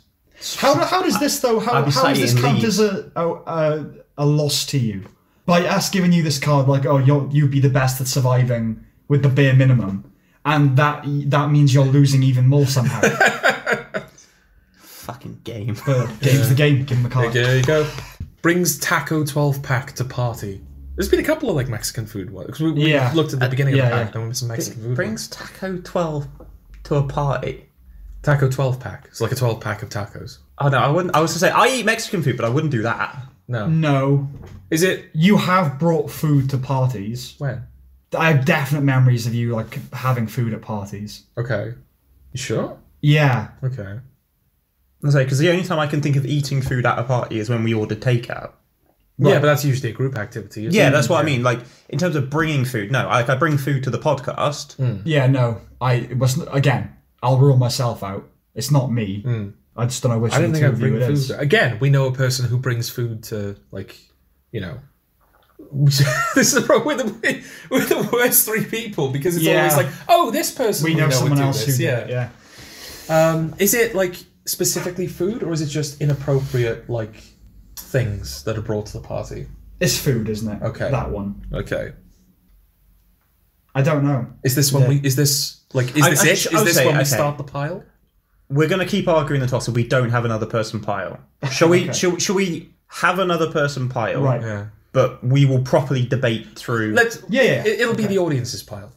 How how does this, though, how, how does this count as a, a, a, a loss to you? By us giving you this card, like, oh, you'll, you'd be the best at surviving with the bare minimum. And that that means you're losing even more somehow. Fucking game. But game's yeah. the game. Give him a card. Okay, there you go. Brings taco twelve pack to party. There's been a couple of, like, Mexican food ones. Because we, we yeah. looked at the beginning uh, yeah, of the pack, yeah. and we missed some Mexican food Brings ones. Taco twelve to a party. Taco twelve pack. It's like a twelve pack of tacos. Oh, no, I wouldn't. I was going to say, I eat Mexican food, but I wouldn't do that. No. No. Is it... You have brought food to parties. When? I have definite memories of you, like, having food at parties. Okay. You sure? Yeah. Okay. I say, because the only time I can think of eating food at a party is when we order takeout. Right. Yeah, but that's usually a group activity, isn't yeah, it? That's what I mean. Like, in terms of bringing food, no. Like, I bring food to the podcast. Mm. Yeah, no. I it was Again, I'll rule myself out. It's not me. Mm. I just don't know which I don't think I bring food. Is. Again, we know a person who brings food to, like, you know. This is the problem. We're the, we're the worst three people because it's yeah. always like, oh, this person. We know, know someone else this. who yeah. yeah. Um, is it like specifically food, or is it just inappropriate like things that are brought to the party? It's food, isn't it? Okay, that one. Okay. I don't know. Is this one? Yeah. We, is this like? Is I, this I, it? Is I'll this say, when okay. we start the pile? We're going to keep arguing the toss if we don't have another person pile. Shall we? okay. shall, shall we have another person pile? Right. Yeah. But we will properly debate through... Let's, yeah, yeah. It, it'll okay. be the audience's pile.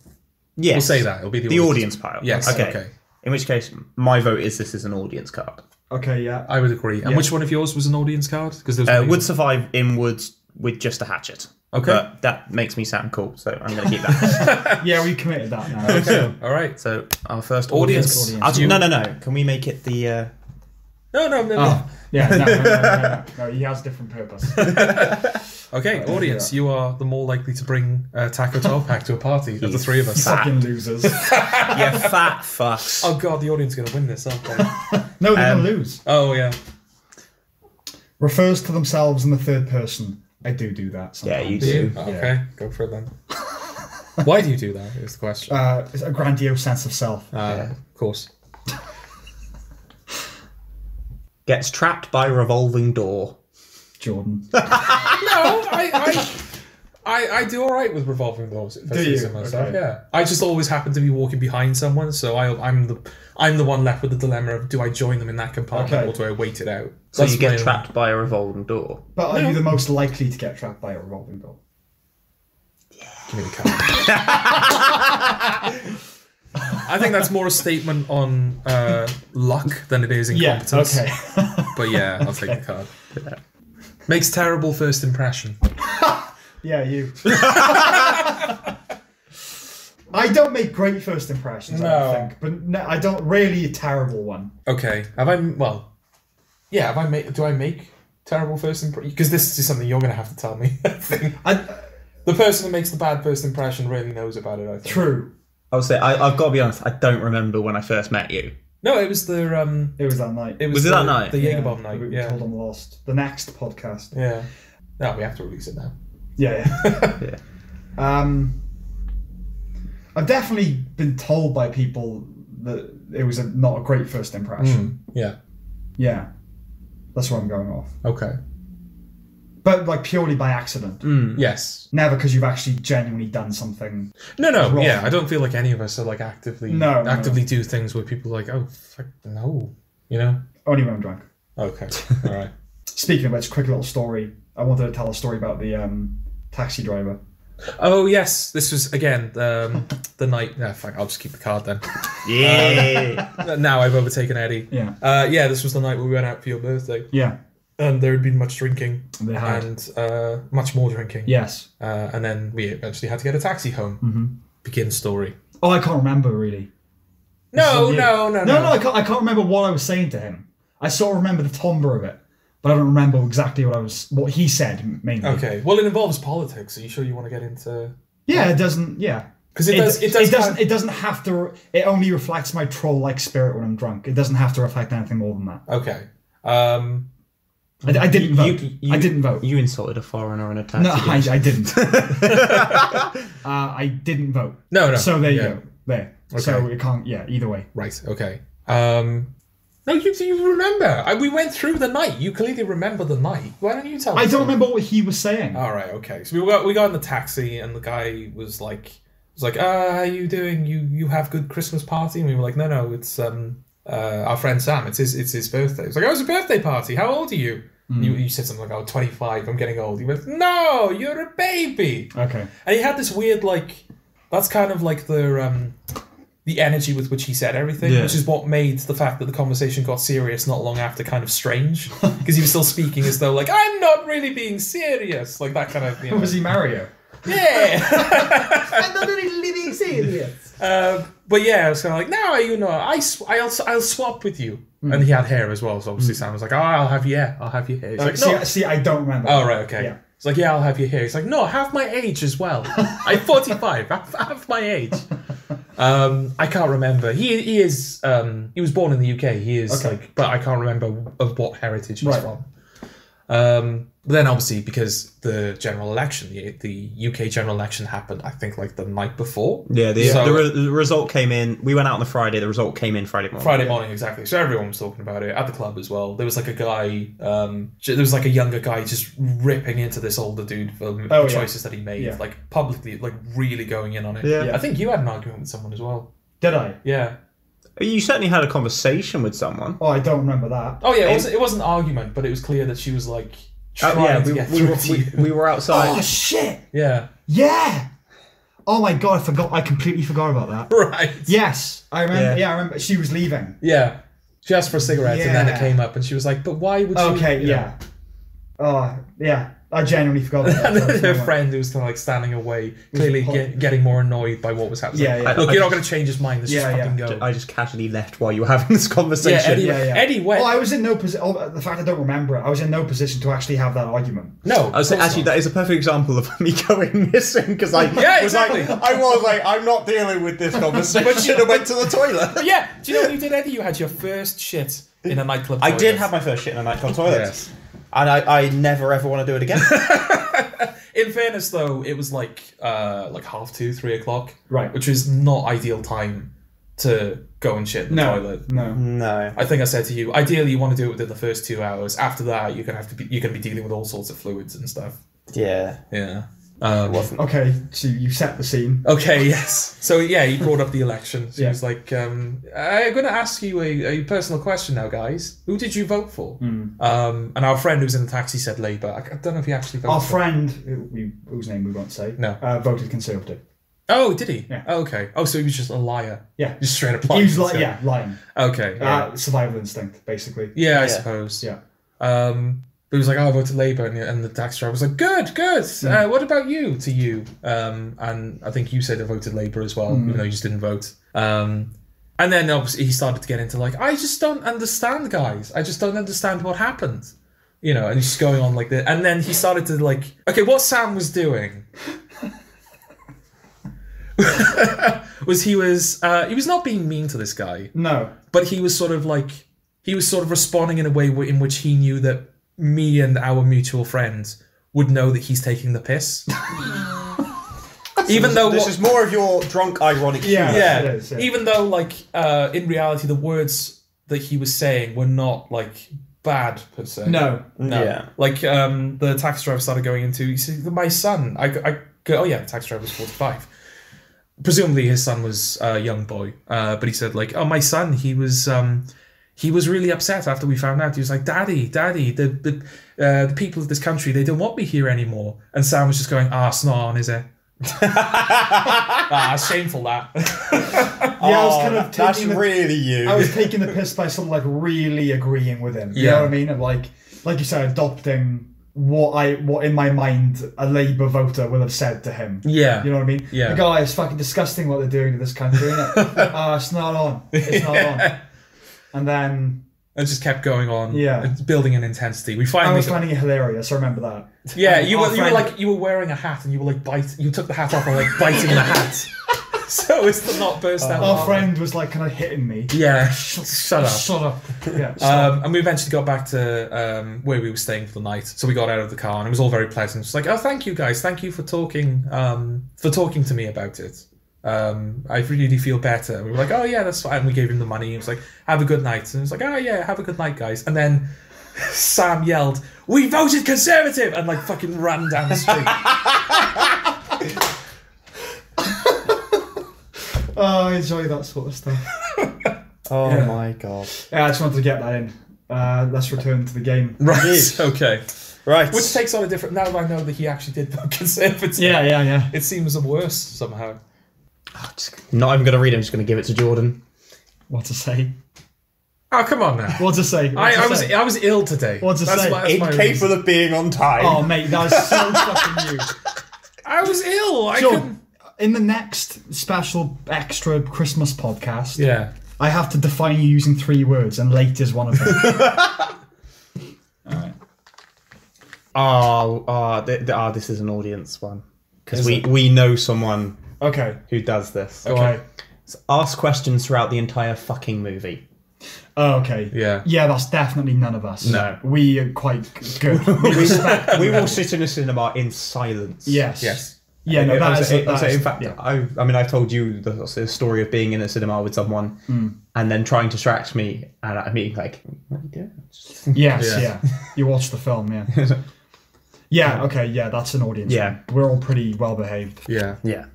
Yes. We'll say that. It'll be the, the audience pile. Yes. Okay. okay. In which case, my vote is this is an audience card. Okay, yeah. I would agree. And yeah. which one of yours was an audience card? Because there was uh, would one. survive in woods with just a hatchet. Okay. But that makes me sound cool, so I'm going to keep that. yeah, we committed that now. Okay. So, all right. So, our first audience... audience. audience. No, no, no. Can we make it the... Uh... No, no, no, oh. no. Yeah, no, no, no, no, no, no. No, he has a different purpose. Okay, audience, you are the more likely to bring a taco twelve pack to a party of the three of us. Fat. Fucking losers. Yeah, fat fucks. Oh god, the audience are going to win this, aren't they? No, they're um, going to lose. Oh, yeah. Refers to themselves in the third person. I do do that sometimes. Yeah, you do. Yeah. Okay, go for it then. Why do you do that is the question. Uh, it's a grandiose sense of self. Uh, yeah. Of course. Gets trapped by revolving door. Jordan. No, I... I... I, I do all right with revolving doors. If do you? Myself. Okay. Yeah. I just always happen to be walking behind someone, so I, I'm the I'm the one left with the dilemma of do I join them in that compartment okay. or do I wait it out? So That's you get trapped own. by a revolving door. But are no. you the most likely to get trapped by a revolving door? Yeah. Give me the card. I think that's more a statement on uh, luck than it is incompetence. Yeah, okay. But yeah, I'll okay. take the card. Yeah. Makes terrible first impression. Yeah, you. I don't make great first impressions, no. I don't think. But no, I don't really a terrible one. Okay. Have I, well, yeah, have I made, do I make terrible first impressions? Because this is something you're going to have to tell me. I think. I, the person who makes the bad first impression really knows about it, I think. True. I would say, I, I've got to be honest, I don't remember when I first met you. No, it was the... Um, it was that night. It was, was it the, that night? The Jägerbomb yeah, night. We yeah. told on Lost. The next podcast. Yeah. No, we have to release it now. Yeah, yeah. yeah. Um, I've definitely been told by people that it was a, not a great first impression. Mm, yeah. Yeah. That's where I'm going off. Okay. But like purely by accident. Mm, yes. Never because you've actually genuinely done something. No, no. Wrong. Yeah, I don't feel like any of us are like actively no, actively no. do things where people are like, oh, fuck, no. You know? Only when I'm drunk. Okay. All right. Speaking of which, quick little story. I wanted to tell a story about the um, taxi driver. Oh, yes. This was, again, um, the night... No, fuck, I'll just keep the card then. Yeah. Um, now I've overtaken Eddie. Yeah. Uh, yeah, this was the night we went out for your birthday. Yeah. And there had been much drinking. They had. And uh, much more drinking. Yes. Uh, and then we eventually had to get a taxi home. Mm-hmm. Begin story. Oh, I can't remember, really. No, no, no, no. No, no, I can't, I can't remember what I was saying to him. I sort of remember the timbre of it. But I don't remember exactly what I was, what he said mainly. Okay, well, it involves politics. Are you sure you want to get into? Yeah, it doesn't. Yeah, because it, it does. It, does it doesn't. Have... It doesn't have to. It only reflects my troll-like spirit when I'm drunk. It doesn't have to reflect anything more than that. Okay. Um, I, I didn't you, vote. You, you, I didn't vote. You insulted a foreigner in a taxi. No, I, I didn't. uh, I didn't vote. No, no. So there yeah. you go. There. Okay. So it can't. Yeah. Either way. Right. Okay. Um. No, you you remember. I, we went through the night. You clearly remember the night. Why don't you tell me? I don't remember what he was saying. All right, okay. So we got we got in the taxi, and the guy was like, was like, ah, how are you doing? You you have good Christmas party? And we were like, no, no, it's um uh our friend Sam. It's his it's his birthday. It's like, oh, it's a birthday party. How old are you? Mm. You you said something like, oh, twenty-five. I'm getting old. He went, no, you're a baby. Okay. And he had this weird like, that's kind of like the um. the energy with which he said everything, yeah. which is what made the fact that the conversation got serious not long after kind of strange, because he was still speaking as though, like, I'm not really being serious, like that kind of, you know. Was he Mario? Yeah! I'm not really being serious. Uh, but yeah, I was kind of like, no, you know, I sw I'll, I'll swap with you. Mm. And he had hair as well, so obviously mm. Sam was like, oh, I'll have your hair, I'll have your hair. He's like, no. see, see, I don't remember. Oh, right, okay. Yeah. It's like, yeah, I'll have your hair. He's like, no, have my age as well. I'm forty-five, have, have my age. Um, I can't remember. He he is. Um, he was born in the U K. He is okay. like, but I can't remember of what heritage he's right. from. Um, but then obviously because the general election, the, the U K general election happened, I think like the night before. Yeah. The, so, the, re the result came in. We went out on the Friday. The result came in Friday morning. Friday morning, exactly. So everyone was talking about it at the club as well. There was like a guy. Um, there was like a younger guy just ripping into this older dude for the oh, choices yeah. that he made, yeah. like publicly, like really going in on it. Yeah. yeah. I think you had an argument with someone as well. Did I? Yeah. You certainly had a conversation with someone. Oh, I don't remember that. Oh, yeah, it wasn't, it wasn't an argument, but it was clear that she was, like, trying oh, yeah, we, to get we, through we, to we, we were outside. Oh, shit! Yeah. Yeah! Oh, my God, I forgot. I completely forgot about that. Right. Yes, I remember. Yeah, yeah I remember. She was leaving. Yeah. She asked for a cigarette, yeah. and then it came up, and she was like, but why would okay, you... Okay, yeah. Know? Oh, yeah. I genuinely forgot about that. And her friend who was kind of like standing away, clearly get, getting more annoyed by what was happening. Yeah, yeah. I, Look, I you're just, not going to change his mind. Let's yeah, just fucking yeah. go. I just casually left while you were having this conversation. Yeah, Eddie, yeah, yeah. Eddie went. Well, I was in no position. Oh, the fact I don't remember it, I was in no position to actually have that argument. No. I was saying, actually, not. that is a perfect example of me going missing because I yeah, was exactly. like, I was like, I'm not dealing with this conversation. But you went to the toilet. But yeah. Do you know what you did, Eddie? You had your first shit in a nightclub toilet. I did have my first shit in a nightclub toilet. Yes. And I, I never ever want to do it again. It in fairness, though, it was like uh, like half two, three o'clock, right? Which is not ideal time to go and shit in the no, toilet. No, no. I think I said to you, ideally, you want to do it within the first two hours. After that, you're gonna have to be you're gonna be dealing with all sorts of fluids and stuff. Yeah, yeah. Um, okay, so you set the scene. Okay, yes. So yeah, he brought up the election. So yeah. He was like, um, I'm going to ask you a, a personal question now, guys. Who did you vote for? Mm. Um, and our friend who was in the taxi said Labour. I don't know if he actually voted Our for friend, who, whose name we won't say, no. uh, voted Conservative. Oh, did he? Yeah. Oh, okay. Oh, so he was just a liar. Yeah. Just straight up lying. He was like, yeah, lying. Okay. Yeah. Uh, survival instinct, basically. Yeah, I yeah. suppose. Yeah. Um... But he was like, oh, I voted Labour, and the, and the taxi driver was like, good, good, mm. uh, what about you, to you? Um, and I think you said I voted Labour as well, mm. even though you just didn't vote. Um, and then obviously he started to get into like, I just don't understand, guys. I just don't understand what happened. You know, and he's just going on like that. And then he started to like, okay, what Sam was doing was he was, uh, he was not being mean to this guy. No. But he was sort of like, he was sort of responding in a way w- in which he knew that me and our mutual friends would know that he's taking the piss. Even though this what, is more of your drunk ironic humor. Yeah, yeah. It is, yeah. Even though like uh, in reality the words that he was saying were not like bad per se. No, no. Yeah. Like um, the taxi driver started going into. He said, "My son." I, I go. Oh yeah, the taxi driver was forty-five. Presumably his son was a young boy, uh, but he said like, "Oh, my son. He was." Um, He was really upset after we found out. He was like, Daddy, Daddy, the the, uh, the people of this country, they don't want me here anymore. And Sam was just going, ah, it's not on, is it? Ah, shameful that. Yeah, oh, I was kind of taking that's the, really you. I was taking the piss by someone like really agreeing with him. You yeah. know what I mean? And like, like you said, adopting what I what in my mind a Labour voter will have said to him. Yeah. You know what I mean? Yeah. The guy is fucking disgusting what they're doing to this country, isn't it? Ah, it's not on. It's not yeah. on. And then... It just kept going on. Yeah. It's building an intensity. We finally... I was finding it hilarious. I remember that. Yeah, um, you were you were like... You were wearing a hat and you were like bite. You took the hat off and were like biting the hat. So as to not burst uh, out. Our friend was like kind of hitting me. Yeah. Shut, shut up. Shut up. Yeah, shut um, up. And we eventually got back to um, where we were staying for the night. So we got out of the car and it was all very pleasant. It's like, oh, thank you guys. Thank you for talking, um, for talking to me about it. Um, I really feel better. And we were like, oh yeah, that's fine. And we gave him the money. He was like, have a good night. And he was like, oh yeah, have a good night, guys. And then Sam yelled, we voted Conservative, and like fucking ran down the street. Oh, I enjoy that sort of stuff. Oh yeah. My god. Yeah, I just wanted to get that in. Uh, let's return to the game. Right. Okay. Right. Which takes on a different. Now that I know that he actually did vote Conservative. Yeah, yeah, yeah. It seems worse somehow. Oh, just, not even going to read it, I'm just going to give it to Jordan. What to say? Oh, come on now. What to say? What I, to I, was, say? I was ill today. What to that's say? My, incapable of being on time. Oh, mate, that was so fucking you. I was ill. I Jordan, couldn't... in the next special extra Christmas podcast, yeah. I have to define you using three words, and late is one of them. All right. Oh, oh, th- th- oh, this is an audience one. Because we, we know someone... Okay. Who does this? Okay. So ask questions throughout the entire fucking movie. Oh, okay. Yeah. Yeah, that's definitely none of us. No. We are quite good. We, respect we will sit in a cinema in silence. Yes. Yes. Yeah, no, that is... In fact, yeah. I, I mean, I've told you the, the story of being in a cinema with someone mm. and then trying to distract me, and I mean, like, what are you doing? Yes, yeah. yeah. You watch the film, yeah. Yeah, okay, yeah, that's an audience. Yeah. We're all pretty well behaved. Yeah. Yeah.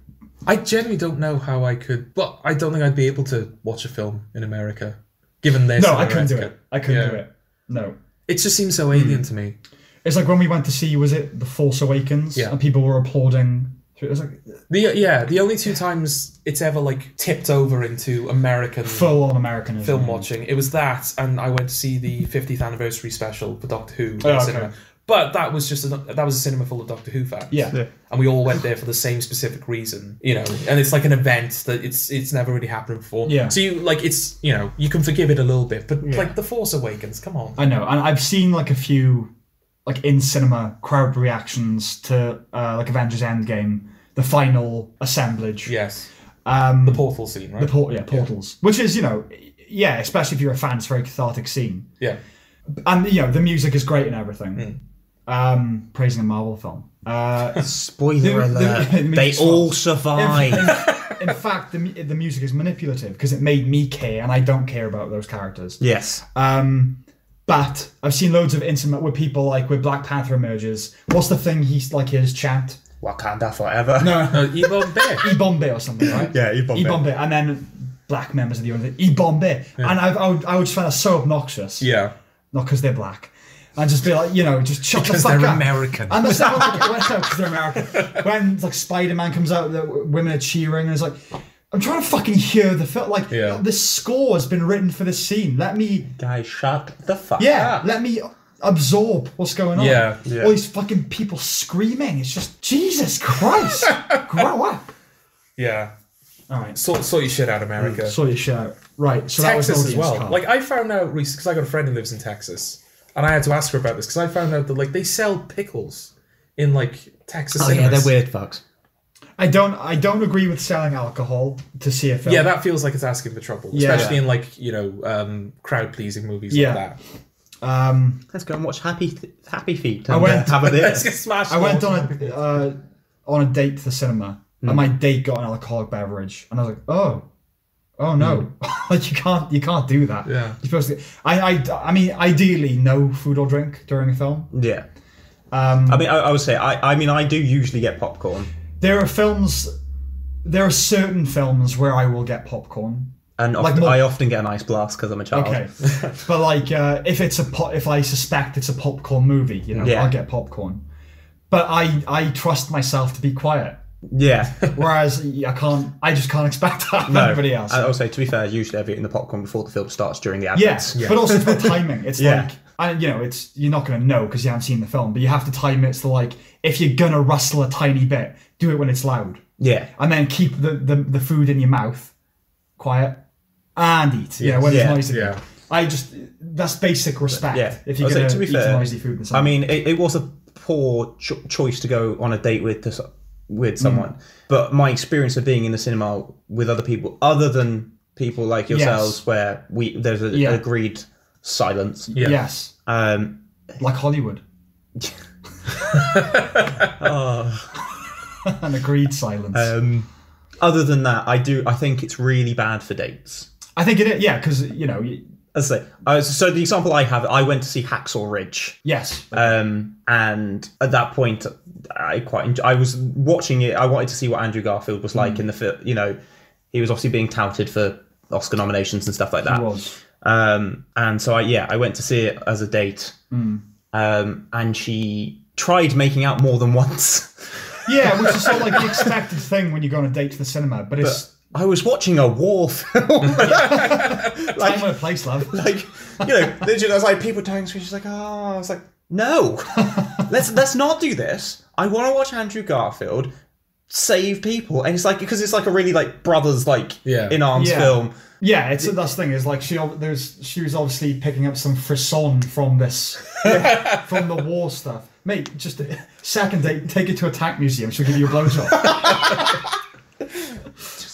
I generally don't know how I could... Well, I don't think I'd be able to watch a film in America, given this. No, I couldn't do it. I couldn't yeah. do it. No. It just seems so alien mm. to me. It's like when we went to see, was it The Force Awakens? Yeah. And people were applauding. It was like... The, yeah, the only two times it's ever, like, tipped over into American... Full-on American film watching. It was that, and I went to see the fiftieth anniversary special for Doctor Who. Oh, okay. But that was just a, that was a cinema full of Doctor Who fans. Yeah. yeah, and we all went there for the same specific reason, you know. And it's like an event that it's it's never really happened before. Yeah. So you like it's you know you can forgive it a little bit, but yeah. like The Force Awakens, come on. I know, and I've seen like a few like in cinema crowd reactions to uh, like Avengers Endgame, the final assemblage. Yes. Um, the portal scene, right? The port, yeah, portals, yeah. Which is you know, yeah, especially if you're a fan, it's a very cathartic scene. Yeah. And you know the music is great and everything. Mm. um, praising a Marvel film. Uh, Spoiler the, alert, the, the they song. all survive. In, in fact, the, the music is manipulative because it made me care, and I don't care about those characters. Yes. Um, but I've seen loads of intimate where people, like, where Black Panther emerges. What's the thing he's, like, his chant? Wakanda forever. No, no, E-Bombay. E-Bombay or something, right? Yeah, E-Bombay. E-Bombay. And then black members of the union, E-Bombay. Yeah. And I, I, would, I would just find that so obnoxious. Yeah. Not because they're black. And just be like, you know, just shut the fuck up. Because they're American. And that's not like, well, because they're American. When, like, Spider-Man comes out, the women are cheering, and it's like, I'm trying to fucking hear the film. Like, yeah. This score has been written for this scene. Let me... Guy, shut the fuck yeah, up. Yeah, let me... absorb what's going on. Yeah, yeah. All these fucking people screaming. It's just Jesus Christ. Grow up. Yeah. All right. Sort sort your shit out, America. Mm, sort your shit out. Right. So Texas that was as well. Car. Like I found out recently because I got a friend who lives in Texas, and I had to ask her about this because I found out that like they sell pickles in like Texas. Oh cinemas. Yeah, they're weird fucks. I don't. I don't agree with selling alcohol to see a film. Yeah, that feels like it's asking for trouble, yeah. especially in like you know um, crowd pleasing movies yeah. like that. Um, Let's go and watch Happy Happy Feet. I went. Have a smash I went on a uh, on a date to the cinema, mm. and my date got an alcoholic beverage, and I was like, oh, oh no, mm. like you can't you can't do that. Yeah, you're supposed to. I, I I mean, ideally, no food or drink during a film. Yeah. Um, I mean, I, I would say I I mean I do usually get popcorn. There are films. There are certain films where I will get popcorn. And like often, more, I often get an ice blast because I'm a child. Okay, but like uh, if it's a po- if I suspect it's a popcorn movie, you know, yeah. I'll get popcorn. But I I trust myself to be quiet. Yeah. Whereas I can't. I just can't expect that from no. anybody else. And also, to be fair, usually I've eaten the popcorn before the film starts during the adverts. Yeah, yeah. But also it's the timing. It's yeah. like and you know, it's you're not going to know because you haven't seen the film, but you have to time it to like if you're gonna rustle a tiny bit, do it when it's loud. Yeah. And then keep the the, the food in your mouth quiet. And eat, yeah. When yeah, it's noisy, yeah. I just—that's basic respect. Yeah. If you're going to eat fair, noisy food, and I mean, it, it was a poor cho- choice to go on a date with to, with someone. Mm. But my experience of being in the cinema with other people, other than people like yourselves, yes. where we there's a, yeah. an agreed silence. Yeah. Yes. Um, like Hollywood. oh. An agreed silence. Um, other than that, I do. I think it's really bad for dates. I think it is, yeah, because, you know... You... As I say, I was, so the example I have, I went to see Hacksaw Ridge. Yes. Um, and at that point, I quite enjoyed, I was watching it, I wanted to see what Andrew Garfield was like mm. in the film, you know, he was obviously being touted for Oscar nominations and stuff like that. He was. Um, and so, I, yeah, I went to see it as a date, mm. um, and she tried making out more than once. Yeah, which is sort of like the expected thing when you go on a date to the cinema, but it's... But, I was watching a war film. like, Time and a place, love. Like, you know, literally, I was like, people telling me, she's like, oh, I was like, no, let's let's not do this. I want to watch Andrew Garfield save people, and it's like because it's like a really like brothers like yeah. in arms yeah. film. Yeah, it's that's the thing is like she there's she was obviously picking up some frisson from this yeah, from the war stuff, mate. Just a second date, take it to a tank museum. She'll give you a blowjob.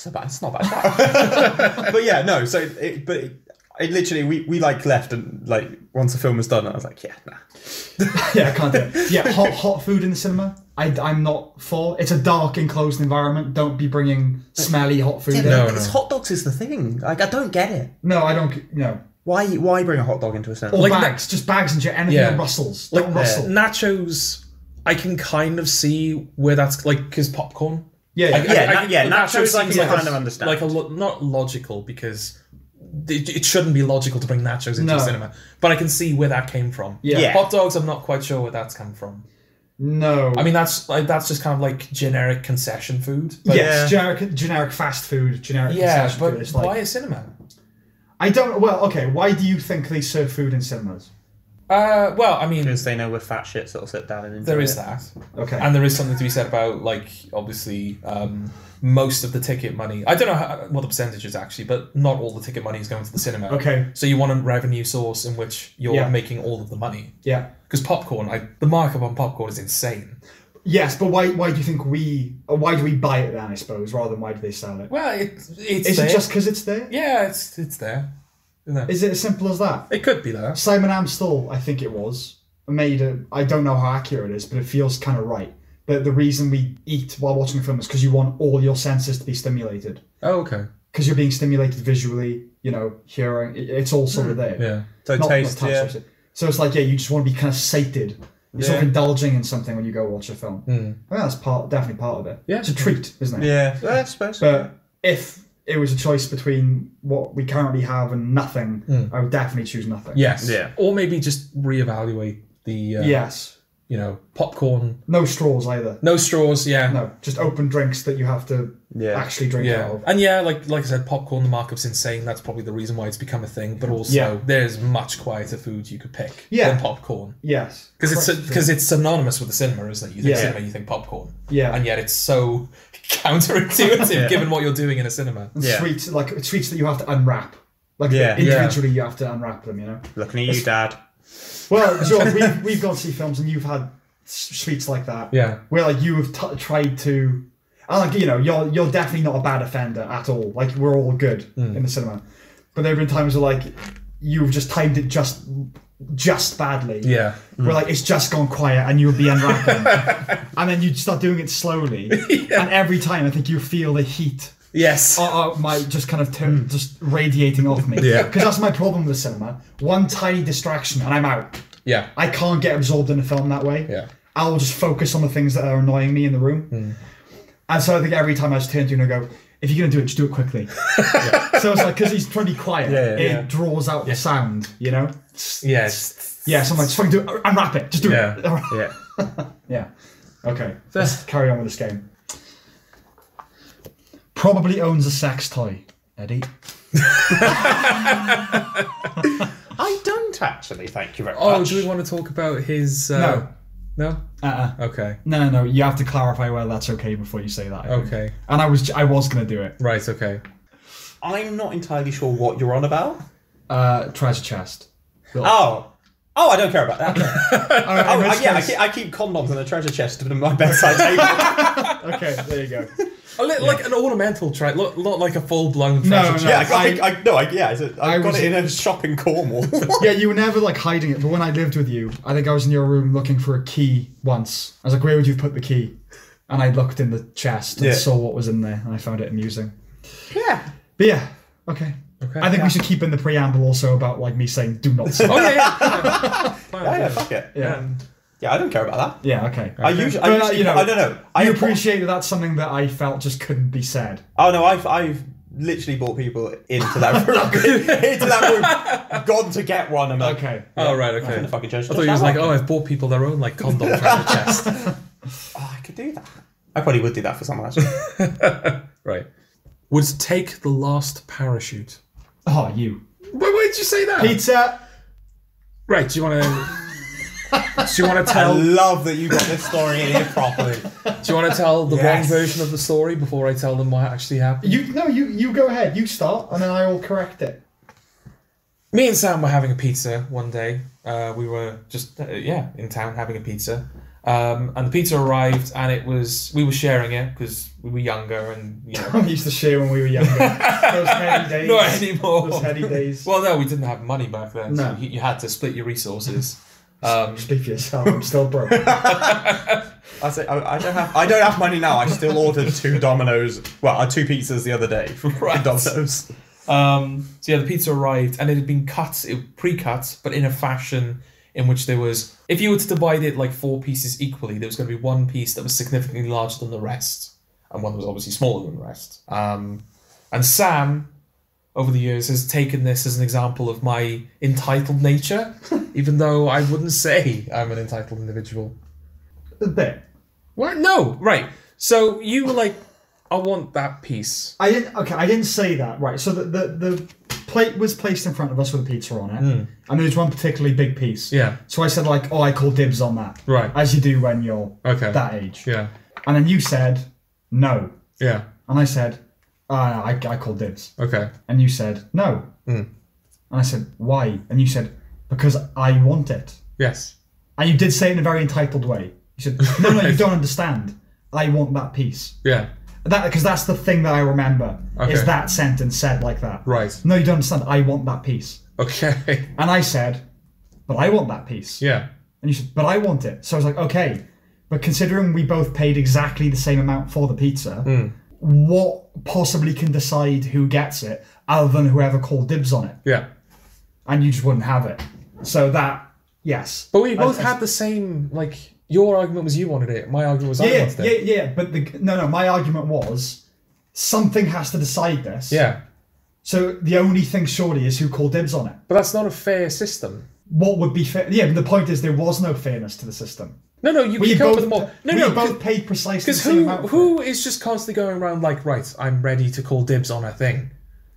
It's not bad. But yeah, no. So, it, but it, it literally, we, we like left and like once the film was done, I was like, yeah, nah. yeah, I can't do it. Yeah, hot hot food in the cinema. I, I'm not for. It's a dark enclosed environment. Don't be bringing smelly hot food. Yeah, in. No, no. It's hot dogs is the thing. Like I don't get it. No, I don't. No. Why why bring a hot dog into a cinema? Or like bags, na- just bags and anything yeah. that rustles. Don't like rustle. Uh, nachos. I can kind of see where that's like because popcorn. Yeah, yeah, I, yeah. I, I, na- yeah nachos, nachos I can yeah, kind of understand. Like a lo- not logical because it, it shouldn't be logical to bring nachos into no. a cinema. But I can see where that came from. Yeah. yeah, hot dogs. I'm not quite sure where that's come from. No, I mean that's like that's just kind of like generic concession food. But yeah, it's generic, generic fast food, generic yeah, concession food. Yeah, but like, why a cinema? I don't. Well, okay. Why do you think they serve food in cinemas? Uh, well, I mean, because they know we're fat shits that'll sit down and enjoy there is it. That. Okay, and there is something to be said about like obviously um, most of the ticket money. I don't know how, what the percentage is actually, but not all the ticket money is going to the cinema. Okay, so you want a revenue source in which you're yeah. making all of the money. Yeah, because popcorn, I, the markup on popcorn is insane. Yes, but why? Why do you think we? Why do we buy it then? I suppose rather than why do they sell it? Well, it, it's is there. It just because it's there? Yeah, it's it's there. No. Is it as simple as that? It could be that. Simon Amstel, I think it was. made a, I don't know how accurate it is, but it feels kind of right. That the reason we eat while watching a film is because you want all your senses to be stimulated. Oh, okay. Because you're being stimulated visually, you know, hearing, it's all sort of there. Yeah. So not, taste, not yeah. So it's like, yeah, you just want to be kind of sated. You're yeah. sort of indulging in something when you go watch a film. Mm. I mean, that's part, definitely part of it. Yeah. It's a treat, isn't it? Yeah, that's supposed to. But if it was a choice between what we currently have and nothing, mm. I would definitely choose nothing. Yes. Yeah. Or maybe just reevaluate the... Uh, yes. You know, popcorn. No straws either. No straws, yeah. No, just open drinks that you have to yeah. actually drink yeah. out of. And yeah, like like I said, popcorn, the markup's insane. That's probably the reason why it's become a thing. But also, yeah. there's much quieter food you could pick yeah. than popcorn. Yes. Because it's, because it's synonymous with the cinema, isn't it? You think yeah. cinema, you think popcorn. Yeah. And yet it's so counterintuitive yeah. given what you're doing in a cinema. And yeah. sweets, like sweets that you have to unwrap. Like yeah. individually yeah. you have to unwrap them, you know? Looking at you, Dad. Well, John, we've, we've gone to see films and you've had sweets like that. Yeah. Where, like, you have t- tried to... And, like, you know, you're you're definitely not a bad offender at all. Like, we're all good mm. in the cinema. But there have been times where, like, you've just timed it just just badly. Yeah. Where, mm. like, it's just gone quiet and you would be unwrapping. And then you'd start doing it slowly. Yeah. And every time, I think you feel the heat... Yes. Or, or my just kind of turn, just radiating off me. Yeah. Because that's my problem with cinema. One tiny distraction and I'm out. Yeah. I can't get absorbed in a film that way. Yeah. I'll just focus on the things that are annoying me in the room. Mm. And so I think every time I just turn to you and I go, if you're going to do it, just do it quickly. Yeah. So it's like, because he's pretty quiet, yeah, yeah, it yeah. draws out yeah. the sound, you know? Yes. Yeah, so I'm like, just fucking do it, unwrap it, just do yeah. it. Yeah. Yeah. Okay. Let's carry on with this game. Probably owns a sex toy, Eddie. I don't actually, thank you very oh, much. Oh, do we want to talk about his... Uh, no. No? Uh-uh. Okay. No, no, you have to clarify whether that's okay before you say that. I okay. think. And I was I was going to do it. Right, okay. I'm not entirely sure what you're on about. Uh, treasure chest. Little. Oh. Oh, I don't care about that. Okay. All right, oh, I, yeah, I keep, I keep condoms and a treasure chest on my bedside table. Okay, there you go. A little, yeah. Like an ornamental tray, not like a full-blown treasure chest. No, no, yeah, I, I, I, no, I, yeah, it, I, I got was, it in a shop in Cornwall. Yeah, you were never like hiding it, but when I lived with you, I think I was in your room looking for a key once. I was like, where would you put the key? And I looked in the chest and yeah. saw what was in there, and I found it amusing. Yeah. But yeah, okay. Okay, I think yeah. we should keep in the preamble also about like me saying do not smoke. Oh yeah, yeah. Fine, yeah, yeah, fuck it. Yeah. Um, yeah, I don't care about that. Yeah, okay. I okay. usually, I, usually, you know, I don't know. I you appreciate that that's something that I felt just couldn't be said. Oh no, I've I've literally brought people into that room, into that room, gone to get one. And okay. Yeah. Oh right, okay. I, fucking I thought you was like, like, oh, I've bought people their own like condom for the chest. Oh, I could do that. I probably would do that for someone actually. Right. Would take the last parachute. Oh, you. Why, why did you say that? Pizza. Right, do you want to... Do you want to tell... I love that you got this story in here properly. Do you want to tell the yes. wrong version of the story before I tell them what actually happened? You No, you, you go ahead. You start, and then I will correct it. Me and Sam were having a pizza one day. Uh, we were just, uh, yeah, in town having a pizza. Um, and the pizza arrived, and it was we were sharing it because we were younger, and you know we used to share when we were younger. Those heady days, not anymore. Those heady days. Well, no, we didn't have money back then. No, so you, you had to split your resources. Um, Speak for yourself. I'm still broke. I say I, I don't have I don't have money now. I still ordered two Domino's. Well, two pizzas the other day from right. Domino's. Um, so yeah, the pizza arrived, and it had been cut, it pre-cut, but in a fashion in which there was, if you were to divide it like four pieces equally, there was going to be one piece that was significantly larger than the rest, and one that was obviously smaller than the rest. Um, and Sam, over the years, has taken this as an example of my entitled nature, even though I wouldn't say I'm an entitled individual. A bit. What? No, right. So you were like, I want that piece. I didn't, okay, I didn't say that, right. So the... the, the... plate was placed in front of us with a pizza on it, mm. and there was one particularly big piece. Yeah. So I said like, "Oh, I call dibs on that." Right. As you do when you're okay. that age. Yeah. And then you said, "No." Yeah. And I said, oh, no, "I I call dibs." Okay. And you said, "No." Mm. And I said, "Why?" And you said, "Because I want it." Yes. And you did say it in a very entitled way. You said, "No, no, you don't understand. I want that piece." Yeah. That because that's the thing that I remember okay. is that sentence said like that. Right. No, you don't understand. I want that piece. Okay. And I said, but I want that piece. Yeah. And you said, but I want it. So I was like, okay, but considering we both paid exactly the same amount for the pizza, mm. what possibly can decide who gets it other than whoever called dibs on it? Yeah. And you just wouldn't have it. So that, yes. But we both I, had I, the same, like, your argument was you wanted it. My argument was yeah, I wanted yeah, it. Yeah, yeah, but the, no, no, my argument was something has to decide this. Yeah. So the only thing surely is who called dibs on it. But that's not a fair system. What would be fair? Yeah, but the point is there was no fairness to the system. No, no, you we both, with them all. No, we no, both paid precisely the same who, amount. Because who is just constantly going around like, right, I'm ready to call dibs on a thing?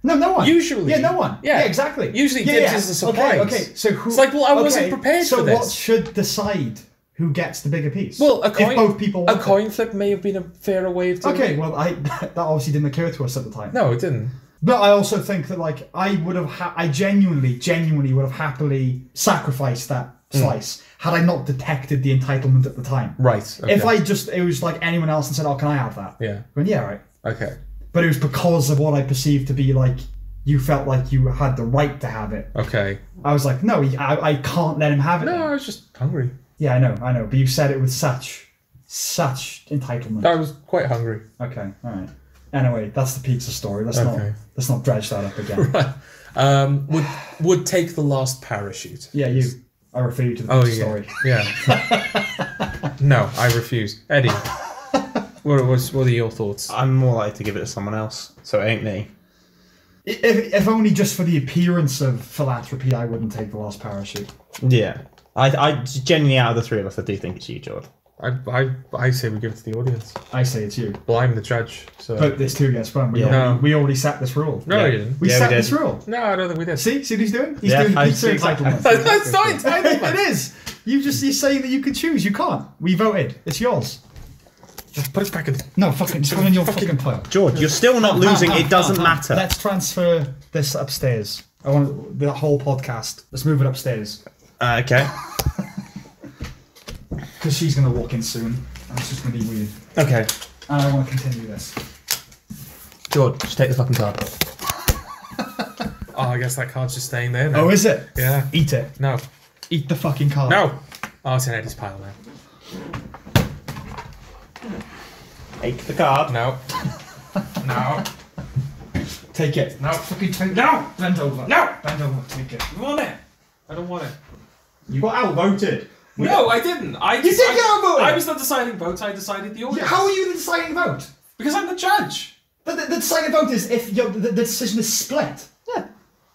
No, no one. Usually. Yeah, no one. Yeah, yeah exactly. Usually yeah, dibs yeah. is a surprise. Okay, okay. So who, it's like, well, I okay, wasn't prepared so for this. So what should decide who gets the bigger piece? Well, a coin, if both people a coin flip may have been a fairer way of doing okay, it. Okay, well, I, that obviously didn't occur to us at the time. No, it didn't. But I also think that, like, I would have, ha- I genuinely, genuinely would have happily sacrificed that slice mm. had I not detected the entitlement at the time. Right. Okay. If I just, it was like anyone else and said, oh, can I have that? Yeah. But yeah, right. Okay. But it was because of what I perceived to be, like, you felt like you had the right to have it. Okay. I was like, no, I, I can't let him have it. No, now. I was just hungry. Yeah, I know, I know. But you said it with such, such entitlement. I was quite hungry. Okay, all right. Anyway, that's the pizza story. Let's okay. not let's not dredge that up again. Right. Um, would would take the last parachute. Yeah, you. I refer you to the pizza oh, yeah. story. Yeah. No, I refuse. Eddie, what, what what are your thoughts? I'm more likely to give it to someone else, so it ain't me. If if only just for the appearance of philanthropy, I wouldn't take the last parachute. Yeah, I I genuinely out of the three of us, I do think it's you, Jordan. I, I I say we give it to the audience. I say it's you. Well, I'm the judge. So. But this two against one. We, yeah. already, no. we already set this rule. No, yeah. we didn't. We yeah, set we this rule. No, I don't think we did. See? See what he's doing? He's yeah, doing the pizza entitlement. That's not entitlement. It is. You just, you're saying that you can choose. You can't. We voted. It's yours. Just put it back in. No, fucking. Just put it in your fucking, fucking pile. George, you're still not losing. It doesn't matter. Let's transfer this upstairs. I want the whole podcast. Let's move it upstairs. Uh, okay. Because she's going to walk in soon. And it's just going to be weird. Okay. And I want to continue this. George, just take the fucking card. Oh, I guess that card's just staying there now. Oh, is it? Yeah. Eat it. No. Eat the fucking card. No. Oh, it's in Eddie's pile now. Take the card. No. No. Take it. No. Fucking take it. No. Bend over. No. Bend over. Take it. You want it? I don't want it. You got outvoted. We no, I didn't. I you did get vote. I was the deciding vote. I decided the audience. Yeah, how are you the deciding vote? Because I'm the judge. But the, the deciding vote is if you're, the, the decision is split. Yeah.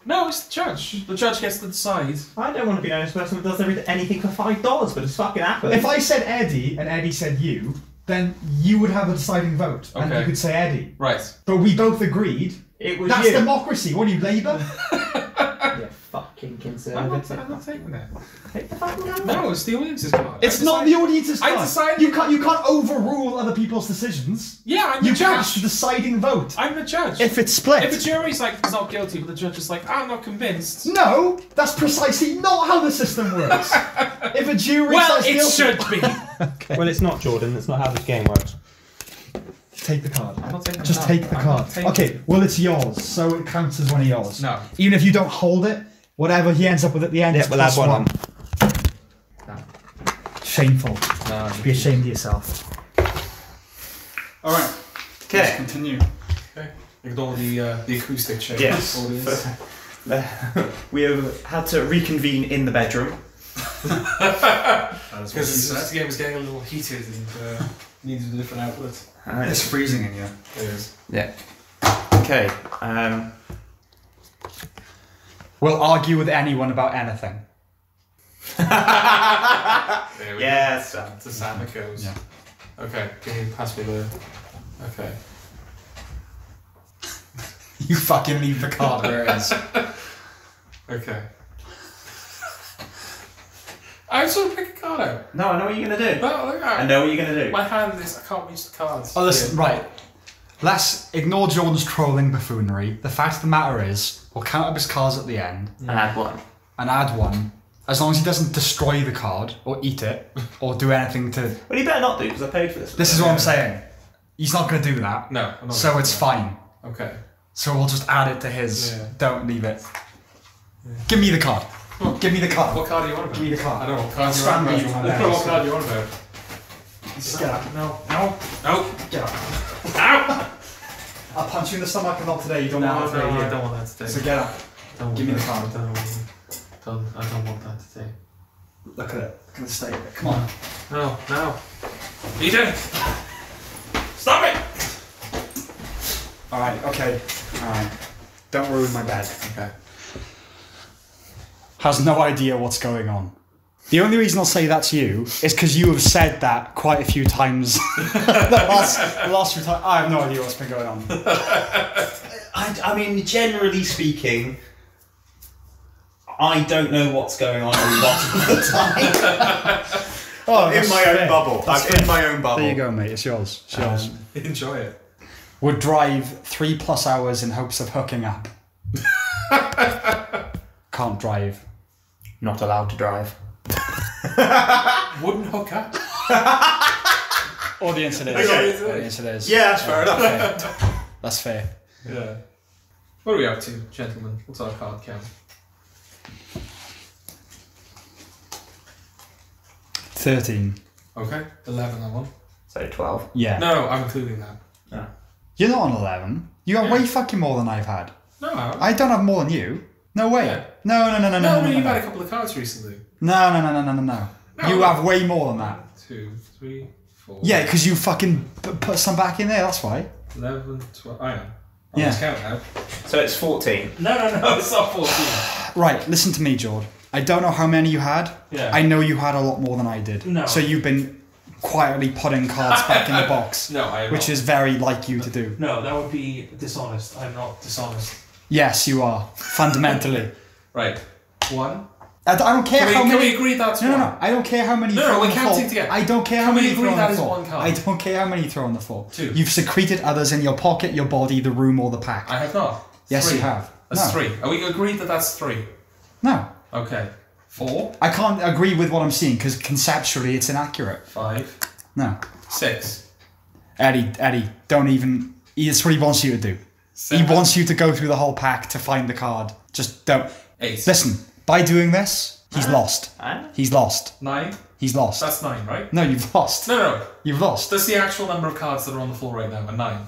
No, it's the judge. The judge gets to decide. I don't want to be an honest person who does anything for five dollars, but it's fucking happened. If I said Eddie and Eddie said you, then you would have a deciding vote, okay. And you could say Eddie. Right. But we both agreed. It was That's you. Democracy. What are you, Labour? Fucking conservative. I'm not, I'm not taking that. Take the fucking card. No, it's the audience's card. It's not the audience's card. I decided. You can't, you can't overrule other people's decisions. Yeah, I'm the judge. You cast the deciding vote. I'm the judge. If it's split. If a jury's like, it's not guilty, but the judge is like, I'm not convinced. No, that's precisely not how the system works. If a jury well, says guilty. Well, it should be. Okay. Well, it's not, Jordan. That's not how this game works. Take the card. I'm not taking Just the take the I'm card. Okay, well, it's yours, so it counts as one of yours. No. Even if you don't hold it, whatever he ends up with at the end yeah, is we'll plus one. one. No. Shameful. No, be ashamed of yourself. All right. Okay. Let's continue. Okay. Ignore the uh, the acoustic change. Yes. We have had to reconvene in the bedroom. Because this game was getting a little heated and uh, needed a different outlet. Uh, it's freezing in here. It is. Yeah. Okay. Um... We'll argue with anyone about anything. There we yes. go. Yes. To Sam it goes. Yeah. Okay, can you pass me the... Okay. You fucking leave the card where it is. Okay. I just want to pick a card out. No, I know what you're going to do. No, look out. I know what you're going to do. My hand is... I can't reach the cards. Oh, listen, yeah. Right. Let's ignore Jordan's trolling buffoonery. The fact of the matter is, we'll count up his cards at the end. Yeah. And add one. And add one. As long as he doesn't destroy the card, or eat it, or do anything to... Well, he better not do, because I paid for this. This is what I'm saying. He's not going to do that. No, I'm not. So it's fine. Okay. So we'll just add it to his. Yeah. Don't leave it. Yeah. Give me the card. Give me the card. What card do you want about? Give me the card. I don't know what card you want about. I don't know what card you want about. Just get up. No. No. No. Get up. Ow! I'll punch you in the stomach and not today. You don't no, want that today. No, no, I don't want that today. So get up. Don't Give me that. the card. I don't, don't, I don't want that today. Look at it. Look at the state of it. Come on. No. No. Eat it! Stop it! Alright, okay. Alright. Don't ruin my bed. Okay. Has no idea what's going on. The only reason I'll say that to you is because you have said that quite a few times. the, last, the last few times. I have no idea what's been going on. I, I mean, generally speaking, I don't know what's going on a lot of the time. oh, I'm in my fair. own bubble. That's I'm fair. in my own bubble. There you go, mate. It's yours. It's yours. Um, enjoy it. Would drive three plus hours in hopes of hooking up. Can't drive. Not allowed to drive. Wouldn't hook up. Or the incident is. Okay. Or the incident is. Yeah, that's yeah, fair enough. That's fair. That's fair. Yeah. What are we up to, gentlemen? What's our card count? thirteen. Okay. eleven on one. So twelve. Yeah. No, I'm including that. No. You're not on eleven. You got yeah. way fucking more than I've had. No, I haven't. I don't have more than you. No way. Yeah. No, no, no, no, no. No, no, no you've no. had a couple of cards recently. No, no, no, no, no, no, no. no you have way more than that. Two, three, four. Yeah, because you fucking put some back in there, that's why. eleven, twelve. I am. I yeah. count now. So it's fourteen. No, no, no, it's not fourteen. Right, listen to me, George. I don't know how many you had. Yeah. I know you had a lot more than I did. No. So you've been quietly putting cards back in the box. No, I am Which not. is very like you to do. No, that would be dishonest. I'm not dishonest. Yes, you are. Fundamentally. Right. One. I, I don't care we, how many... Can we agree that's no, one? No, no, I don't care how many... No, no, we're counting together. I don't care how many you throw on the floor. I don't care how many you throw on the floor. Two. You've secreted others in your pocket, your body, the room, or the pack. I have not. Yes, three. You have. That's no. three. Are we agreed that that's three? No. Okay. Four. I can't agree with what I'm seeing, because conceptually it's inaccurate. Five. No. Six. Eddie, Eddie, don't even... That's what he wants you to do. Seven. He wants you to go through the whole pack to find the card. Just don't... Eight. Listen, by doing this, he's uh, lost. Uh, he's lost. Nine? He's lost. That's nine, right? No, you've lost. No, no, no. You've lost. That's the actual number of cards that are on the floor right now, a nine.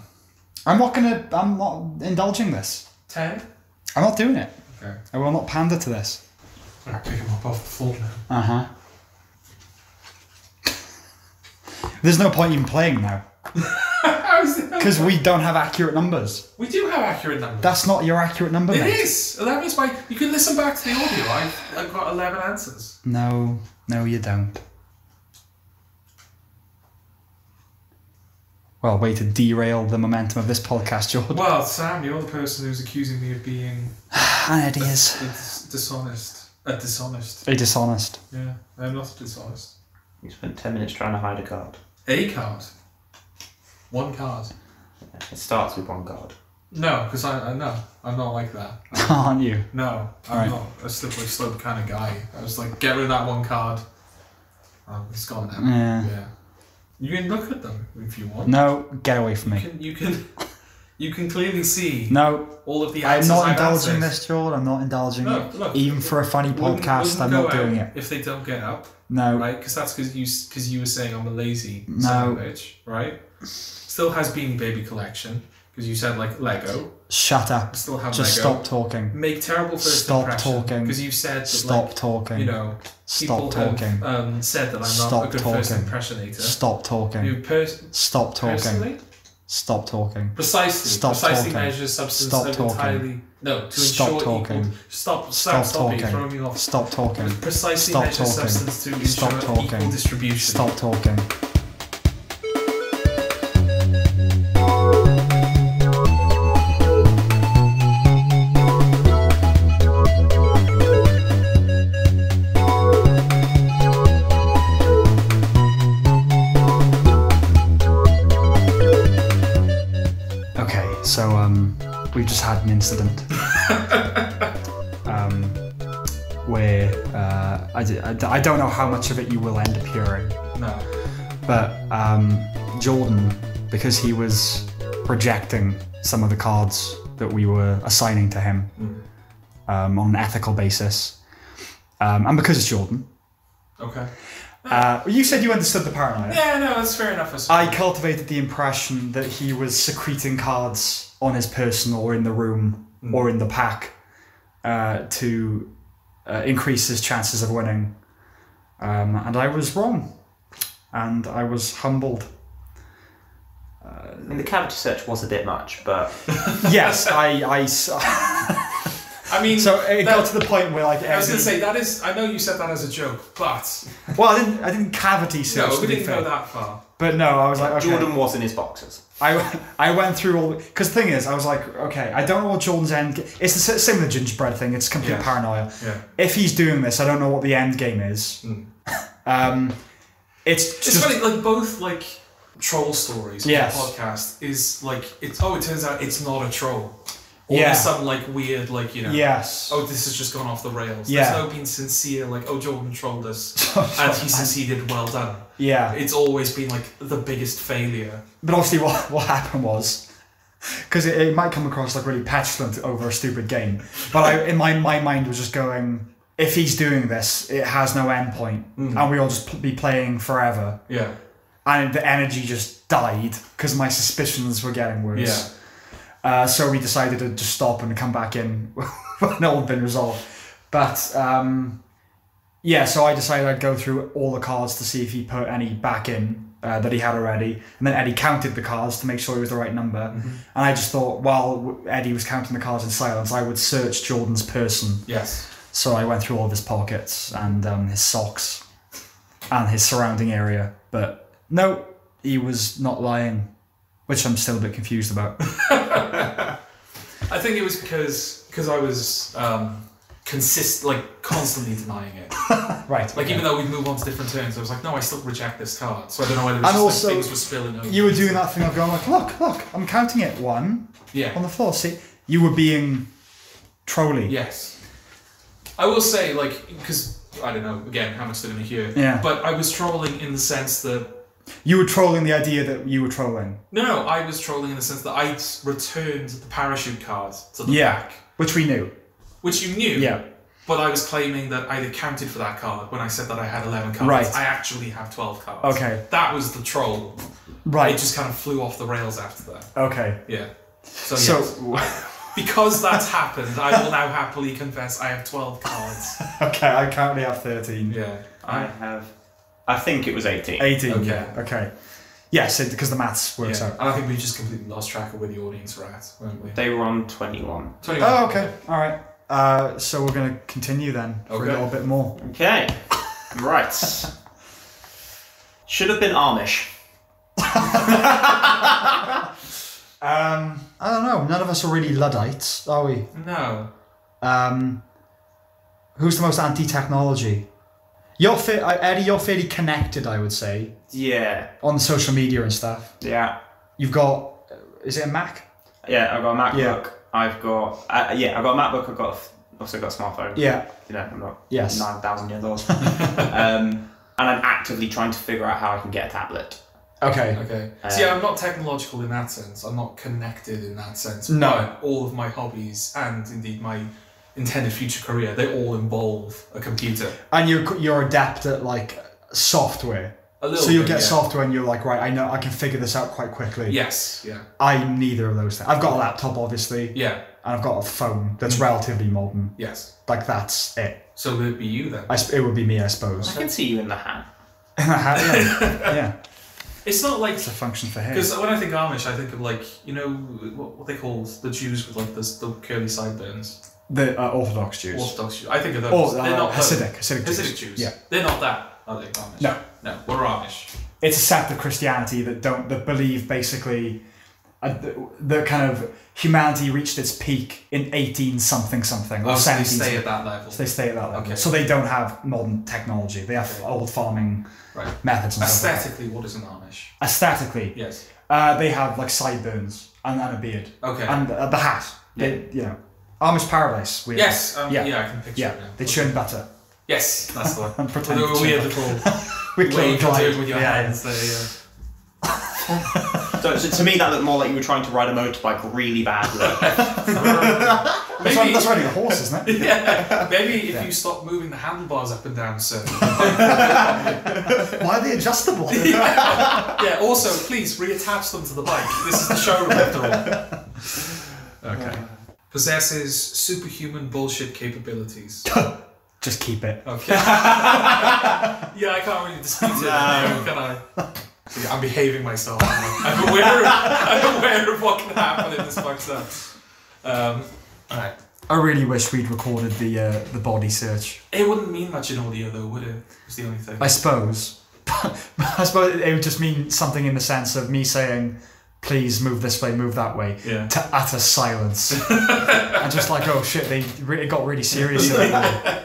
I'm not gonna... I'm not indulging this. Ten? I'm not doing it. Okay. I will not pander to this. I'm gonna pick him up off the floor now. Uh-huh. There's no point even playing now. Because we don't have accurate numbers. We do have accurate numbers. That's not your accurate number, It mate. is! eleven is my... You can listen back to the audio. I've, I've got eleven answers. No. No, you don't. Well, way to derail the momentum of this podcast, Jordan. Well, Sam, you're the person who's accusing me of being... An idiot. Dishonest. A dishonest. A dishonest. Yeah, I'm not dishonest. You spent ten minutes trying to hide a card. A card? One card. It starts with one card. No, because I, I no, I'm not like that. Aren't you? No, I'm right. not a slippery slope kind of guy. I was like, get rid of that one card. Um, it's gone now. Yeah. yeah. You can look at them if you want. No, get away from you me. Can, you can, you can clearly see. No, all of the answers. I'm not I've indulging answered. this, Joel. I'm not indulging no, it. Look, even for a funny wouldn't, podcast, wouldn't I'm not doing it. If they don't get up. No. Right, because that's because you because you were saying I'm a lazy no. son of a bitch, right? Still has bean baby collection because you said like Lego. Shut up. Still have Just Lego. Stop talking. Make terrible first stop impression. Stop talking. Because you said that, stop like, talking. You know, people stop talking. Have, um, said that I'm stop not a good talking. first impressionator. Stop talking. You pers stop talking. Personally? Stop talking. Precisely. Stop Precisely talking. measures substance stop of talking. entirely. No, to stop ensure talking. Equal, stop, stop, stop talking. Stop talking. Off. Stop talking. Precisely stop measures talking. substance to stop ensure talking. equal distribution. Stop talking. So um, we've just had an incident um, where uh, I, d I don't know how much of it you will end up hearing. No. But um, Jordan, because he was rejecting some of the cards that we were assigning to him mm. um, on an ethical basis, um, and because it's Jordan. Okay. Uh, you said you understood the paranoia. Yeah, no, that's fair enough. That's I cultivated the impression that he was secreting cards on his person or in the room mm. or in the pack uh, to uh, increase his chances of winning. Um, and I was wrong. And I was humbled. Uh, and the cavity search was a bit much, but... yes, I... I I mean, so it that, got to the point where, like, I was going to say that is. I know you said that as a joke, but well, I didn't. I didn't cavity search. No, we didn't go that far. But no, I was like, okay. Jordan was in his boxes. I I went through all because the thing is, I was like, okay, I don't know what Jordan's end. It's the same with the gingerbread thing. It's complete yeah. paranoia. Yeah. If he's doing this, I don't know what the end game is. Mm. um, it's just it's funny, like both like troll stories. Yes. On the podcast is like it's. Oh, it turns out it's not a troll. Or yeah. some like weird, like, you know, yes. oh, this has just gone off the rails. Yeah. There's no being sincere, like, oh, Jordan trolled us and he succeeded, well done. Yeah. It's always been like the biggest failure. But obviously, what, what happened was because it, it might come across like really petulant over a stupid game, but I, in my, my mind was just going, if he's doing this, it has no end point mm. and we'll just be playing forever. Yeah. And the energy just died because my suspicions were getting worse. Yeah. Uh, so we decided to just stop and come back in when all had been resolved. But, um, yeah, so I decided I'd go through all the cards to see if he put any back in uh, that he had already. And then Eddie counted the cards to make sure it was the right number. Mm-hmm. And I just thought, while Eddie was counting the cards in silence, I would search Jordan's person. Yes. So I went through all of his pockets and um, his socks and his surrounding area. But no, he was not lying. Which I'm still a bit confused about. I think it was because because I was um, consist like constantly denying it. Right. Like okay. even though we moved on to different turns, I was like, no, I still reject this card. So I don't know whether it was just, also, like, things were spilling over. You were doing that thing of going like, look, look, I'm counting it one. Yeah. On the floor. See, you were being trolly. Yes. I will say, like, because I don't know again how much they're gonna hear. Yeah. But I was trolling in the sense that. You were trolling the idea that you were trolling. No, no, I was trolling in the sense that I returned the parachute card to the yeah, back. Which we knew. Which you knew. Yeah. But I was claiming that I had accounted for that card when I said that I had eleven cards. Right. I actually have twelve cards. Okay. That was the troll. Right. It just kind of flew off the rails after that. Okay. Yeah. So, so yes, I, because that's happened, I will now happily confess I have twelve cards. Okay, I currently have thirteen. Yeah. I have... I think it was eighteen. eighteen, okay. Yeah. Okay. Yes, yeah, so, because the maths works yeah. out. And I think we just completely lost track of where the audience were at, weren't we? They were on twenty-one. twenty-one. Oh, okay. okay. All right. Uh, so we're going to continue then okay. for a little bit more. Okay. Right. Should have been Amish. um, I don't know. None of us are really Luddites, are we? No. Um, who's the most anti-technology? You're fa- Eddie, you're fairly connected, I would say. Yeah. On social media and stuff. Yeah. You've got, is it a Mac? Yeah, I've got a MacBook. Yeah. I've got, uh, yeah, I've got a MacBook. I've got a, also got a smartphone. Yeah. You know, I'm not yes. nine thousand years old. um, and I'm actively trying to figure out how I can get a tablet. Okay. Okay. Um, See, I'm not technological in that sense. I'm not connected in that sense. No. But all of my hobbies and indeed my... intended future career, they all involve a computer. And you're, you're adept at like software. A little so you'll bit, get yeah. software and you're like, right, I know I can figure this out quite quickly. Yes, yeah. I'm neither of those things. I've got a laptop, obviously. Yeah. And I've got a phone that's mm-hmm. relatively modern. Yes. Like that's it. So it would be you then? I, it would be me, I suppose. I can see you in the hat. In the hat, yeah. yeah. It's not like... It's a function for hair. Because when I think Amish, I think of like, you know, what, what they call the Jews with like the, the curly sideburns. The uh, Orthodox Jews. Orthodox Jews. I think of those. Or, uh, They're not Hasidic. Hasidic Jews. Hasidic Jews. Yeah. They're not that, are they, Amish? No. No. What are Amish? It's a sect of Christianity that don't that believe basically uh, the, the kind of humanity reached its peak in eighteen something something. Or oh, so they stay at that level. So they stay at that level. Okay. So they don't have modern technology. They have old farming right. methods and stuff. Aesthetically, what is an Amish? Aesthetically? Yes. Uh, they have like sideburns and, and a beard. Okay. And uh, the hat. Yeah. They, you know. Amish Paradise. Weird. Yes, um, yeah. yeah, I can picture yeah. it now. They churn butter. Yes, that's the one. And pretend they were weird little way you can do it with your yeah. hands. There, yeah. so, so to me that looked more like you were trying to ride a motorbike really badly. That's maybe, that's riding a horse, isn't it? Yeah. Maybe if yeah. you stop moving the handlebars up and down, sir. Why are they adjustable? Yeah. Yeah. Also, please reattach them to the bike. This is the showroom after all. Okay. Uh, Possesses superhuman bullshit capabilities. Just keep it. Okay. Yeah, I can't really dispute it. No. Can I? I'm behaving myself. I'm aware, of, I'm aware of what can happen in this box up. Um, Alright. I really wish we'd recorded the uh, the body search. It wouldn't mean much in audio though, would it? It's the only thing. I suppose. I suppose it would just mean something in the sense of me saying, please move this way, move that way, yeah. to utter silence. And just like, oh shit, they re- it got really serious in the way.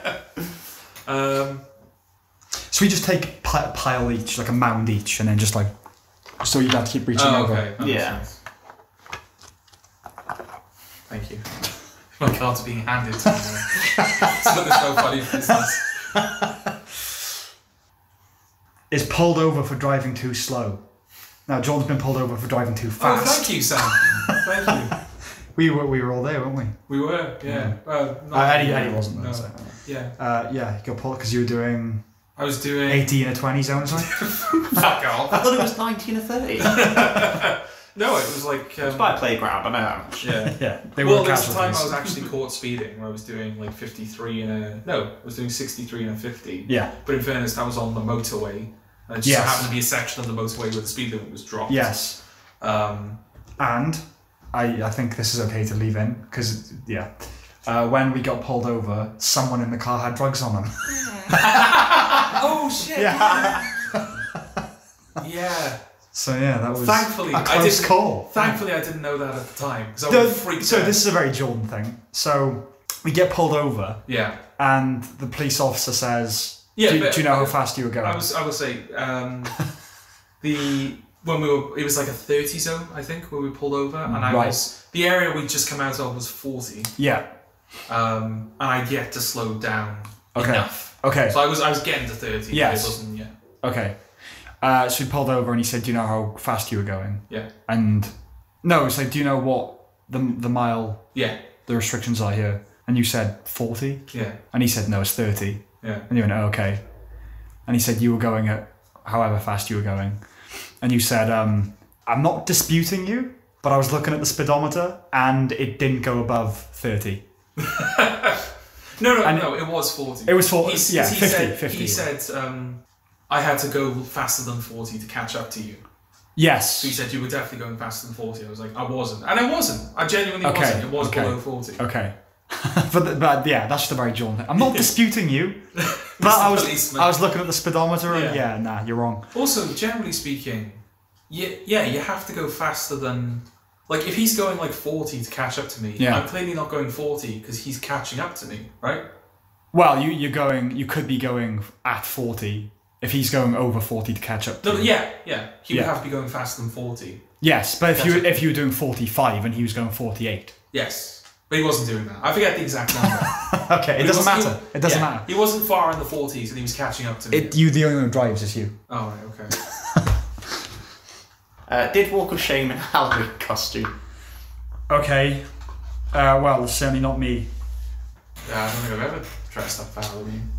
Um... So we just take a pile each, like a mound each, and then just like, so you'd have to keep reaching oh, over. Okay. That yeah. Sense. Thank you. My cards are being handed to me. It's so funny for instance. Is pulled over for driving too slow. Now, John's been pulled over for driving too fast. Oh, thank you, Sam. Thank you. We were, we were all there, weren't we? We were, yeah. yeah. Uh, not uh, Eddie, Eddie wasn't there. No. So. Yeah. Uh, yeah, you got pulled because you were doing... I was doing... eighteen or twenty zone or something? Fuck off. I thought it was nineteen or thirty. No, it was like... Um, it was by a playground, I know how much. Yeah. yeah. They well, there was a time I was actually caught speeding where I was doing like fifty-three and a... No, I was doing sixty-three and a fifty. Yeah. But in fairness, that was on the motorway. And it just yes. happened to be a section of the motorway where the speed limit was dropped. Yes. Um, and I, I think this is okay to leave in because, yeah. Uh, when we got pulled over, someone in the car had drugs on them. Oh shit! Yeah. Yeah. So yeah, that was thankfully a close I didn't, call. Thankfully, I didn't know that at the time. So out. This is a very Jordan thing. So we get pulled over. Yeah. And the police officer says, yeah, do, but, "Do you know how fast you were going?" I was. I would say um, the when we were. It was like a thirty zone, I think, where we pulled over, and I right. was the area we'd just come out of was forty. Yeah. Um, and I'd yet to slow down okay. enough. Okay. So I was I was getting to thirty. Yes. But it wasn't, yeah. Okay. Uh, so he pulled over and he said, "Do you know how fast you were going?" Yeah. And no, it's like, "Do you know what the the mile? Yeah. The restrictions are here." And you said forty. Yeah. And he said, "No, it's thirty." Yeah. And you went, "Oh, okay." And he said, "You were going at however fast you were going," and you said, um, "I'm not disputing you, but I was looking at the speedometer and it didn't go above thirty." No, no, and no, it was forty. It was forty, he, yeah, he fifty, said, fifty. He yeah. said, um, I had to go faster than forty to catch up to you. Yes. So he said, you were definitely going faster than forty. I was like, I wasn't. And I wasn't. I genuinely okay. wasn't. It was okay. below forty. Okay. But, the, but yeah, that's the very John thing. I'm not disputing you, but I was policeman. I was looking at the speedometer and yeah. yeah, nah, you're wrong. Also, generally speaking, you, yeah, you have to go faster than... Like, if he's going, like, forty to catch up to me, yeah. I'm clearly not going forty because he's catching up to me, right? Well, you, you're going... You could be going at forty if he's going over forty to catch up to no, you. Yeah, yeah. He yeah. would have to be going faster than forty. Yes, but if you, if you were doing forty-five and he was going forty-eight. Yes, but he wasn't doing that. I forget the exact number. Okay, it doesn't matter. He, it doesn't yeah, matter. He wasn't far in the forties and he was catching up to me. It, you, the only one who drives is you. Oh, right, okay. Uh, did walk of shame in Halloween costume. Okay. Uh, well, certainly not me. Yeah, I don't think I've ever dressed up for Halloween.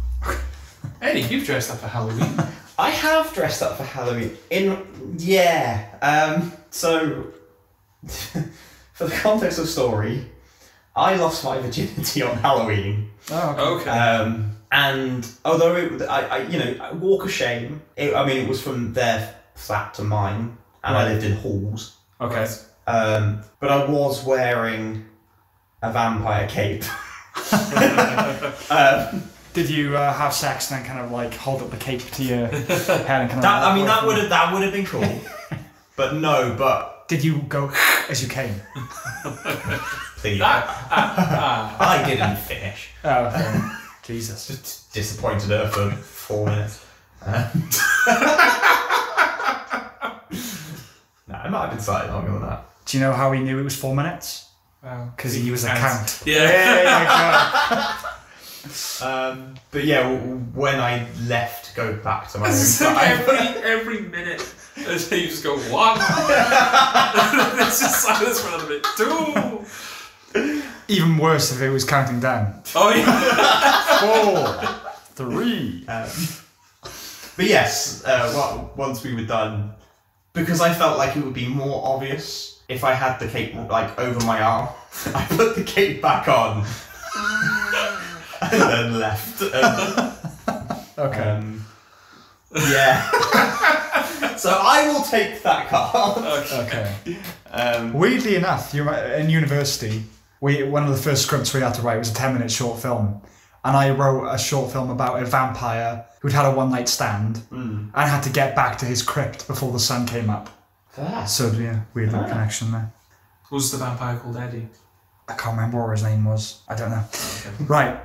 Eddie, you've dressed up for Halloween. I have dressed up for Halloween. In yeah. Um, so, for the context of the story, I lost my virginity on Halloween. Oh, okay. okay. Um, and although it, I, I, you know, walk of shame. It, I mean, it was from their flat to mine. And right. I lived in halls. Okay. Um, but I was wearing a vampire cape. um, Did you uh, have sex and then kind of like hold up the cape to your head and kind of? That, I mean, that would have that would have been cool. But no, but did you go as you came? Please. I didn't finish. Oh, okay. Jesus! Just disappointed her for four minutes. Nah, it might have been slightly longer than that. Do you know how he knew it was four minutes? Because oh, he was a count. Yeah. yeah God. Um, but yeah, when I left to go back to my room... Like every, every minute, you just go, one. It's just silence for another minute. Two. Even worse if it was counting down. Oh yeah. Four, three. Um, but yes, uh, well, once we were done, because I felt like it would be more obvious if I had the cape like over my arm, I put the cape back on and then left. Um, okay. Um, yeah. So I will take that card. Okay. okay. Um, Weirdly enough, you in university. We, one of the first scripts we had to write was a ten minute short film, and I wrote a short film about a vampire who'd had a one night stand mm. and had to get back to his crypt before the sun came up. Ah. So yeah, weird little ah. connection there. Was the vampire called Eddie? I can't remember what his name was. I don't know. Oh, okay. Right.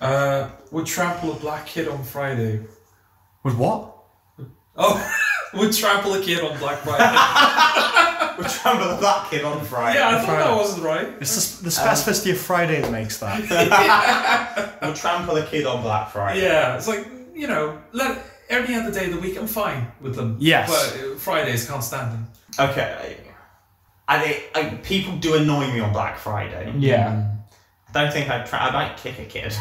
Uh, would trample a black kid on Friday. Would what? Oh, would trample a kid on Black Friday. We're trying to that kid on Friday. Yeah, I thought Friday. That wasn't right. It's the, the specificity um, of Friday that makes that. Yeah. We'll trample a kid on Black Friday. Yeah, it's like, you know, let, every other day of the week I'm fine with them. Yes. But Fridays can't stand them. Okay. I think I, people do annoy me on Black Friday. Yeah. I don't think I'd try. I might kick a kid.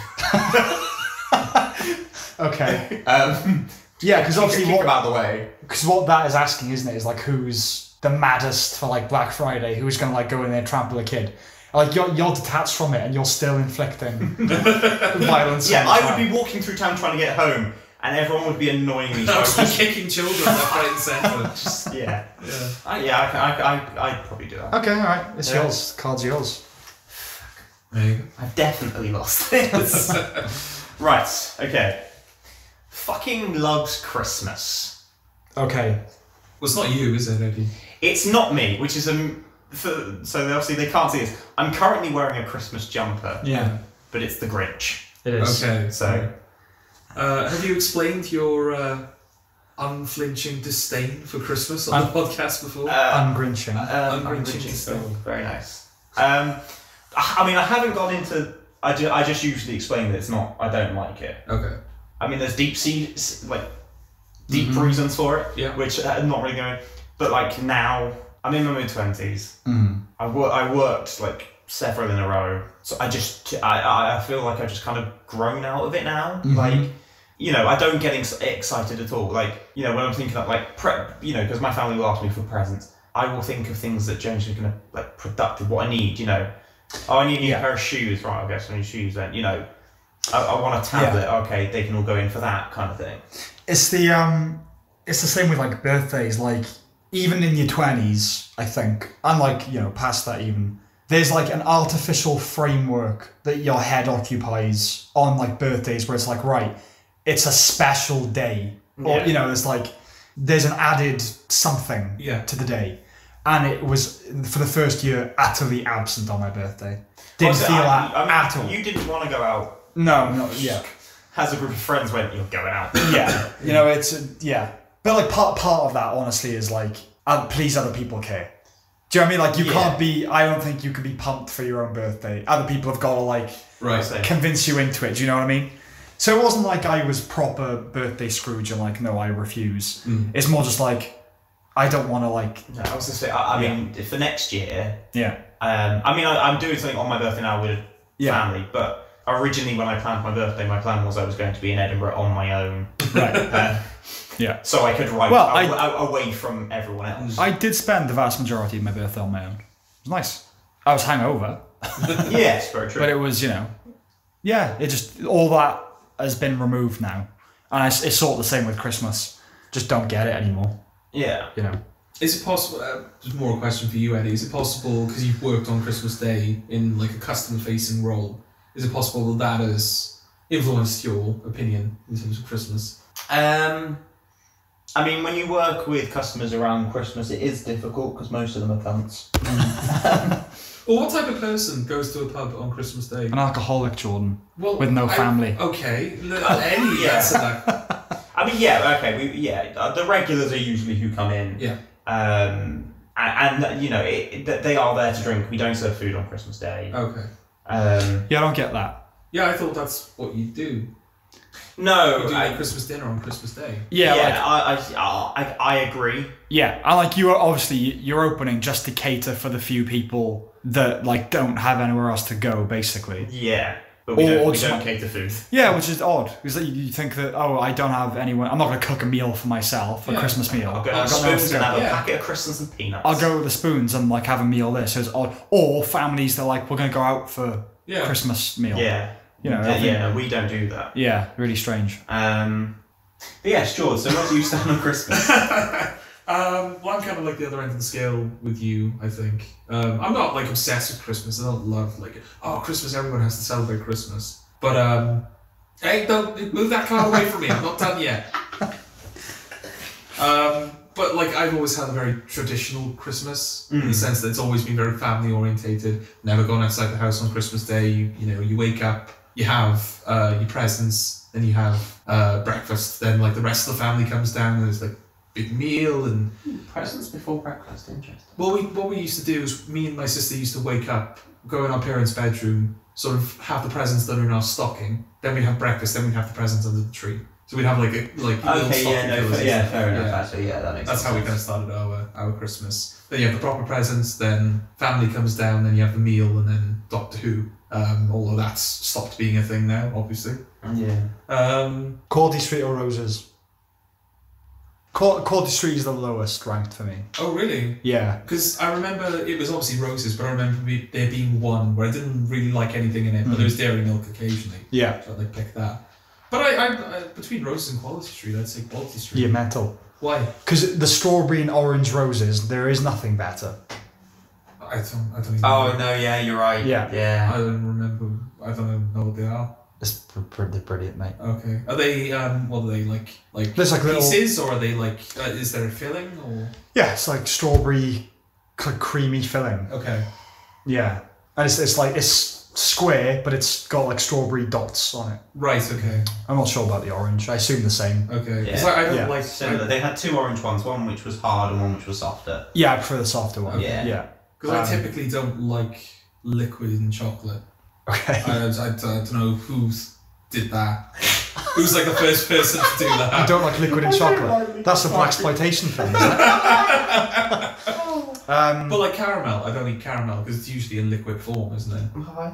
Okay. Um, yeah, because obviously kick what about the way? Because what that is asking, isn't it, is like who's the maddest for like Black Friday, who's gonna like go in there and trample a kid. Like you're you're detached from it and you're still inflicting violence. Yeah, I would be walking through town trying to get home and everyone would be annoying me. I was just kicking children left, right, and centre. Yeah. Yeah, I, yeah I, I, I, I'd probably do that. Okay, alright. It's yeah. yours. Card's yours. There you go. I've definitely lost this. Right, okay. Fucking loves Christmas. Okay. Well, it's not you, is it, Eddie? It's not me, which is um. For, so they obviously they can't see this. I'm currently wearing a Christmas jumper. Yeah, but it's the Grinch. It is. Okay. So, uh, have you explained your uh, unflinching disdain for Christmas on un the podcast before? Uh, Ungrinching. Uh, Ungrinching. Ungrinching. Oh, very nice. Um, I mean, I haven't gone into. I just, I just usually explain that it's not. I don't like it. Okay. I mean, there's deep seeds like. Deep mm-hmm. reasons for it, yeah. which I'm not really going. But like now, I'm in my mid twenties. Mm. I wor I worked like several in a row, so I just I I feel like I've just kind of grown out of it now. Mm-hmm. Like, you know, I don't get ex excited at all. Like, you know, when I'm thinking of like prep, you know, because my family will ask me for presents, I will think of things that generally going to like productive. What I need, you know, oh, I need a new yeah. pair of shoes. Right, I'll get some new shoes then. You know, I, I want a tablet. Yeah. Okay, they can all go in for that kind of thing. It's the um, it's the same with like birthdays. Like even in your twenties, I think, and like you know past that even, there's like an artificial framework that your head occupies on like birthdays, where it's like right, it's a special day, or yeah. you know, there's like there's an added something yeah. to the day, and it was for the first year utterly absent on my birthday. Didn't also, feel I, at, I mean, at all. You didn't want to go out. No, no, yeah. As a group of friends went, you're going out. Yeah, you know, it's, yeah. But like part part of that, honestly, is like, uh, please other people care. Do you know what I mean? Like you yeah. can't be, I don't think you can be pumped for your own birthday. Other people have got to like right, so. convince you into it. Do you know what I mean? So it wasn't like I was proper birthday Scrooge and like, no, I refuse. Mm. It's more just like, I don't want to like. No, I was going to say, I, I yeah. mean, for next year. Yeah. Um, I mean, I, I'm doing something on my birthday now with yeah. family, but originally, when I planned my birthday, my plan was I was going to be in Edinburgh on my own. Right. Uh, yeah. So I could ride well, I, away from everyone else. I did spend the vast majority of my birthday on my own. It was nice. I was hungover. Yeah, it's very true. But it was, you know, yeah, it just, all that has been removed now. And it's, it's sort of the same with Christmas. Just don't get it anymore. Yeah. You know. Is it possible, uh, just more a question for you, Eddie, is it possible, because you've worked on Christmas Day in like a customer-facing role, is it possible that that has influenced your opinion in terms of Christmas? Um, I mean, when you work with customers around Christmas, it is difficult because most of them are cunts. Well, what type of person goes to a pub on Christmas Day? An alcoholic, Jordan, well, with no I, family. Okay, I'll any answer that. I mean, yeah, okay, we, yeah. The regulars are usually who come in. Yeah. Um, and, and you know, it, they are there to drink. We don't serve food on Christmas Day. Okay. Um, yeah, I don't get that. Yeah, I thought that's what you do. No, you do I, Christmas dinner on Christmas Day. Yeah, yeah, like, I, I, I, I agree. Yeah, I like you are obviously you're opening just to cater for the few people that like don't have anywhere else to go, basically. Yeah. But we, or, don't, or we don't cater food. Yeah, which is odd. Because like, you think that, oh, I don't have anyone, I'm not going to cook a meal for myself, a yeah. Christmas meal. I'll go I'll spoons and have a yeah. packet of crisps and peanuts. I'll go with the spoons and like have a meal there, so it's odd. Or families, they're like, we're going to go out for yeah. Christmas meal. Yeah. You know, yeah, think, yeah, no, we don't do that. Yeah, really strange. Um, but yeah, sure, so where do you stand on Christmas? Um, well, I'm kind of like the other end of the scale with you, I think. Um, I'm not like obsessed with Christmas. I don't love like, oh, Christmas, everyone has to celebrate Christmas. But um, hey, don't move that car away from me. I'm not done yet. Um, but like, I've always had a very traditional Christmas mm. in the sense that it's always been very family orientated. Never gone outside the house on Christmas Day. You, you know, you wake up, you have uh, your presents, then you have uh, breakfast. Then like the rest of the family comes down and it's like, big meal and presents before breakfast. Interesting. Well, we, what we used to do is me and my sister used to wake up, go in our parents' bedroom, sort of have the presents that are in our stocking. Then we'd have breakfast. Then we'd have the presents under the tree. So we'd have like a like okay, little stocking. Yeah, no, fair, yeah, fair enough. Yeah. Actually, yeah, that makes That's sense. That's how we kind of started our our Christmas. Then you have the proper presents. Then family comes down. Then you have the meal, and then Doctor Who. Um, although that's stopped being a thing now, obviously. Yeah. Um, Cordy Street or Roses. Cordy Street is the lowest ranked for me. Oh, really? Yeah. Because I remember it was obviously Roses, but I remember me, there being one where I didn't really like anything in it, but mm. there was Dairy Milk occasionally. Yeah. So I'd like pick that. But I, I, I between Roses and Quality Street, I'd say Quality Street. You're mental. Why? Because the strawberry and orange Roses, there is nothing better. I don't. I don't. Even oh remember. No! Yeah, you're right. Yeah. Yeah. I don't remember. I don't even know what they are. It's pretty brilliant, mate. Okay. Are they, um, what are they, like, like, like pieces, little... or are they, like, uh, is there a filling, or...? Yeah, it's, like, strawberry, creamy filling. Okay. Yeah. And it's, it's like, it's square, but it's got, like, strawberry dots on it. Right, okay. I'm not sure about the orange. I assume the same. Okay. Yeah. It's like, I don't yeah. like... Similar. They had two orange ones, one which was hard and one which was softer. Yeah, I prefer the softer one. Okay. Yeah. Because yeah. um, I typically don't like liquid in chocolate. Okay. I, I, I don't know who did that. Who's like the first person to do that? I don't like liquid in chocolate. That's a blaxploitation thing, isn't it? um, but like caramel, I don't eat caramel because it's usually in liquid form, isn't it? I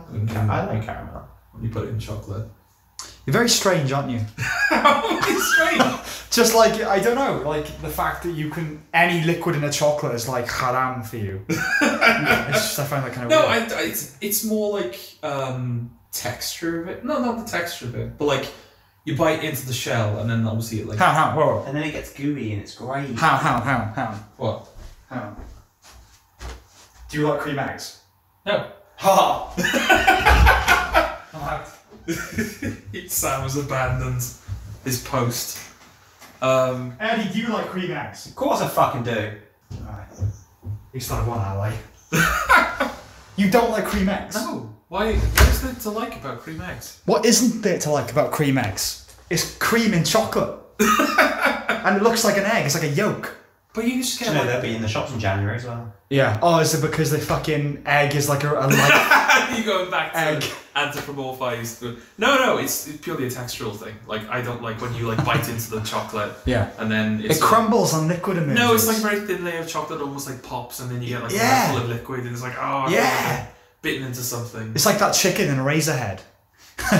like caramel. When you put it in chocolate. You're very strange, aren't you? It's strange. Just like, I don't know, like the fact that you can, any liquid in a chocolate is like haram for you. It's just, I find that kind of no, weird. No, it's, it's more like um, texture of it. No, not the texture of it, but like you bite into the shell and then obviously it like... How, how, whoa. And then it gets gooey and it's great. How, how, how, how. What? How. Do you like cream eggs? No. Ha ha. I'm out. Sam has abandoned his post. Um, Eddie, do you like cream eggs? Of course I fucking do. Alright. You still have one ally. You don't like cream eggs? No. Why? What is there to like about cream eggs? What isn't there to like about cream eggs? It's cream in chocolate. And it looks like an egg. It's like a yolk. But you just get. Do you know like, they'll be in the shops in January as well. Yeah. Oh, is it because the fucking egg is like a, a light? You're going back to egg. Anthropomorphized. No, no, it's purely a textural thing. Like I don't like when you like bite into the chocolate. Yeah. And then it's it like, crumbles on liquid emerges. No, it's like very thin layer of chocolate, almost like pops, and then you get like yeah. a mouthful of liquid, and it's like oh, yeah, like bitten into something. It's like that chicken in Razorhead.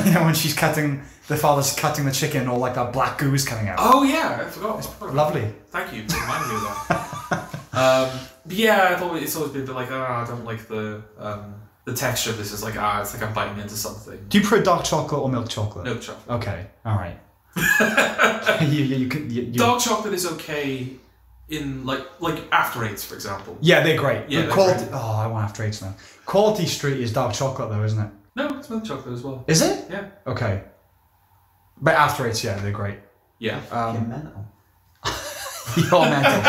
You know when she's cutting, the father's cutting the chicken, or like that black goo is coming out. Oh yeah, I forgot. It's lovely. Thank you for reminding me of that. um, but yeah, I've always, it's always been a bit like, ah, oh, I don't like the um, the texture of this. It's like, ah, oh, it's like I'm biting into something. Do you prefer dark chocolate or milk chocolate? Milk chocolate. Okay, all right. you, you, you, you, you. Dark chocolate is okay in like like after eights, for example. Yeah, they're great. Yeah, they're quality. Great. Oh, I want after eights now. Quality Street is dark chocolate though, isn't it? No, it's milk chocolate as well. Is it? Yeah. Okay. But after it's, yeah, they're great. Yeah. Um, you're mental. You're mental.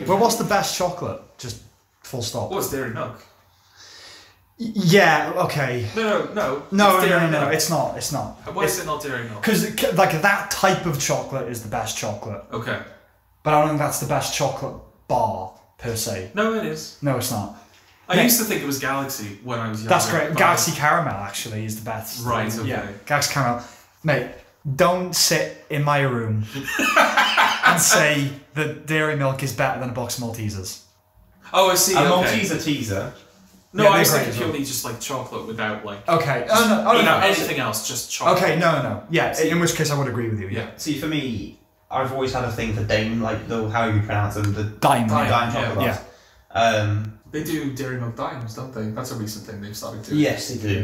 But well, what's the best chocolate? Just full stop. What's Dairy Milk? Yeah, okay. No, no, no. No, no, no, no, no, it's not, it's not. Why it's, is it not Dairy Milk? Because like, that type of chocolate is the best chocolate. Okay. But I don't think that's the best chocolate bar, per se. No, it is. No, it's not. I Nick, used to think it was Galaxy when I was younger. That's great. Galaxy Caramel, actually, is the best. Right, thing. Okay. Yeah, Galaxy Caramel. Mate, don't sit in my room and say that Dairy Milk is better than a box of Maltesers. Oh, I see. A okay. Malteser teaser No, yeah, I was thinking purely just like chocolate without like. Okay. Oh no! Oh, no, no. Anything else? Just chocolate. Okay. No. No. no. Yeah. See, in which case, I would agree with you. Yeah. yeah. See, for me, I've always had a thing for Dame, like the how you pronounce them, the Dime, Dime, Dime chocolate yeah. bars. Yeah. Um, they do Dairy Milk Dimes, don't they? That's a recent thing they've started doing. Yes, they do.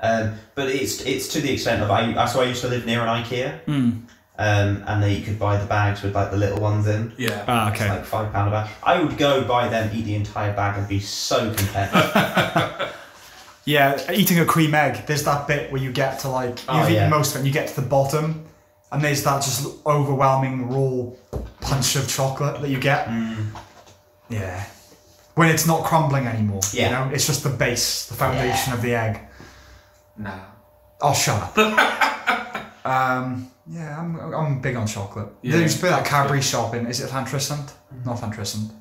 Yeah. Um, but it's it's to the extent of I. So I used to live near an IKEA. Mm. Um, and they could buy the bags with like the little ones in. Yeah. Ah, okay. It's like five pound a bag. I would go buy them, eat the entire bag, and be so content. Yeah, eating a cream egg. There's that bit where you get to like you've oh, eaten yeah. most of it, and you get to the bottom, and there's that just overwhelming raw punch of chocolate that you get. Mm. Yeah. When it's not crumbling anymore. Yeah. You know, it's just the base, the foundation yeah. of the egg. No. Oh, shut up. um. Yeah, I'm I'm big on chocolate. Yeah. There used to be that Cadbury yeah. shop in, is it Llantrysand? Mm-hmm. Not Llantrysand.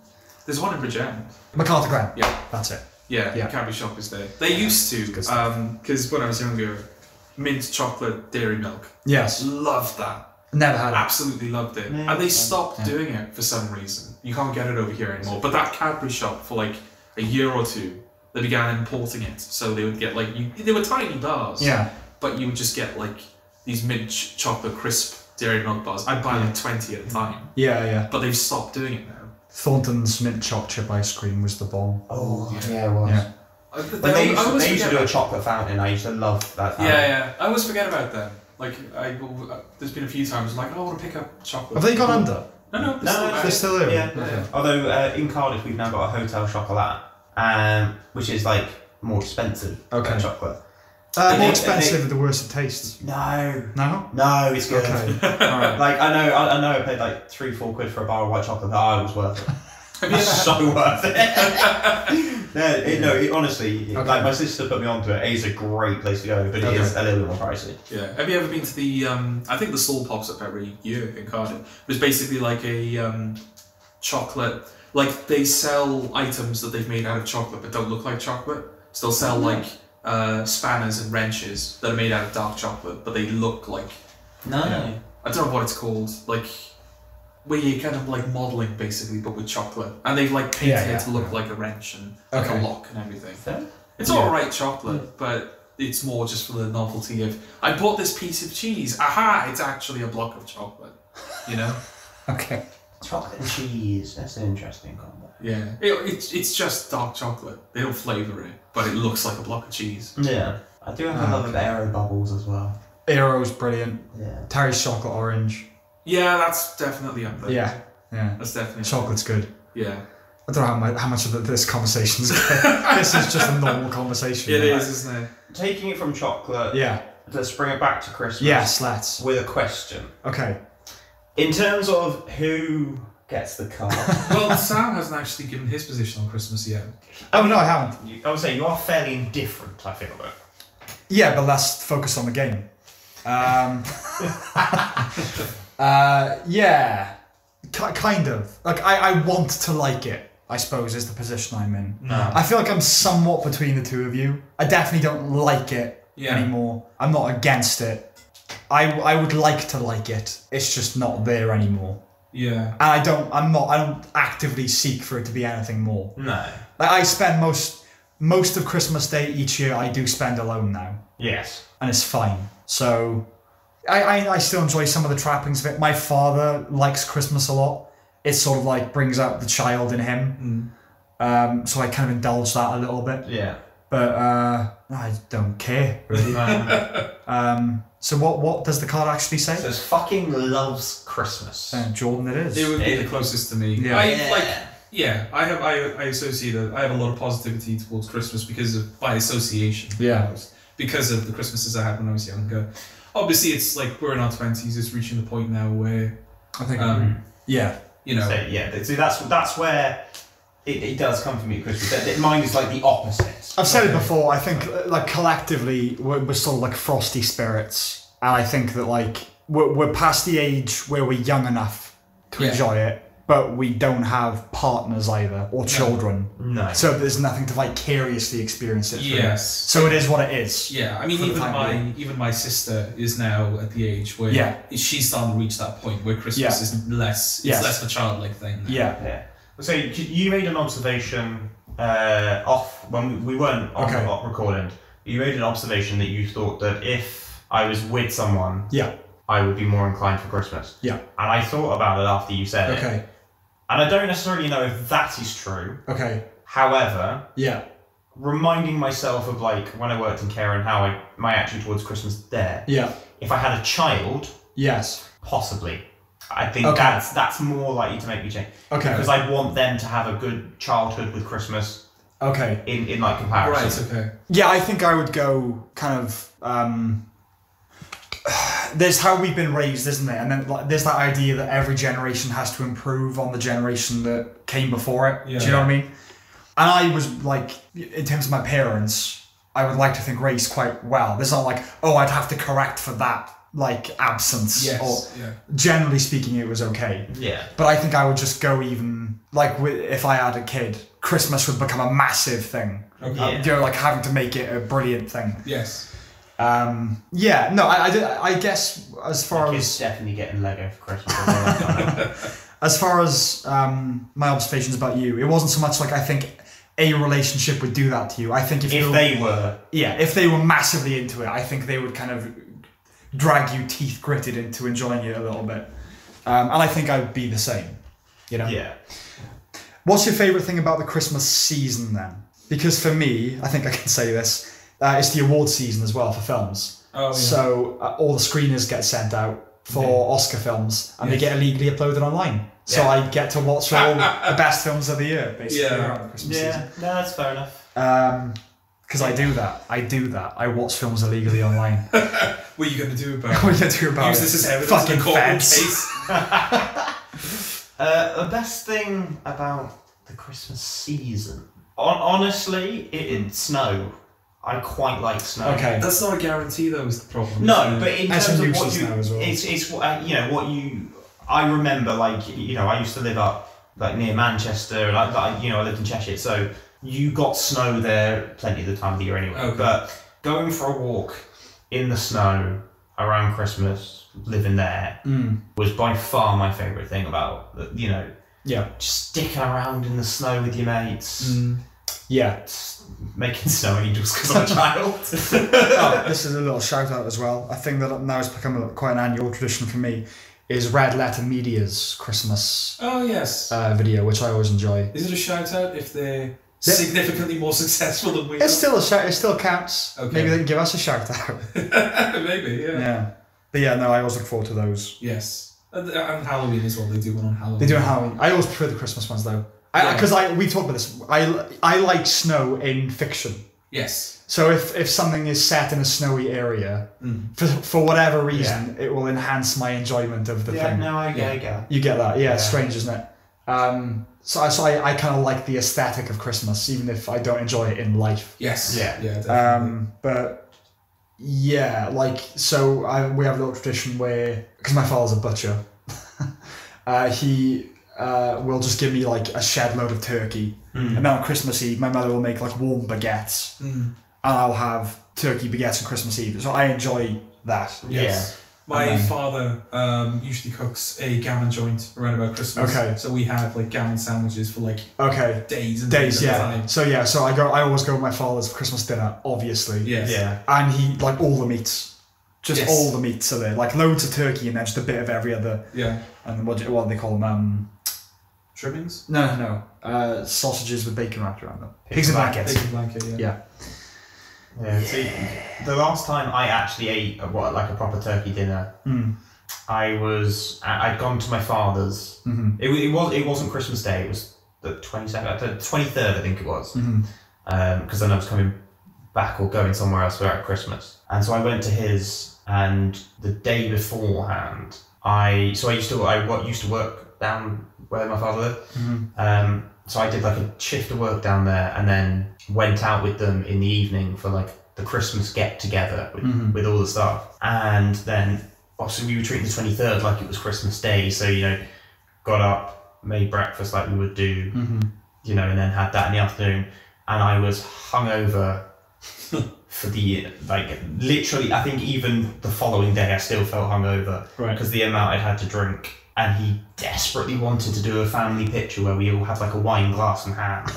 There's one in Bridgend. MacArthur Glen. Yeah. That's it. Yeah, yeah. The Cadbury shop is there. They yeah. used to, because um, when I was younger, mint chocolate Dairy Milk. Yes. Loved that. Never had it. Absolutely loved it. Never and they stopped it. doing it for some reason. You can't get it over here anymore. But that Cadbury shop, for like a year or two, they began importing it. So they would get like, you, they were tiny bars. Yeah. But you would just get like, these mint chocolate crisp Dairy Milk bars. I'd buy yeah. like twenty at a time. Yeah, yeah. But they've stopped doing it now. Thornton's mint choc chip ice cream was the bomb. Oh, yeah, yeah it was. Yeah. I, they, they used, I they used to do a chocolate fountain. I used to love that fountain. Yeah, yeah. I always forget about them. Like, I, there's been a few times I'm like, oh, I want to pick up chocolate. Have they gone under? No, no. They're no, still, no, they're still in. Yeah. yeah. yeah. Although, uh, in Cardiff, we've now got a hotel chocolat, um, which is, like, more expensive okay. than chocolate. Uh, more expensive and the worse it tastes. No. No? No, it's good. Okay. Right. Like, I know I, I know I paid like three, four quid for a bar of white chocolate, but oh, it was worth it. It was so worth it. no, it, no it, honestly, okay. like my sister put me onto it. It's a great place to go, but okay. it is a little bit more pricey. Yeah. Have you ever been to the, um, I think the Soul pops up every year in Cardiff. It was basically like a um, chocolate, like they sell items that they've made out of chocolate but don't look like chocolate. So they'll sell like, Uh, spanners and wrenches that are made out of dark chocolate, but they look like no. You know, I don't know what it's called. Like where you kind of like modelling basically, but with chocolate, and they've like painted yeah, yeah, it to look yeah. like a wrench and okay. like a lock and everything. Fair? It's yeah. all right chocolate, yeah. but it's more just for the novelty of I bought this piece of cheese. Aha! It's actually a block of chocolate. You know? Okay. Chocolate and cheese. That's an interesting combo. Yeah, it, it's it's just dark chocolate. They don't flavour it, but it looks like a block of cheese. Yeah, I do have a love of Aero bubbles as well. Aero's brilliant. Yeah, Terry's chocolate orange. Yeah, that's definitely up there. Yeah, yeah, that's definitely. Chocolate's good. Yeah, I don't know how much how much of this conversation's. This is just a normal conversation. It is, isn't it? Taking it from chocolate. Yeah. Let's bring it back to Christmas. Yes, let's. With a question. Okay. In terms of who gets the card. Well, Sam hasn't actually given his position on Christmas yet. Oh, no, I haven't. You, I was saying, you are fairly indifferent, I feel, about it. Yeah, but let's focus on the game. Um, uh, yeah, K kind of. Like, I, I want to like it, I suppose, is the position I'm in. No. I feel like I'm somewhat between the two of you. I definitely don't like it yeah. anymore. I'm not against it. I, I would like to like it. It's just not there anymore. Yeah. And I don't, I'm not, I don't actively seek for it to be anything more. No. Like I spend most, most of Christmas Day each year I do spend alone now. Yes. And it's fine. So I, I, I still enjoy some of the trappings of it. My father likes Christmas a lot. It sort of like brings out the child in him. Mm. Um, so I kind of indulge that a little bit. Yeah. But uh, I don't care, really. um... So what what does the card actually say? It says fucking loves Christmas. And Jordan it is. It would be the closest to me. Yeah. I like yeah, I have I I associate a, I have a lot of positivity towards Christmas because of by association. Yeah. Almost, because of the Christmases I had when I was younger. Obviously it's like we're in our twenties, it's reaching the point now where I think um, yeah. You know. So, yeah, so that's that's where It, it does come for me, Christmas. Mine is like the opposite. I've said it before. I think like collectively we're, we're sort of like frosty spirits, and I think that like we're, we're past the age where we're young enough to yeah. enjoy it, but we don't have partners either or children. No. no. So there's nothing to vicariously experience it through. Yes. So it is what it is. Yeah. I mean, even my being. even my sister is now at the age where yeah. she's starting to reach that point where Christmas yeah. is less it's yes. less of a childlike thing. Now. Yeah. Yeah. So you made an observation uh, off when we, we weren't on okay. the recording. You made an observation that you thought that if I was with someone, yeah, I would be more inclined for Christmas. Yeah, and I thought about it after you said okay. it. Okay, and I don't necessarily know if that is true. Okay, however, yeah, reminding myself of like when I worked in care and how I my attitude towards Christmas there. Yeah, if I had a child, yes, possibly. I think okay. that's that's more likely to make me change. Okay, because I want them to have a good childhood with Christmas. Okay, in in like comparison. Right. Okay. Yeah, I think I would go kind of. Um, there's how we've been raised, isn't there? And then like, there's that idea that every generation has to improve on the generation that came before it. Yeah. Do you know what I mean? And I was like, in terms of my parents, I would like to think raised quite well. There's not like, oh, I'd have to correct for that. Like absence, yes, or yeah. generally speaking, it was okay. Yeah, but I think I would just go even like if I had a kid, Christmas would become a massive thing. Okay. Yeah. Um, you know, like having to make it a brilliant thing. Yes. Um. Yeah. No. I. I, I guess as far as definitely getting Lego for Christmas. As far as um my observations about you, it wasn't so much like I think a relationship would do that to you. I think if, if they were, yeah, if they were massively into it, I think they would kind of drag you teeth gritted into enjoying it a little bit. Um, and I think I would be the same, you know? Yeah. What's your favourite thing about the Christmas season then? Because for me, I think I can say this, uh, it's the award season as well for films. Oh, yeah. So uh, all the screeners get sent out for yeah. Oscar films and yes. they get illegally uploaded online. So yeah. I get to watch all the best films of the year, basically, yeah. around the Christmas yeah. season. Yeah, no, that's fair enough. Um, Because I do that. I do that. I watch films illegally online. What are you going to do about it? What are you going to do about Use it? Use this as evidence in a court case. uh, the best thing about the Christmas season... On- honestly, it, it's snow. I quite like snow. Okay. That's not a guarantee, though, is the problem. No, but in terms of what you... As well. It's, it's uh, you know, what you... I remember, like, you know, I used to live up like near Manchester, and I, like, you know, I lived in Cheshire, so... You got snow there plenty of the time of the year anyway. Okay. But going for a walk in the snow around Christmas, living there, mm. was by far my favourite thing about, you know, yeah, just sticking around in the snow with your mates. Mm. Yeah. Making snow angels because I'm a child. Oh, this is a little shout out as well. I think that now it's become a, quite an annual tradition for me. Is Red Letter Media's Christmas oh, yes. uh, video, which I always enjoy. Is it a shout out if they... Significantly more successful than we are. It's still a shout. It still counts. Okay. Maybe they can give us a shout out. Maybe, yeah. Yeah, but yeah, no, I always look forward to those. Yes, and, and Halloween as well. They do one on Halloween. They do on Halloween. I always prefer the Christmas ones though, because I, yeah. I we talked about this. I I like snow in fiction. Yes. So if if something is set in a snowy area, mm. for for whatever reason, yeah. it will enhance my enjoyment of the yeah, thing. No, I get, yeah. I get. You get that? Yeah, yeah. Strange, isn't it? Um, so, so I, I kind of like the aesthetic of Christmas, even if I don't enjoy it in life. Yes. Yeah. Yeah. Um, but yeah, like, so I, we have a little tradition where, because my father's a butcher, uh, he uh, will just give me like a shed load of turkey. Mm. And then on Christmas Eve, my mother will make like warm baguettes mm. and I'll have turkey baguettes on Christmas Eve. So I enjoy that. Yes. Yeah. My then, father um, usually cooks a gammon joint around about Christmas. Okay. So we have like gammon sandwiches for like okay. days and days, days yeah. Time. So yeah, so I go I always go with my father's for Christmas dinner, obviously. Yes. Yeah. And he like all the meats. Just yes. all the meats are there. Like loads of turkey and then just a bit of every other yeah. And what do, what do they call them? Um, trimmings? No, no. Uh, sausages with bacon wrapped around them. Pigs in blankets. Pigs in blanket, yeah. Yeah. Yeah, yeah. See, the last time I actually ate a, what like a proper turkey dinner, mm. I was I'd gone to my father's. Mm-hmm. It it was it wasn't Christmas Day. It was the twenty second, the twenty third, I think it was. Because mm-hmm. um, then I was coming back or going somewhere else for Christmas, and so I went to his. And the day beforehand, I so I used to I what used to work down where my father lived. Mm-hmm. Um, so I did like a shift of work down there, and then went out with them in the evening for like the Christmas get together with, mm-hmm. with all the staff. And then obviously we were treating the twenty-third like it was Christmas Day. So, you know, got up, made breakfast like we would do, mm-hmm. you know, and then had that in the afternoon. And I was hungover for the, like literally, I think even the following day, I still felt hungover because right. the amount I'd had to drink. and he desperately wanted to do a family picture where we all had like a wine glass in hand.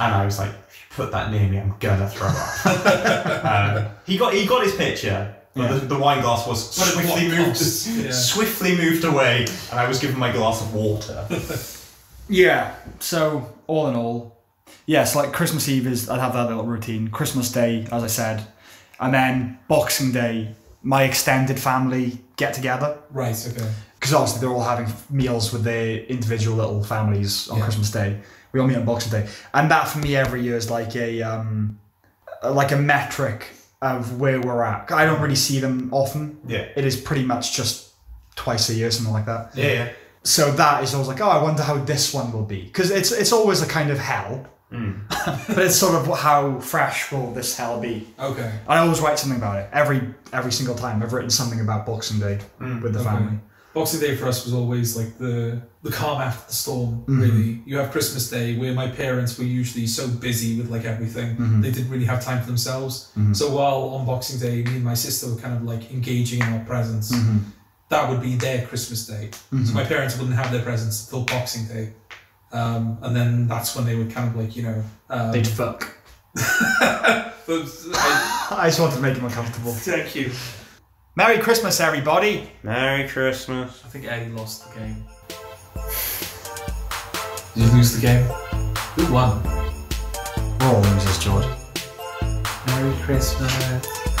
And I was like, put that near me, I'm gonna throw up. um, he got he got his picture, but yeah. the, the wine glass was swiftly moved, yeah. swiftly moved away, and I was given my glass of water. Yeah, so all in all, yes, yeah, so like Christmas Eve is, I'd have that little routine. Christmas Day, as I said, and then Boxing Day, my extended family get together. Right, okay. Because obviously they're all having meals with their individual little families on yeah. Christmas Day. We all meet on Boxing Day. And that for me every year is like a um, like a metric of where we're at. I don't really see them often. Yeah. It is pretty much just twice a year, something like that. Yeah. yeah. So that is always like, oh, I wonder how this one will be. Because it's, it's always a kind of hell. Mm. But it's sort of how fresh will this hell be? Okay. I always write something about it. Every every single time I've written something about Boxing Day mm. with the okay. family. Boxing Day for us was always like the the calm after the storm, mm-hmm. really. You have Christmas Day where my parents were usually so busy with like everything, mm-hmm. they didn't really have time for themselves. Mm-hmm. So while on Boxing Day, me and my sister were kind of like engaging in our presents, mm-hmm. that would be their Christmas Day. Mm-hmm. So my parents wouldn't have their presents until Boxing Day. Um, and then that's when they would kind of like, you know... Um, They'd fuck. I, I just wanted to make them uncomfortable. Thank you. Merry Christmas, everybody! Merry Christmas. I think Eddie lost the game. Did you lose the game? Who won? We're all losers, George. Merry Christmas.